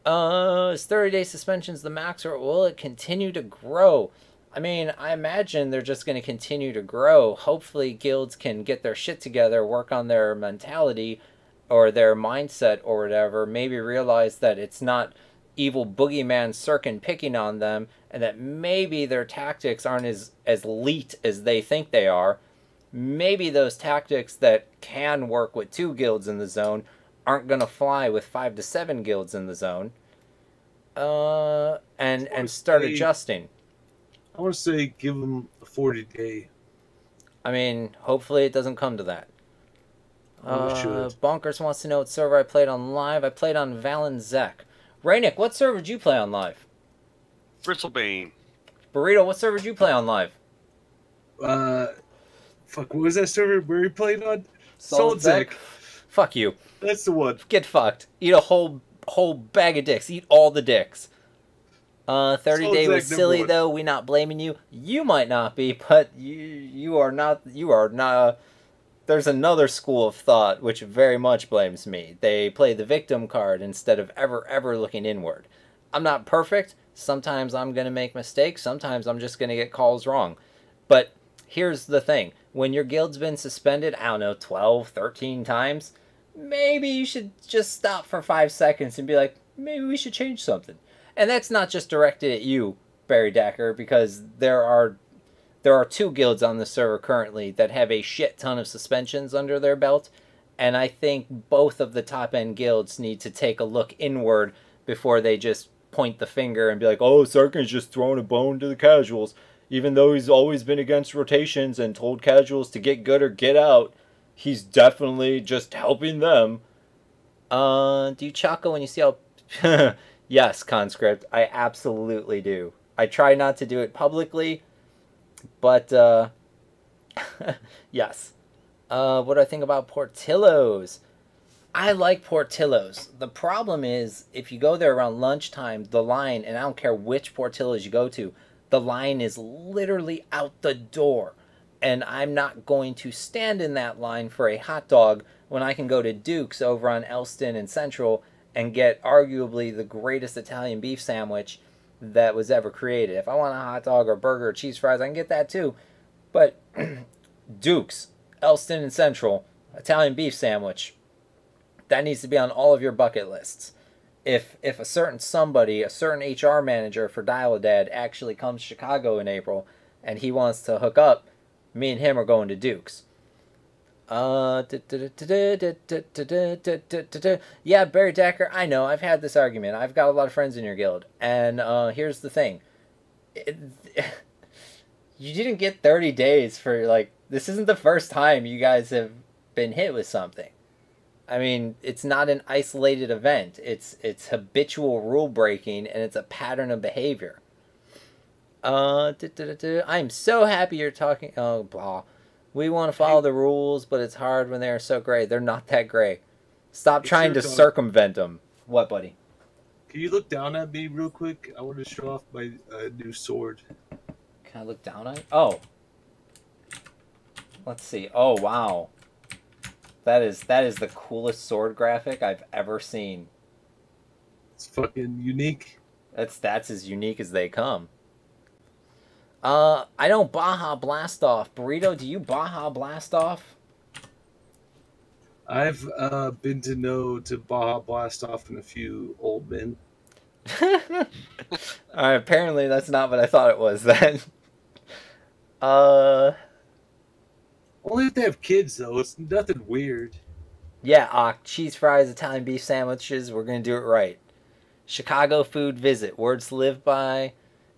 Uh, is thirty day suspensions the max, or will it continue to grow? I mean, I imagine they're just going to continue to grow. Hopefully guilds can get their shit together, work on their mentality or their mindset or whatever, maybe realize that it's not evil boogeyman Sirkin picking on them, and that maybe their tactics aren't as, as elite as they think they are. Maybe those tactics that can work with two guilds in the zone aren't going to fly with five to seven guilds in the zone, uh, and and start adjusting. I want to say give them a forty day. I mean, hopefully it doesn't come to that. Uh, Bonkers wants to know what server I played on live. I played on Valen Zek. Rainick, what server did you play on live? Bristlebane. Burrito, what server did you play on live? Uh, fuck, what was that server where you played on? Solid Zek. Fuck you. That's the one. Get fucked. Eat a whole whole bag of dicks. Eat all the dicks. Uh, thirty day was silly though. We're not blaming you. You might not be, but you you are not. You are not. Uh, there's another school of thought which very much blames me. They play the victim card instead of ever ever looking inward. I'm not perfect. Sometimes I'm gonna make mistakes. Sometimes I'm just gonna get calls wrong. But here's the thing: when your guild's been suspended, I don't know, twelve, thirteen times. Maybe you should just stop for five seconds and be like, maybe we should change something. And that's not just directed at you, Barry Dacker, because there are there are two guilds on the server currently that have a shit ton of suspensions under their belt, and I think both of the top-end guilds need to take a look inward before they just point the finger and be like, oh, Sirkin's just throwing a bone to the casuals, even though he's always been against rotations and told casuals to get good or get out. He's definitely just helping them. Uh, do you Chaco when you see how... Yes, Conscript. I absolutely do. I try not to do it publicly, but, uh... yes. Uh, what do I think about Portillo's? I like Portillo's. The problem is, if you go there around lunchtime, the line, and I don't care which Portillo's you go to, the line is literally out the door. And I'm not going to stand in that line for a hot dog when I can go to Duke's over on Elston and Central and get arguably the greatest Italian beef sandwich that was ever created. If I want a hot dog or burger or cheese fries, I can get that too. But Duke's, Elston and Central, Italian beef sandwich, that needs to be on all of your bucket lists. If, if a certain somebody, a certain H R manager for Dial-A-Dad actually comes to Chicago in April and he wants to hook up, me and him are going to Duke's. Uh, yeah, Barry Dacker, I know, I've had this argument. I've got a lot of friends in your guild. And uh, here's the thing. It, you didn't get thirty days for, like, this isn't the first time you guys have been hit with something. I mean, it's not an isolated event. It's, it's habitual rule breaking, and it's a pattern of behavior. Uh, da, da, da, da. I'm so happy you're talking. Oh, blah. We want to follow the rules, but it's hard when they're so gray. They're not that gray. Stop trying to circumvent them. What, buddy? Can you look down at me real quick? I want to show off my uh, new sword. Can I look down at it? Oh. Let's see. Oh, wow. That is, that is the coolest sword graphic I've ever seen. It's fucking unique. That's, that's as unique as they come. Uh, I don't Baja Blast Off. Burrito, do you Baja Blast Off? I've uh, been to know to Baja Blast Off in a few old men. Alright, apparently that's not what I thought it was then. Uh, Only if they have kids, though. It's nothing weird. Yeah, uh, cheese fries, Italian beef sandwiches. We're going to do it right. Chicago food visit. Words to live by.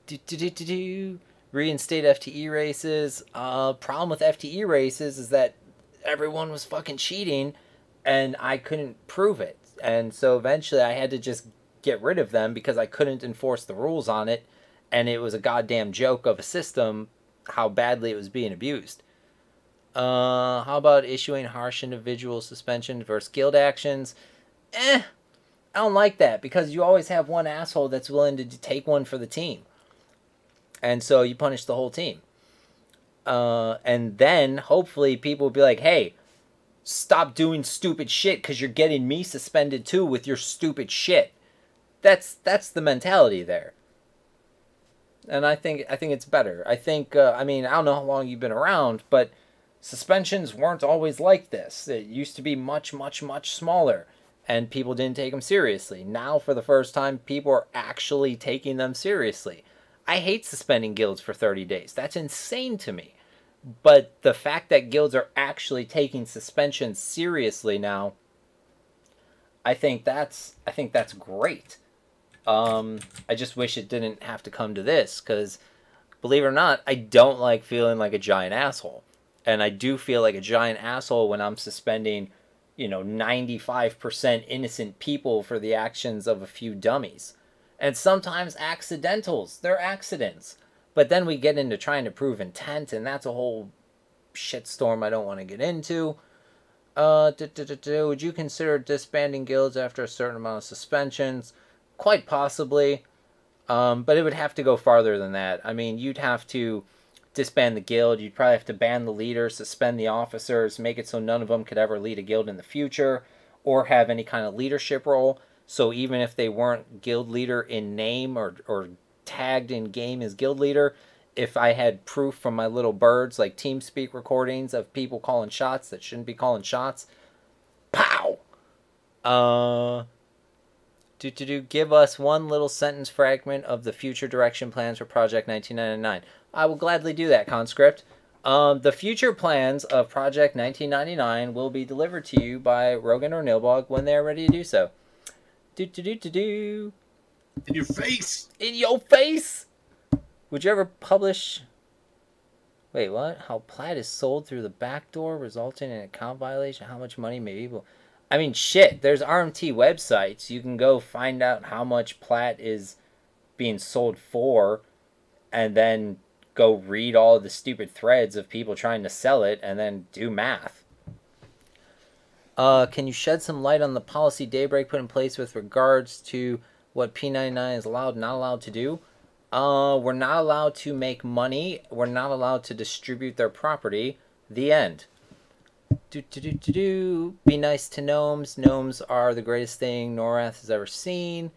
Do, do, do, do, do. Reinstate F T E races. Uh, problem with F T E races is that everyone was fucking cheating, and I couldn't prove it. and so eventually I had to just get rid of them because I couldn't enforce the rules on it, and it was a goddamn joke of a system how badly it was being abused. Uh, how about issuing harsh individual suspension versus guild actions? Eh, I don't like that because you always have one asshole that's willing to take one for the team. And so you punish the whole team. Uh, and then hopefully people will be like, hey, stop doing stupid shit because you're getting me suspended too with your stupid shit. That's that's the mentality there. And I think I think it's better. I think, uh, I mean, I don't know how long you've been around, but suspensions weren't always like this. It used to be much, much, much smaller, and people didn't take them seriously. Now, for the first time, people are actually taking them seriously. I hate suspending guilds for thirty days. That's insane to me. But the fact that guilds are actually taking suspensions seriously now, I think that's I think that's great. Um, I just wish it didn't have to come to this, because, believe it or not, I don't like feeling like a giant asshole. And I do feel like a giant asshole when I'm suspending, you know, ninety-five percent innocent people for the actions of a few dummies. And sometimes accidentals, they're accidents. But then we get into trying to prove intent, and that's a whole shitstorm I don't want to get into. Uh, do, do, do, do. Would you consider disbanding guilds after a certain amount of suspensions? Quite possibly, um, but it would have to go farther than that. I mean, you'd have to disband the guild, you'd probably have to ban the leader, suspend the officers, make it so none of them could ever lead a guild in the future, or have any kind of leadership role. So even if they weren't guild leader in name or, or tagged in game as guild leader, if I had proof from my little birds, like TeamSpeak recordings of people calling shots that shouldn't be calling shots, pow! Uh, do, do, do, give us one little sentence fragment of the future direction plans for Project nineteen ninety-nine. I will gladly do that, Conscript. Um, the future plans of Project nineteen ninety-nine will be delivered to you by Rogan or Nilbog when they are ready to do so. Do, do, do, do, do. In your face! In your face! Would you ever publish... Wait, what? How Plaid is sold through the back door, resulting in an account violation? How much money may people... I mean, shit, there's R M T websites. You can go find out how much Plaid is being sold for, and then go read all the stupid threads of people trying to sell it, and then do math. Uh, can you shed some light on the policy Daybreak put in place with regards to what P ninety-nine is allowed, not allowed to do? Uh, we're not allowed to make money. We're not allowed to distribute their property. The end. Do, do, do, do, do. Be nice to gnomes. Gnomes are the greatest thing Norath has ever seen.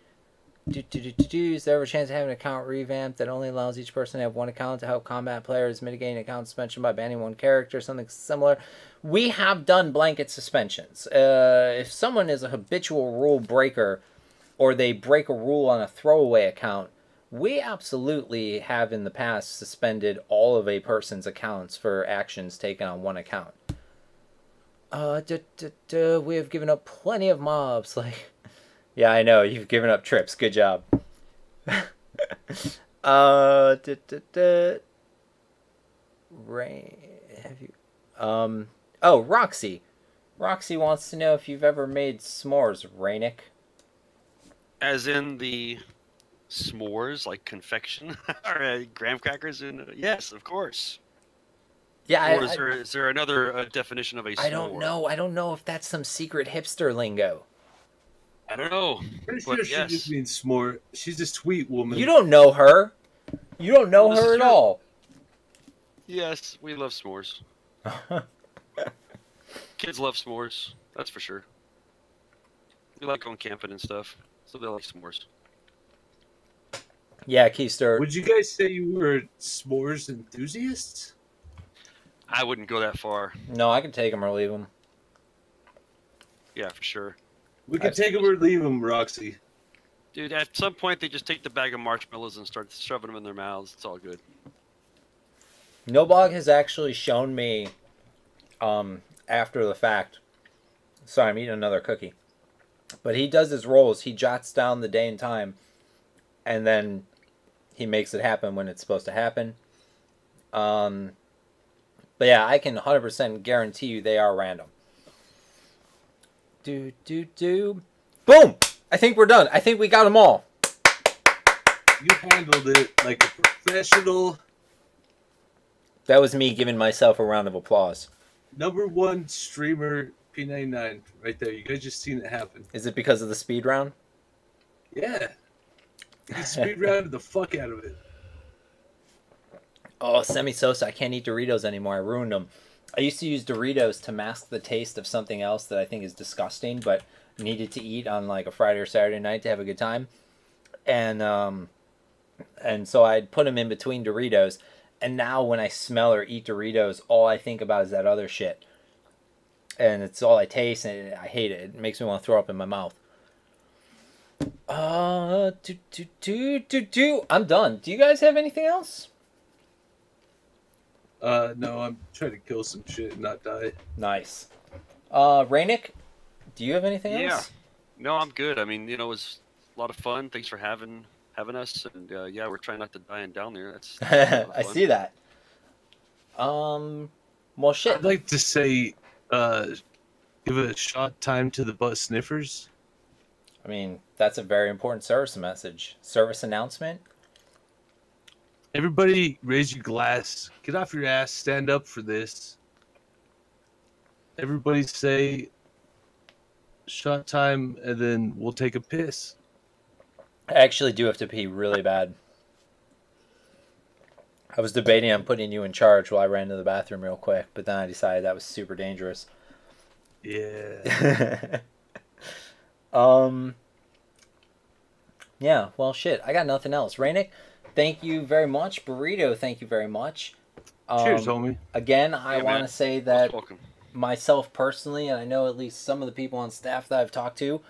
Do, do, do, do, do. Is there ever a chance to have an account revamp that only allows each person to have one account to help combat players mitigating account suspension by banning one character, something similar? We have done blanket suspensions. Uh, if someone is a habitual rule breaker, or they break a rule on a throwaway account, we absolutely have in the past suspended all of a person's accounts for actions taken on one account. Uh, duh, duh, duh. We have given up plenty of mobs, like... Yeah, I know. You've given up trips. Good job. uh, da, da, da. Rain. Have you? Um. Oh, Roxy. Roxy wants to know if you've ever made s'mores, Rainick. As in the s'mores, like confection, or uh, graham crackers? In uh, yes, of course. Yeah. Or I, is, there, I, is there another uh, definition of a s'more? I don't know. I don't know if that's some secret hipster lingo. I don't know. Pretty sure she yes. just means s'more. She's a sweet woman. You don't know her. You don't know this her at her. all. Yes, we love s'mores. Kids love s'mores. That's for sure. We like going camping and stuff, so they like s'mores. Yeah, Keister. Would you guys say you were s'mores enthusiasts? I wouldn't go that far. No, I can take them or leave them. Yeah, for sure. We can take them or leave them, Roxy. Dude, at some point they just take the bag of marshmallows and start shoving them in their mouths. It's all good. Nobog has actually shown me, um, after the fact. Sorry, I'm eating another cookie. But he does his rolls. He jots down the day and time, and then he makes it happen when it's supposed to happen. Um, but yeah, I can one hundred percent guarantee you they are random. Do, do, do. Boom! I think we're done. I think we got them all. You handled it like a professional. That was me giving myself a round of applause. Number one streamer P ninety-nine right there. You guys just seen it happen. Is it because of the speed round? Yeah. You speed rounded the fuck out of it. Oh, semi-sosa. I can't eat Doritos anymore. I ruined them. I used to use Doritos to mask the taste of something else that I think is disgusting, but needed to eat on like a Friday or Saturday night to have a good time. And um, and so I'd put them in between Doritos. And now when I smell or eat Doritos, all I think about is that other shit. And it's all I taste, and I hate it. It makes me want to throw up in my mouth. Uh, do, do, do, do, do. I'm done. Do you guys have anything else? Uh, no, I'm trying to kill some shit and not die. Nice. Uh, Rainick, do you have anything yeah. else? Yeah. No, I'm good. I mean, you know, it was a lot of fun. Thanks for having having us. And, uh, yeah, we're trying not to die in down there. That's, that's I see that. Um, well, shit. I'd like to say, uh, give a shot time to the bus sniffers. I mean, that's a very important service message. Service announcement. Everybody raise your glass. Get off your ass. Stand up for this. Everybody say shot time, and then we'll take a piss. I actually do have to pee really bad. I was debating on putting you in charge while I ran to the bathroom real quick, but then I decided that was super dangerous. Yeah. um. Yeah, well, shit. I got nothing else. Rainick? Thank you very much. Burrito, thank you very much. Um, Cheers, homie. Again, I yeah, want to say that myself personally, and I know at least some of the people on staff that I've talked to,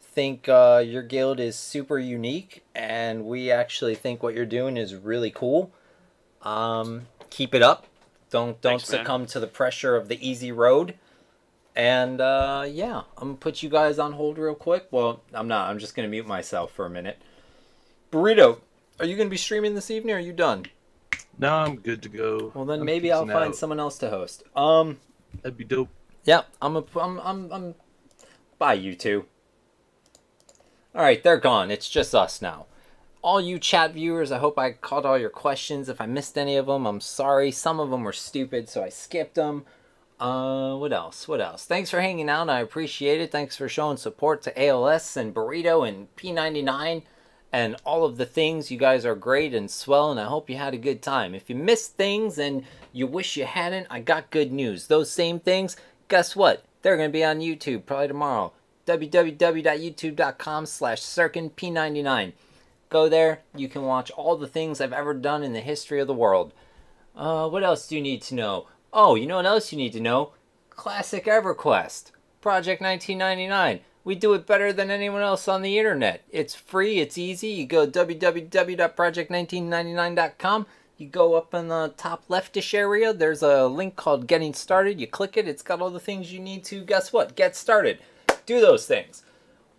think uh, your guild is super unique, and we actually think what you're doing is really cool. Um, keep it up. Don't don't Thanks, succumb man. to the pressure of the easy road. And, uh, yeah, I'm going to put you guys on hold real quick. Well, I'm not. I'm just going to mute myself for a minute. Burrito. Are you going to be streaming this evening, or are you done? No, I'm good to go. Well, then I'm maybe I'll find out. someone else to host. Um, That'd be dope. Yeah, I'm a, I'm, I'm, I'm... Bye, you two. All right, they're gone. It's just us now. All you chat viewers, I hope I caught all your questions. If I missed any of them, I'm sorry. Some of them were stupid, so I skipped them. Uh, what else? What else? Thanks for hanging out. I appreciate it. Thanks for showing support to A L S and Burrito and P ninety-nine. And all of the things. You guys are great and swell, and I hope you had a good time. If you missed things and you wish you hadn't, I got good news. Those same things, guess what? They're going to be on YouTube probably tomorrow. w w w dot youtube dot com slash P ninety-nine. Go there. You can watch all the things I've ever done in the history of the world. Uh, what else do you need to know? Oh, you know what else you need to know? Classic EverQuest. Project nineteen ninety-nine. We do it better than anyone else on the internet. It's free. It's easy. You go w w w dot project nineteen ninety-nine dot com. You go up in the top leftish area. There's a link called Getting Started. You click it. It's got all the things you need to, guess what? Get started. Do those things.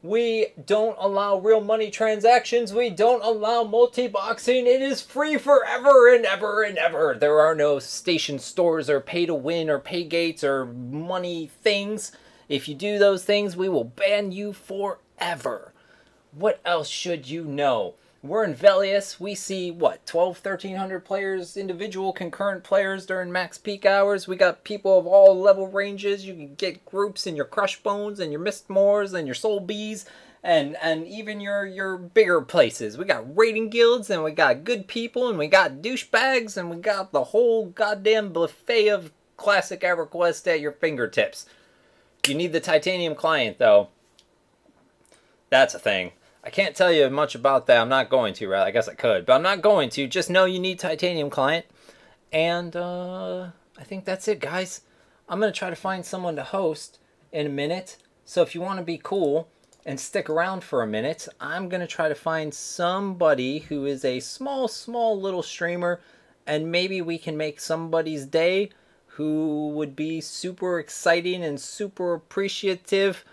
We don't allow real money transactions. We don't allow multi-boxing. It is free forever and ever and ever. There are no station stores or pay to win or pay gates or money things. If you do those things, we will ban you forever. What else should you know? We're in Valeris. We see, what, twelve, thirteen hundred players, individual concurrent players during max peak hours. We got people of all level ranges. You can get groups in your crush bones and your mistmores and your soul bees and, and even your, your bigger places. We got raiding guilds, and we got good people, and we got douchebags, and we got the whole goddamn buffet of classic EverQuest at your fingertips. You need the titanium client, though. That's a thing. I can't tell you much about that. I'm not going to, right? I guess I could, but I'm not going to. Just know you need titanium client. And uh, I think that's it, guys. I'm going to try to find someone to host in a minute. So if you want to be cool and stick around for a minute, I'm going to try to find somebody who is a small, small little streamer. And maybe we can make somebody's day who would be super exciting and super appreciative.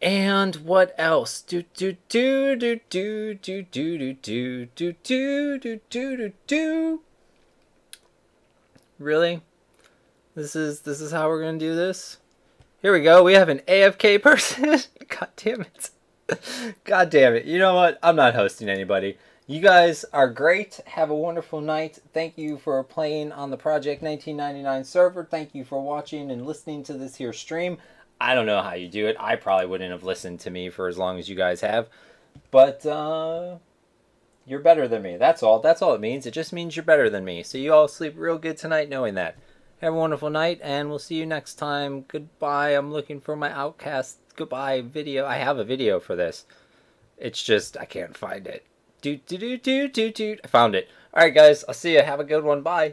And what else? Do do do do do do do do do do do do do do. Really? This is this is how we're gonna do this? Here we go. We have an A F K person. God damn it. God damn it. You know what? I'm not hosting anybody. You guys are great. Have a wonderful night. Thank you for playing on the Project nineteen ninety-nine server. Thank you for watching and listening to this here stream. I don't know how you do it. I probably wouldn't have listened to me for as long as you guys have. But uh, you're better than me. That's all. That's all it means. It just means you're better than me. So you all sleep real good tonight knowing that. Have a wonderful night, and we'll see you next time. Goodbye. I'm looking for my Outcast goodbye video. I have a video for this. It's just, I can't find it. Doot, doot, doot, doot, doot, doot. I found it. All right, guys. I'll see you. Have a good one. Bye.